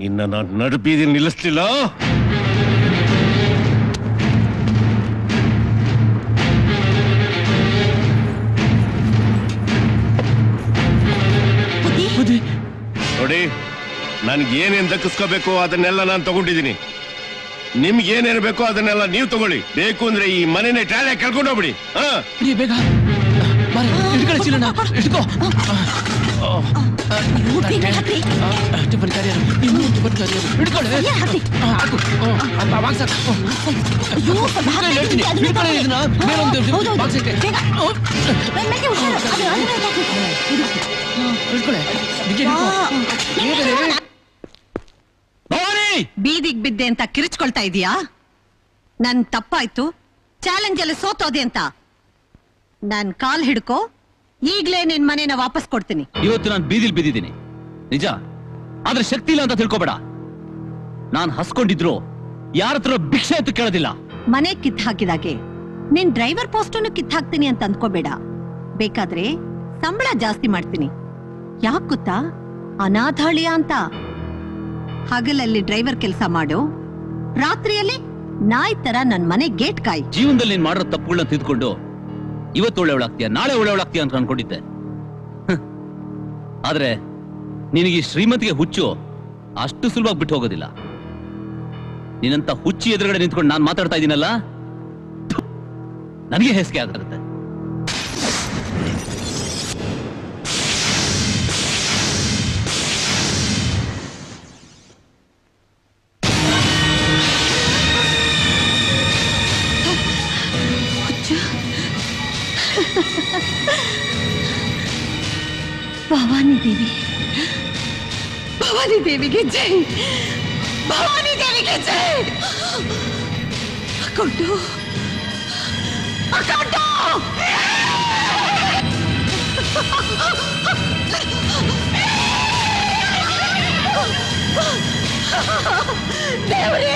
ನಿನ್ನ ನಾನು ನಡುಬೀದಿ ನಿಲ್ಲಿಸ್ಲಿಲ್ಲ. ನೋಡಿ, ನನ್ಗೆ ಏನೇನ್ ದಕ್ಕಿಸ್ಕೋಬೇಕು ಅದನ್ನೆಲ್ಲ ನಾನು ತಗೊಂಡಿದ್ದೀನಿ. ನಿಮ್ಗೆ ಏನೇನು ಬೇಕೋ ಅದನ್ನೆಲ್ಲ ನೀವು ತಗೊಳ್ಳಿ. ಬೇಕು ಅಂದ್ರೆ ಈ ಮನೆನೇ ಟ್ಯಾಲೆ ಕಳ್ಕೊಂಡು ಹೋಗ್ಬಿಡಿ. ಬೀದಿಗ್ ಬಿದ್ದೆ ಅಂತ ಕಿರಿಚ್ಕೊಳ್ತಾ ಇದೀಯಾ? ನನ್ ತಪ್ಪಾಯ್ತು, ಚಾಲೆಂಜ್ ಅಲ್ಲಿ ಸೋತೋದೆ ಅಂತ. ನನ್ ಕಾಲ್ ಹಿಡ್ಕೋ, ಈಗ್ಲೇ ನಿನ್ ಮನೇನ ವಾಪಸ್ ಕೊಡ್ತೀನಿ. ಇವತ್ತು ನಾನು ಬೀದಿಲ್ ಬಿದ್ದಿದ್ದೀನಿ ನಿಜ, ಆದ್ರೆ ಶಕ್ತಿ ಇಲ್ಲ ಅಂತ ತಿಳ್ಕೊಬೇಡ. ನಾನ್ ಹಸ್ಕೊಂಡಿದ್ರು ಯಾರತ್ರ ಭಿಕ್ಷೆ ಅಂತ ಕೇಳೋದಿಲ್ಲ. ಮನೆ ಕಿತ್ ಹಾಕಿದಾಗೆ ನಿನ್ ಡ್ರೈವರ್ ಪೋಸ್ಟನ್ನು ಕಿತ್ ಹಾಕ್ತೀನಿ ಅಂತ ಅಂದ್ಕೋಬೇಡ. ಬೇಕಾದ್ರೆ ಸಂಬಳ ಜಾಸ್ತಿ ಮಾಡ್ತೀನಿ. ಯಾಕೆ ಗೊತ್ತಾ? ಅನಾಥಾಳಿಯ ಅಂತ. ಹಗಲಲ್ಲಿ ಡ್ರೈವರ್ ಕೆಲಸ ಮಾಡು, ರಾತ್ರಿಯಲ್ಲಿ ನಾಯಿ ತರ ನನ್ ಮನೆ ಗೇಟ್ ಕಾಯಿ. ಜೀವನದಲ್ಲಿ ನೀನ್ ಮಾಡಿರೋ ತಪ್ಪುಗಳನ್ನ ತಿದ್ಕೊಂಡು ಇವತ್ತು ಒಳ್ಳೆವಳಾಗ್ತೀಯ, ನಾಳೆ ಒಳ್ಳೆವಳಾಗ್ತೀಯ ಅಂತ ಅನ್ಕೊಂಡಿದ್ದೆ. ಆದ್ರೆ ನಿನಗೆ ಶ್ರೀಮತಿಗೆ ಹುಚ್ಚು ಅಷ್ಟು ಸುಲಭವಾಗಿ ಬಿಟ್ಟು ಹೋಗೋದಿಲ್ಲ. ನೀನಂತ ಹುಚ್ಚಿ ಎದುರುಗಡೆ ನಿಂತ್ಕೊಂಡು ನಾನ್ ಮಾತಾಡ್ತಾ ಇದ್ದೀನಲ್ಲ, ನನಗೆ ಹೆಸಕೆ ಆಗುತ್ತೆ. भवानी देवी, भवानी देवी की जय, भवानी देवी की जय। अकोटो, अकोटो। देवरी।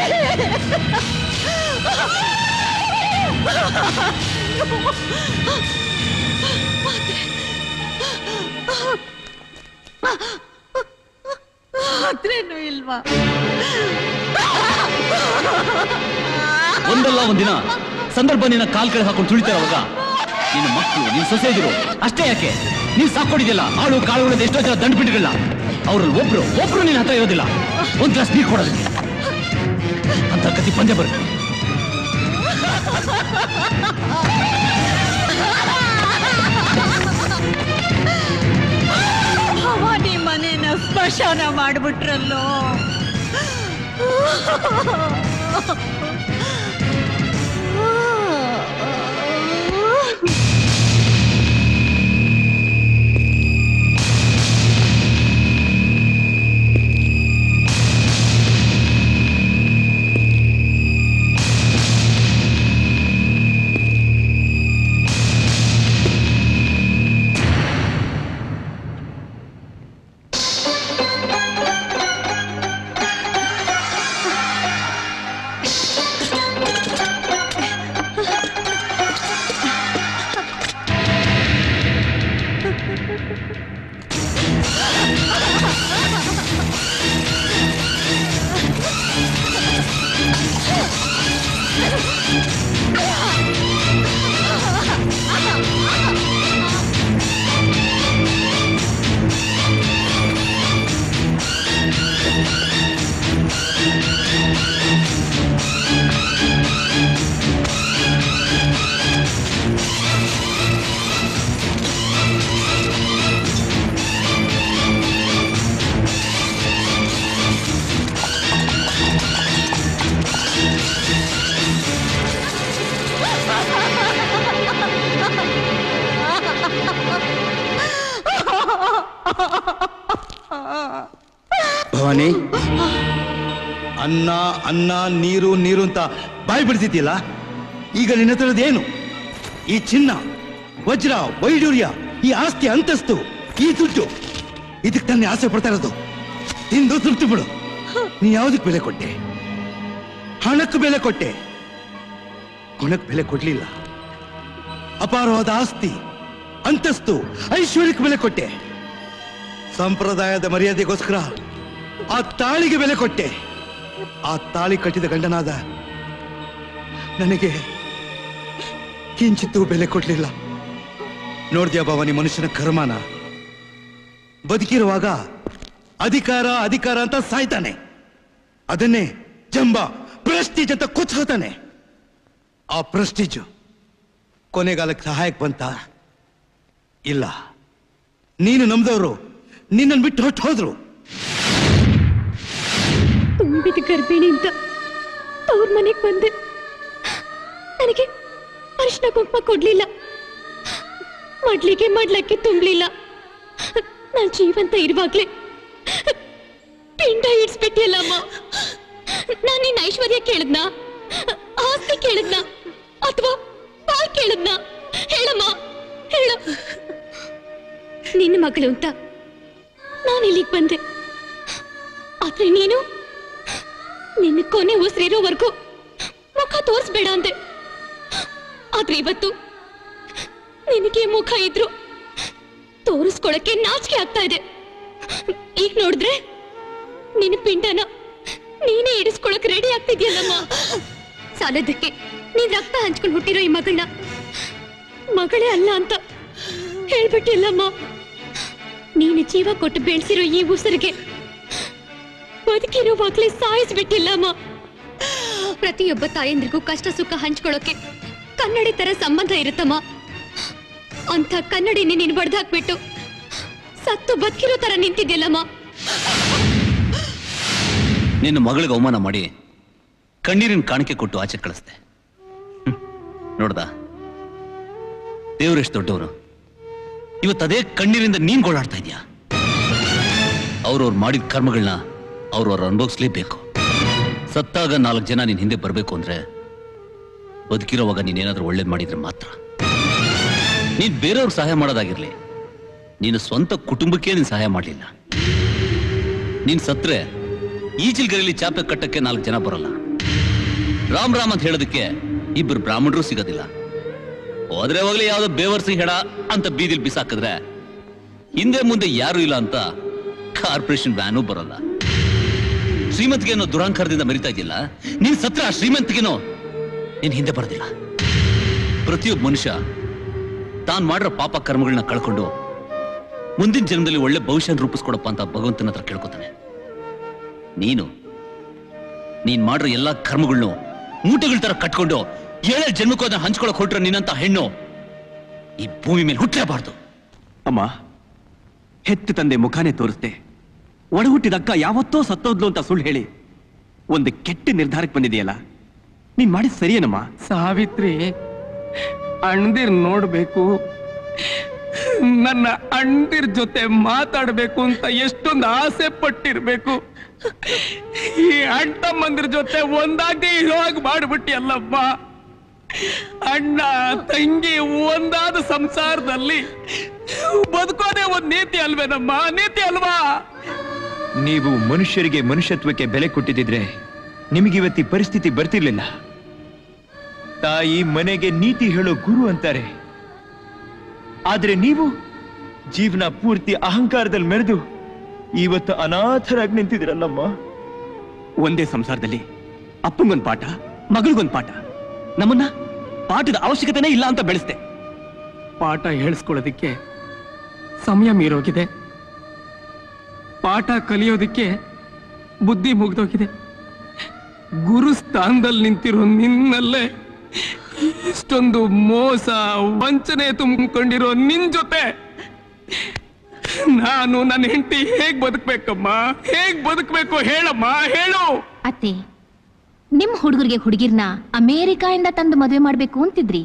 ಒಂದಿನ ಸಂದರ್ಭ ನಿನ್ನ ಕಾಲ್ ಕಡೆ ಹಾಕೊಂಡು ತುಳಿತಾರವಾಗ ನಿನ್ನ ಮಕ್ಕಳು ನಿನ್ನ ಸೊಸೆಯರು ಅಷ್ಟೇ ಯಾಕೆ ನೀನ್ ಸಾಕೊಂಡಿದ್ದಿಲ್ಲ ಆಳು ಕಾಳುಗಳದ್ದು ಎಷ್ಟೋ ಜನ ದಂಡು ಬಿಟ್ಟಿರಲಿಲ್ಲ ಅವ್ರಲ್ಲಿ ಒಬ್ರು ಒಬ್ರು ನಿನ್ನ ಹತ್ರ ಇರೋದಿಲ್ಲ ಒಂದ್ ಗ್ಲಾಸ್ ನೀರು ಕೊಡೋದಿಲ್ಲ ಅಂತ ಕತಿ ಪಂದ್ಯ ಬರುತ್ತೆ ಮನೇನ ಸ್ಮಶಾನ ಮಾಡ್ಬಿಟ್ರಲ್ಲೋ ಅನ್ನ ನೀರು ನೀರು ಅಂತ ಬಾಯಿ ಬಿಡ್ತಿದ್ಯಲ್ಲ ಈಗ ನಿನ್ನ ಹತ್ರದೇನು ಈ ಚಿನ್ನ ವಜ್ರ ವೈಡೂರ್ಯ ಈ ಆಸ್ತಿ ಅಂತಸ್ತು ಈ ದುಡ್ಡು ಇದಕ್ಕೆ ತಾನೇ ಆಸೆ ಪಡ್ತಾ ಇರೋದು ತಿಂದು ತೃಪ್ತಿ ಬಿಡು ನೀ ಯಾವುದಕ್ಕೆ ಬೆಲೆ ಕೊಟ್ಟೆ ಹಣಕ್ಕೆ ಬೆಲೆ ಕೊಟ್ಟೆ ಗುಣಕ್ಕೆ ಬೆಲೆ ಕೊಡ್ಲಿಲ್ಲ ಅಪಾರವಾದ ಆಸ್ತಿ ಅಂತಸ್ತು ಐಶ್ವರ್ಯಕ್ಕೆ ಬೆಲೆ ಕೊಟ್ಟೆ ಸಂಪ್ರದಾಯದ ಮರ್ಯಾದೆಗೋಸ್ಕರ ಆ ತಾಳಿಗೆ ಬೆಲೆ ಕೊಟ್ಟೆ ಆ ತಾಳಿ ಕಟ್ಟಿದ ಗಂಡನಾದ ನನಗೆ ಕಿಂಚಿತ್ತೂ ಬೆಲೆ ಕೊಡ್ಲಿಲ್ಲ ನೋಡ್ದ್ಯಾ ಭವಾನಿ ಮನುಷ್ಯನ ಕರ್ಮನ ಬದುಕಿರುವಾಗ ಅಧಿಕಾರ ಅಧಿಕಾರ ಅಂತ ಸಾಯ್ತಾನೆ ಅದನ್ನೇ ಜಂಬ ಪ್ರೆಸ್ಟೀಜ್ ಅಂತ ಕೊಚ್ಕೋತಾನೆ ಆ ಪ್ರೆಸ್ಟೀಜ್ ಕೊನೆಗಾಲಕ್ಕೆ ಸಹಾಯಕ್ಕೆ ಬಂತ ಇಲ್ಲ ನೀನು ನಂಬದವರು ನಿನ್ನನ್ನು ಬಿಟ್ಟು ಹೊಟ್ಟು ಹೋದ್ರು ತುಂಬಿದ ಗರ್ಭಿಣಿ ಅಂತ ತವ್ರ ಮನೆಗೆ ಬಂದೆ ನನಗೆ ಅರಿಶಿನ ಕುಂಕುಮ ಕೊಡ್ಲಿಲ್ಲ ಮಡ್ಲಿಗೆ ಮಡ್ಲಕ್ಕೆ ತುಂಬಲಿಲ್ಲ ನಾನು ಜೀವಂತ ಇರುವಾಗ್ಲೆ ಪಿಂಡ ಇಡ್ಸ್ಬಿಟ್ಟಿಲ್ಲಮ್ಮ ನಾನು ನಿನ್ನ ಐಶ್ವರ್ಯ ಕೇಳಿದ್ನ ಆಸ್ತಿ ಕೇಳಿದ್ನ ಅಥವಾ ಬಾಯ್ ಕೇಳಿದ್ನ ಹೇಳಮ್ಮ ಹೇಳ ನಿನ್ನ ಮಗಳು ಅಂತ ನಾನು ಇಲ್ಲಿಗೆ ಬಂದೆ ಆದ್ರೆ ನೀನು ನಿನ್ನ ಕೊನೆ ಉಸಿರಿರೋವರೆಗೂ ಮುಖ ತೋರಿಸ್ಬೇಡ ಅಂದೆ ಆದ್ರೆ ಇವತ್ತು ನಿನಗೆ ಮುಖ ಇದ್ರು ತೋರಿಸ್ಕೊಳಕ್ಕೆ ನಾಚಿಕೆ ಆಗ್ತಾ ಇದೆ ಈಗ ನೋಡಿದ್ರೆ ನಿನ್ನ ಪಿಂಡನ ನೀನೇ ಇಡಿಸ್ಕೊಳಕ್ ರೆಡಿ ಆಗ್ತಿದ್ಯಲ್ಲಮ್ಮ ಸಾಲದಕ್ಕೆ ನೀನ್ ರಕ್ತ ಹಂಚ್ಕೊಂಡು ಹುಟ್ಟಿರೋ ಈ ಮಗಳನ್ನ ಮಗಳೇ ಅಲ್ಲ ಅಂತ ಹೇಳ್ಬಿಟ್ಟಿಲ್ಲಮ್ಮ ನೀನು ಜೀವ ಕೊಟ್ಟು ಬೆಳೆಸಿರೋ ಈ ಉಸಿರಿಗೆ ಬದುಕಿರುವಾಗ್ಲೇ ಸಾಯಿಸ್ಬಿಟ್ಟಿಲ್ಲಮ್ಮ ಪ್ರತಿಯೊಬ್ಬ ತಾಯಂದ್ರಿಗೂ ಕಷ್ಟ ಸುಖ ಹಂಚ್ಕೊಳ್ಳೋಕೆ ಕನ್ನಡಿ ತರ ಸಂಬಂಧ ಇರುತ್ತಮ್ಮ ಅಂತ ಕನ್ನಡಿ ನೀನ್ ಬಡ್ದಾಕ್ಬಿಟ್ಟು ಸತ್ತು ಬದುಕಿರೋ ತರ ನಿಂತಿದ್ಯಲ್ಲಮ್ಮ ನಿನ್ನ ಮಗಳಿಗೆ ಅವಮಾನ ಮಾಡಿ ಕಣ್ಣೀರಿನ ಕಾಣಿಕೆ ಕೊಟ್ಟು ಆಚೆ ಕಳಿಸ್ದೆ ನೋಡ್ದ ದೇವರೇಶ್ ದೊಡ್ಡವರು ಇವತ್ತು ಅದೇ ಕಣ್ಣಿನಿಂದ ನೀನ್ ಗೋಳಾಡ್ತಾ ಇದೀಯಾ. ಅವ್ರವ್ರು ಮಾಡಿದ ಕರ್ಮಗಳನ್ನ ಅವ್ರವ್ರು ಅನುಭವಿಸ್ಲೇಬೇಕು. ಸತ್ತಾಗ ನಾಲ್ಕು ಜನ ನೀನ್ ಹಿಂದೆ ಬರ್ಬೇಕು ಅಂದ್ರೆ ಬದುಕಿರೋವಾಗ ನೀನೇನಾದ್ರೂ ಒಳ್ಳೇದು ಮಾಡಿದ್ರೆ ಮಾತ್ರ. ನೀನ್ ಬೇರೆಯವ್ರಿಗೆ ಸಹಾಯ ಮಾಡೋದಾಗಿರ್ಲಿ, ನೀನು ಸ್ವಂತ ಕುಟುಂಬಕ್ಕೆ ನೀನ್ ಸಹಾಯ ಮಾಡಲಿಲ್ಲ. ನೀನ್ ಸತ್ರೆ ಈ ಚಿಲ್ಗರಿಲಿ ಚಾಪೆ ಕಟ್ಟಕ್ಕೆ ನಾಲ್ಕು ಜನ ಬರಲ್ಲ, ರಾಮ್ ರಾಮ್ ಅಂತ ಹೇಳೋದಕ್ಕೆ ಇಬ್ಬರು ಬ್ರಾಹ್ಮಣರು ಸಿಗೋದಿಲ್ಲ. ಹೋದ್ರೆ ಹೋಗ್ಲಿ ಯಾವ್ದೋ ಬೇವರ್ಸಿ ಹೆಡ ಅಂತ ಬೀದಿಲ್ ಬಿಸಾಕಿದ್ರೆ ಹಿಂದೆ ಮುಂದೆ ಯಾರು ಇಲ್ಲ ಅಂತ ಕಾರ್ಪೊರೇಷನ್ ವ್ಯಾನು ಬರಲ್ಲ. ಶ್ರೀಮಂತಿಗೆ ಅನ್ನೋ ದುರಾಂಕಾರದಿಂದ ಮರಿತಾ ಇದ್ದಿಲ್ಲ ನೀನ್ ಸತ್ರ, ಆ ಶ್ರೀಮಂತಿಗೆನೋ ನೀನ್ ಹಿಂದೆ ಬರೋದಿಲ್ಲ. ಪ್ರತಿಯೊಬ್ಬ ಮನುಷ್ಯ ತಾನ್ ಮಾಡಿರೋ ಪಾಪ ಕರ್ಮಗಳನ್ನ ಕಳ್ಕೊಂಡು ಮುಂದಿನ ಜನ್ಮದಲ್ಲಿ ಒಳ್ಳೆ ಭವಿಷ್ಯ ರೂಪಿಸ್ಕೊಡಪ್ಪ ಅಂತ ಭಗವಂತನ ಹತ್ರ ಕೇಳ್ಕೊತಾನೆ. ನೀನು ನೀನ್ ಮಾಡಿರೋ ಎಲ್ಲಾ ಕರ್ಮಗಳನ್ನು ಮೂಟೆಗಳ ತರ ಕಟ್ಕೊಂಡು ಏಳೇ ಜನ್ಮಕ್ಕೂ ಅದನ್ನ ಹಂಚ್ಕೊಳಕ್ ಹೊಟ್ರೆ ನಿನ್ನಂತ ಹೆಣ್ಣು ಈ ಭೂಮಿ ಮೇಲೆ ಹುಟ್ಟಲೇಬಾರ್ದು. ಅಮ್ಮ, ಹೆತ್ತ ತಂದೆ ಮುಖಾನೇ ತೋರಿಸ್ದೆ, ಒಡ ಹುಟ್ಟಿದ ಅಕ್ಕ ಯಾವತ್ತೋ ಸತ್ತೋದ್ಲು ಅಂತ ಸುಳ್ಳು ಹೇಳಿ ಒಂದು ಕೆಟ್ಟ ನಿರ್ಧಾರಕ್ಕೆ ಬಂದಿದೆಯಲ್ಲ, ನೀನ್ ಮಾಡಿದ್ ಸರಿಯೇನಮ್ಮ? ಸಾವಿತ್ರಿ, ಅಣ್ಣದಿರ್ ನೋಡ್ಬೇಕು, ನನ್ನ ಅಣ್ಣದಿರ್ ಜೊತೆ ಮಾತಾಡ್ಬೇಕು ಅಂತ ಎಷ್ಟೊಂದು ಆಸೆ ಪಟ್ಟಿರ್ಬೇಕು, ಈ ಅಣ್ಣ ತಮ್ಮಂದಿರ ಜೊತೆ ಒಂದಾಗಿ ಇರೋಗ್ ಮಾಡ್ಬಿಟ್ಟಿಯಲ್ಲಮ್ಮ. ಅಣ್ಣ ತಂಗಿ ಒಂದಾದ ಸಂಸಾರದಲ್ಲಿ ಬದುಕೋದೇ ಒಂದ್ ನೀತಿ ಅಲ್ವೇನಮ್ಮ? ನೀತಿ ಅಲ್ವಾ? ನೀವು ಮನುಷ್ಯರಿಗೆ ಮನುಷ್ಯತ್ವಕ್ಕೆ ಬೆಲೆ ಕೊಟ್ಟಿದ್ರೆ ನಿಮಗಿವತ್ತಿ ಪರಿಸ್ಥಿತಿ ಬರ್ತಿರ್ಲಿಲ್ಲ. ತಾಯಿ ಮನೆಗೆ ನೀತಿ ಹೇಳೋ ಗುರು ಅಂತಾರೆ, ಆದ್ರೆ ನೀವು ಜೀವನ ಪೂರ್ತಿ ಅಹಂಕಾರದಲ್ಲಿ ಮೆರೆದು ಇವತ್ತು ಅನಾಥರಾಗಿ ನಿಂತಿದ್ರಲ್ಲಮ್ಮ. ಒಂದೇ ಸಂಸಾರದಲ್ಲಿ ಅಪ್ಪಂಗೊಂದು ಪಾಠ, ಮಗಳಿಗೊಂದು ಪಾಠ, ನಮ್ಮನ್ನ ಪಾಠದ ಅವಶ್ಯಕತೆನೇ ಇಲ್ಲ ಅಂತ ಬೆಳೆಸ್ದೆ. ಪಾಠ ಹೇಳಿಸ್ಕೊಳ್ಳೋದಿಕ್ಕೆ ಸಮಯ ಮೀರೋಗಿದೆ, ಪಾಠ ಕಲಿಯೋದಿಕ್ಕೆ ಬುದ್ಧಿ ಮುಗ್ದೋಗಿದೆ. ಗುರು ಸ್ಥಾನದಲ್ಲಿ ನಿಂತಿರೋ ನಿನ್ನಲ್ಲೇ ಇಷ್ಟೊಂದು ಮೋಸ ವಂಚನೆ ತುಂಬಿಕೊಂಡಿರೋ ನಿನ್ ಜೊತೆ ನಾನು ನನ್ನ ಹೆಂಡತಿ ಹೇಗ್ ಬದುಕ್ಬೇಕಮ್ಮ? ಹೇಗ್ ಬದುಕ್ಬೇಕು ಹೇಳಮ್ಮ, ಹೇಳು. ಅತ್ತೆ, ನಿಮ್ ಹುಡುಗರಿಗೆ ಹುಡುಗಿರ್ನ ಅಮೇರಿಕಾಯಿಂದ ತಂದು ಮದುವೆ ಮಾಡ್ಬೇಕು ಅಂತಿದ್ರಿ.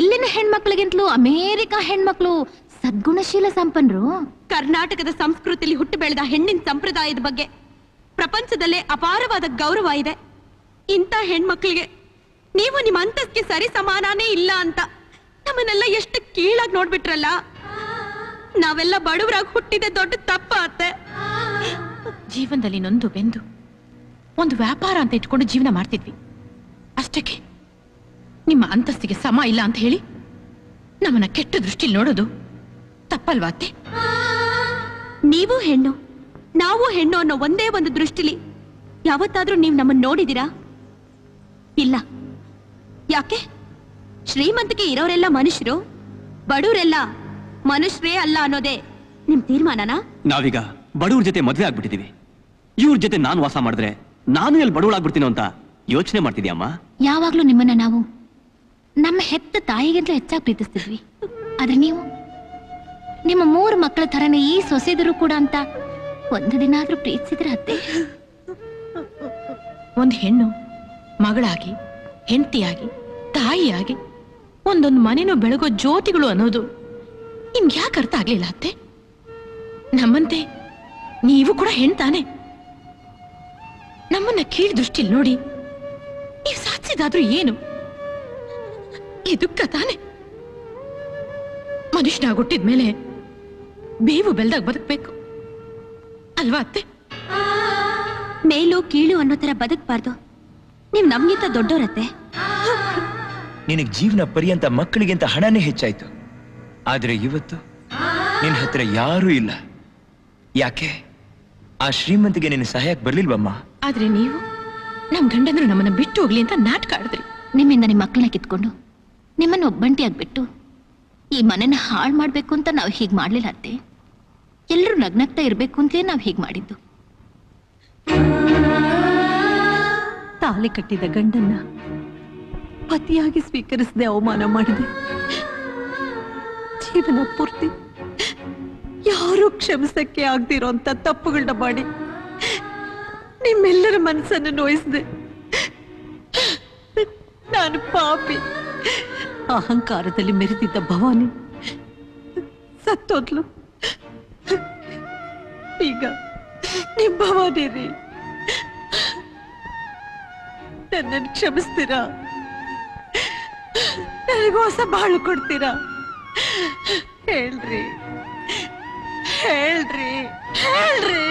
ಇಲ್ಲಿನ ಹೆಣ್ಮಕ್ಳಿಗಿಂತಲೂ ಅಮೇರಿಕಾ ಹೆಣ್ಮಕ್ಳು ಸದ್ಗುಣಶೀಲ ಸಂಪನ್ನರು. ಕರ್ನಾಟಕದ ಸಂಸ್ಕೃತಿಯಲ್ಲಿ ಹುಟ್ಟು ಬೆಳೆದ ಹೆಣ್ಣಿನ ಸಂಪ್ರದಾಯದ ಬಗ್ಗೆ ಪ್ರಪಂಚದಲ್ಲೇ ಅಪಾರವಾದ ಗೌರವ ಇದೆ. ಇಂಥ ಹೆಣ್ಮಕ್ಳಿಗೆ ನೀವು ನಿಮ್ಮ ಅಂತಸ್ಗೆ ಸರಿ ಸಮಾನಾನೇ ಇಲ್ಲ ಅಂತ ನಮ್ಮನ್ನೆಲ್ಲ ಎಷ್ಟು ಕೀಳಾಗಿ ನೋಡ್ಬಿಟ್ರಲ್ಲ. ನಾವೆಲ್ಲ ಬಡವರಾಗಿ ಹುಟ್ಟಿದೆ ದೊಡ್ಡ ತಪ್ಪ ಅತ್ತೆ. ಜೀವನದಲ್ಲಿ ನೊಂದು ಬೆಂದು ಒಂದು ವ್ಯಾಪಾರ ಅಂತ ಇಟ್ಕೊಂಡು ಜೀವನ ಮಾಡ್ತಿದ್ವಿ, ಅಷ್ಟಕ್ಕೆ ನಿಮ್ಮ ಅಂತಸ್ತಿಗೆ ಸಮ ಇಲ್ಲ ಅಂತ ಹೇಳಿ ನಮ್ಮನ್ನ ಕೆಟ್ಟ ದೃಷ್ಟಿಲಿ ನೋಡೋದು ತಪ್ಪಲ್ವಾ ಅತ್ತೆ? ನೀವು ಹೆಣ್ಣು, ನಾವು ಹೆಣ್ಣು ಅನ್ನೋ ಒಂದೇ ಒಂದು ದೃಷ್ಟಿಲಿ ಯಾವತ್ತಾದ್ರೂ ನೀವು ನಮ್ಮನ್ನ ನೋಡಿದಿರಾ? ಇಲ್ಲ. ಯಾಕೆ? ಶ್ರೀಮಂತಿಕೆ ಇರೋರೆಲ್ಲ ಮನುಷ್ಯರು, ಬಡವರೆಲ್ಲ ಮನುಷ್ಯರೇ ಅಲ್ಲ ಅನ್ನೋದೇ ನಿಮ್ ತೀರ್ಮಾನನಾ? ನಾವೀಗ ಬಡವ್ರ ಜೊತೆ ಮದ್ವೆ ಆಗ್ಬಿಟ್ಟಿದೀವಿ, ಇವ್ರ ಜೊತೆ ನಾನು ವಾಸ ಮಾಡಿದ್ರೆ ನಾನು ಎಲ್ಲಿ ಬಡವಳಾಗ್ಬಿಡ್ತೀನೋ ಅಂತ ಯೋಚನೆ ಮಾಡ್ತಿದ್ಯಮ್ಮ. ಯಾವಾಗ್ಲೂ ನಿಮ್ಮನ್ನ ನಾವು ನಮ್ಮ ಹೆತ್ತ ತಾಯಿಗಿಂತ ಹೆಚ್ಚಾಗಿ ಪ್ರೀತಿಸ್ತಿದ್ವಿ, ಆದ್ರೆ ನೀವು ನಿಮ್ಮ ಮೂರು ಮಕ್ಕಳ ತರನೇ ಈ ಸೊಸೆದರು ಕೂಡ ಅಂತ ಒಂದು ದಿನ ಆದ್ರೂ ಪ್ರೀತಿಸಿದ್ರೆ ಅತ್ತೆ? ಒಂದು ಹೆಣ್ಣು ಮಗಳಾಗಿ, ಹೆಂಡತಿಯಾಗಿ, ತಾಯಿಯಾಗಿ ಒಂದೊಂದು ಮನೇನು ಬೆಳಗೋ ಜ್ಯೋತಿಗಳು ಅನ್ನೋದು ನಿಮ್ಗೆ ಯಾಕೆ ಅರ್ಥ ಆಗ್ಲಿಲ್ಲ ಅತ್ತೆ? ನಮ್ಮಂತೆ ನೀವು ಕೂಡ ಹೆಣ್ತಾನೆ. ನಮ್ಮನ್ನ ಕೀಳ್ ದೃಷ್ಟಿಲಿ ನೋಡಿ ನೀವು ಸಾಧಿಸಿದಾದ್ರೂ ಏನು? ದುಃಖ ತಾನೆ. ಮನುಷ್ಯನಾಗ ಹುಟ್ಟಿದ್ಮೇಲೆ ಬೇವು ಬೆಲ್ದಾಗ ಬದುಕ್ಬೇಕು ಅಲ್ವಾ ಅತ್ತೆ? ಮೇಲು ಕೀಳು ಅನ್ನೋ ತರ ಬದುಕ್ಬಾರ್ದು. ನೀವ್ ನಮ್ಗಿಂತ ದೊಡ್ಡೋರತ್ತೆ. ನಿನಗ್ ಜೀವನ ಪರ್ಯಂತ ಮಕ್ಕಳಿಗಿಂತ ಹಣನೇ ಹೆಚ್ಚಾಯ್ತು, ಆದ್ರೆ ಇವತ್ತು ನಿನ್ ಹತ್ರ ಯಾರೂ ಇಲ್ಲ. ಯಾಕೆ? ಆ ಶ್ರೀಮಂತಿಗೆ ನಿನ್ನ ಸಹಾಯಕ್ಕೆ ಬರ್ಲಿಲ್ವಮ್ಮ. ಆದ್ರೆ ನೀವು ನಮ್ ಗಂಡಂದ್ರು ನಮ್ಮನ್ನ ಬಿಟ್ಟು ಹೋಗ್ಲಿ ಅಂತ ನಾಟಕ ಆಡಿದ್ರಿ. ನಿಮ್ಮಿಂದ ನಿಮ್ ಮಕ್ಕಳನ್ನ ಕಿತ್ಕೊಂಡು ನಿಮ್ಮನ್ನ ಒಬ್ಬಂಟಿಯಾಗ್ಬಿಟ್ಟು ಈ ಮನೇನ ಹಾಳು ಮಾಡ್ಬೇಕು ಅಂತ ನಾವು ಹೀಗ್ ಮಾಡ್ಲಿಲ್ಲ ಅತ್ತೆ. ಎಲ್ಲರೂ ನಗ್ನಗ್ತಾ ಇರ್ಬೇಕು ಅಂತಲೇ ನಾವು ಹೀಗ್ ಮಾಡಿದ್ದು. ತಾಲಿ ಕಟ್ಟಿದ ಗಂಡನ್ನ ಪತಿಯಾಗಿ ಸ್ವೀಕರಿಸದೆ ಅವಮಾನ ಮಾಡಿದೆ. ಜೀವನ ಪೂರ್ತಿ ಯಾರು ಕ್ಷಮಿಸಕ್ಕೆ ಆಗದಿರೋಂತ ತಪ್ಪುಗಳನ್ನ ಮಾಡಿ ನಿಮ್ಮೆಲ್ಲರ ಮನಸ್ಸನ್ನು ನೋಯಿಸಿದೆ. ನಾನು ಪಾಪಿ, ಅಹಂಕಾರದಲ್ಲಿ ಮೆರೆದಿದ್ದ ಭವಾನಿ ಸತ್ತೋದ್ಲು. ಈಗ ನಿಮ್ ಭವಾನಿ ರೀ. ನನ್ನನ್ನು ಕ್ಷಮಿಸ್ತೀರಾ? ನನಗೂ ಹೊಸ ಬಾಳು ಕೊಡ್ತೀರಾ? ಹೇಳ್ರಿ ಹೇಳ್ರಿ ಹೇಳ್ರಿ.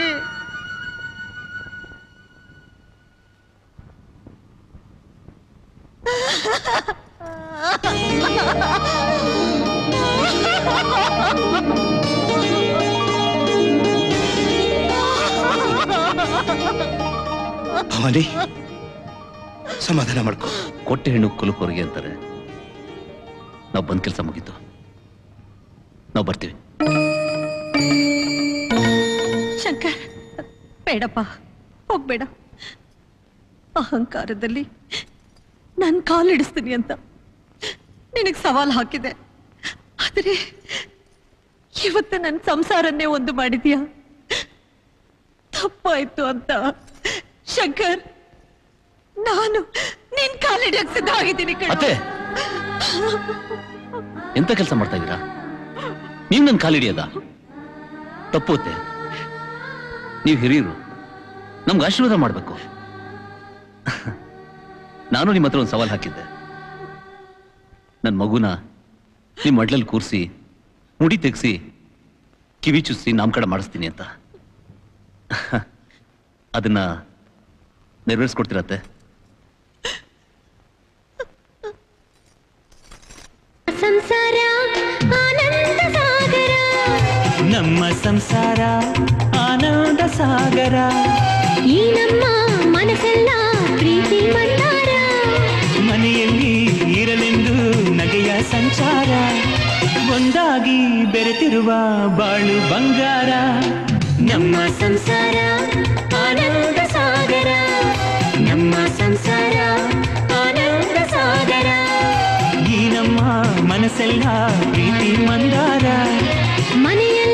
ಭವಾನಿ, ಸಮಾಧಾನ ಮಾಡ್ಕೊ. ಕೊಟ್ಟೆ ಹೆಣ್ಣು ಕುಲುಕೊರಗೆ ಅಂತಾರೆ. ನಾವು ಬಂದ್ ಕೆಲಸ ಮುಗಿತು, ನಾವು ಬರ್ತೀವಿ. ಶಂಕರ್ ಬೇಡಪ್ಪ, ಹೋಗ್ಬೇಡ. ಅಹಂಕಾರದಲ್ಲಿ ನಾನು ಕಾಲಿಡಿಸ್ತೀನಿ ಅಂತ ನಿನಗೆ ಸವಾಲ್ ಹಾಕಿದೆ. ಆದರೆ ಇವತ್ತು ನನ್ನ ಸಂಸಾರನ್ನೇ ಒಂದು ಮಾಡಿದ್ಯಾ? ತಪ್ಪಾಯ್ತು ಅಂತ ಶಂಕರ್, ನಾನು ನಿನ್ ಕಾಲಿಡಕ್ಕೆ ಸಿದ್ಧ ಆಗಿದ್ದೀನಿ. ಎಂತ ಕೆಲಸ ಮಾಡ್ತಾ ಇದ್ದೀರಾ ನೀವ್? ನನ್ ಕಾಲಿಡಿಯದ ತಪ್ಪುತ್ತೆ. ನೀವ್ ಹಿರಿಯರು, ನಮ್ಗೆ ಆಶೀರ್ವಾದ ಮಾಡ್ಬೇಕು. ನಾನು ನಿಮ್ಮ ಹತ್ರ ಒಂದು ಸವಾಲ್ ಹಾಕಿದ್ದೆ. ನನ್ನ ಮಗುನ ನಿಮ್ಮ ಮಡ್ಲಲ್ಲಿ ಕೂರಿಸಿ, ಮುಡಿ ತೆಗ್ಸಿ, ಕಿವಿ ಚುಸ್ಸಿ ನಾಮಕರಣ ಮಾಡಿಸ್ತೀನಿ ಅಂತ. ಅದನ್ನ ನೆರವೇರಿಸ್ಕೊಡ್ತೀರತ್ತೆ? ಸಂಸಾರ ಆನಂದ ಸಾಗರ, ನಮ್ಮ ಸಂಸಾರ ಆನಂದ ಸಾಗರ. ಈ ನಮ್ಮ ಮನಸ್ಸೆಲ್ಲ ಪ್ರೀತಿ ಮಂದಾರ, ಮನೆಯಲ್ಲಿ ಇರಲೆಂದು ನಗೆಯ ಸಂಚಾರ. ಒಂದಾಗಿ ಬೆರೆತಿರುವ ಬಾಳು ಬಂಗಾರ, ನಮ್ಮ ಸಂಸಾರ ಆನಂದ ಸಾಗರ. ನಮ್ಮ ಸಂಸಾರ ಆನಂದ ಸಾಗರ, ಈ ನಮ್ಮ ಮನಸ್ಸೆಲ್ಲ ಪ್ರೀತಿ ಮಂದಾರ. ಮನೆಯ